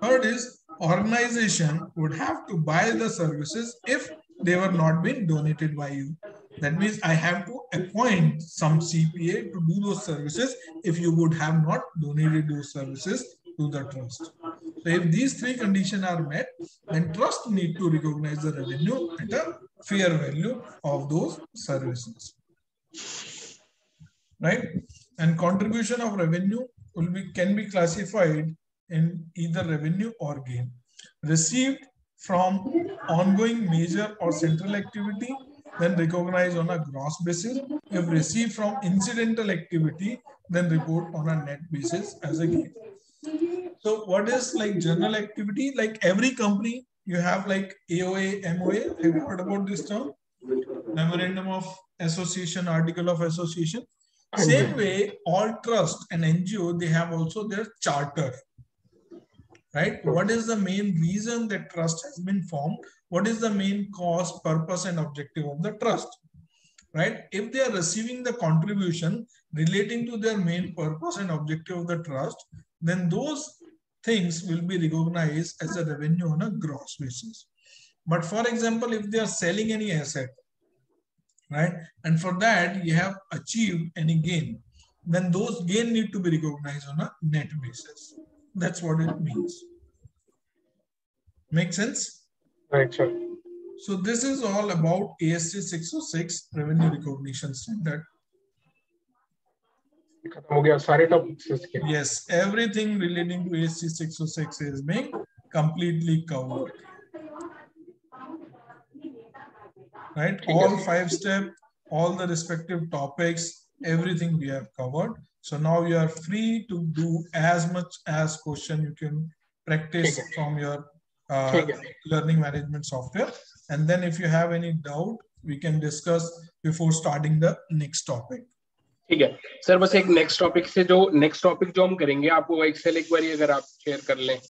Third is organization would have to buy the services if they were not being donated by you. That means I have to appoint some CPA to do those services if you would have not donated those services to the trust. So if these three conditions are met, then trust need to recognize the revenue at a fair value of those services, right? And contribution of revenue will be, can be classified in either revenue or gain. Received from ongoing major or central activity, then recognized on a gross basis. If received from incidental activity, then report on a net basis as a gain. So what is like general activity? Like every company, you have like AOA, MOA. Have you heard about this term? Memorandum of Association, Article of Association. Same way, all trust and NGO, they have also their charter, right? What is the main reason that trust has been formed? What is the main cause, purpose, and objective of the trust, right? If they are receiving the contribution relating to their main purpose and objective of the trust, then those things will be recognized as a revenue on a gross basis. But for example, if they are selling any asset, right, and for that you have achieved any gain, then those gain need to be recognized on a net basis. That's what it means. Make sense? Right, sure. So this is all about ASC 606 revenue recognition standard. Yes, everything relating to ASC 606 is being completely covered. Right, all 5 steps, all the respective topics, everything we have covered. So now you are free to do as much as question you can practice from your learning management software. And then if you have any doubt, we can discuss before starting the next topic. ठीक है sir बस एक next topic से जो next topic जो हम करेंगे आपको एक्सेल एक बार अगर आप शेयर कर लें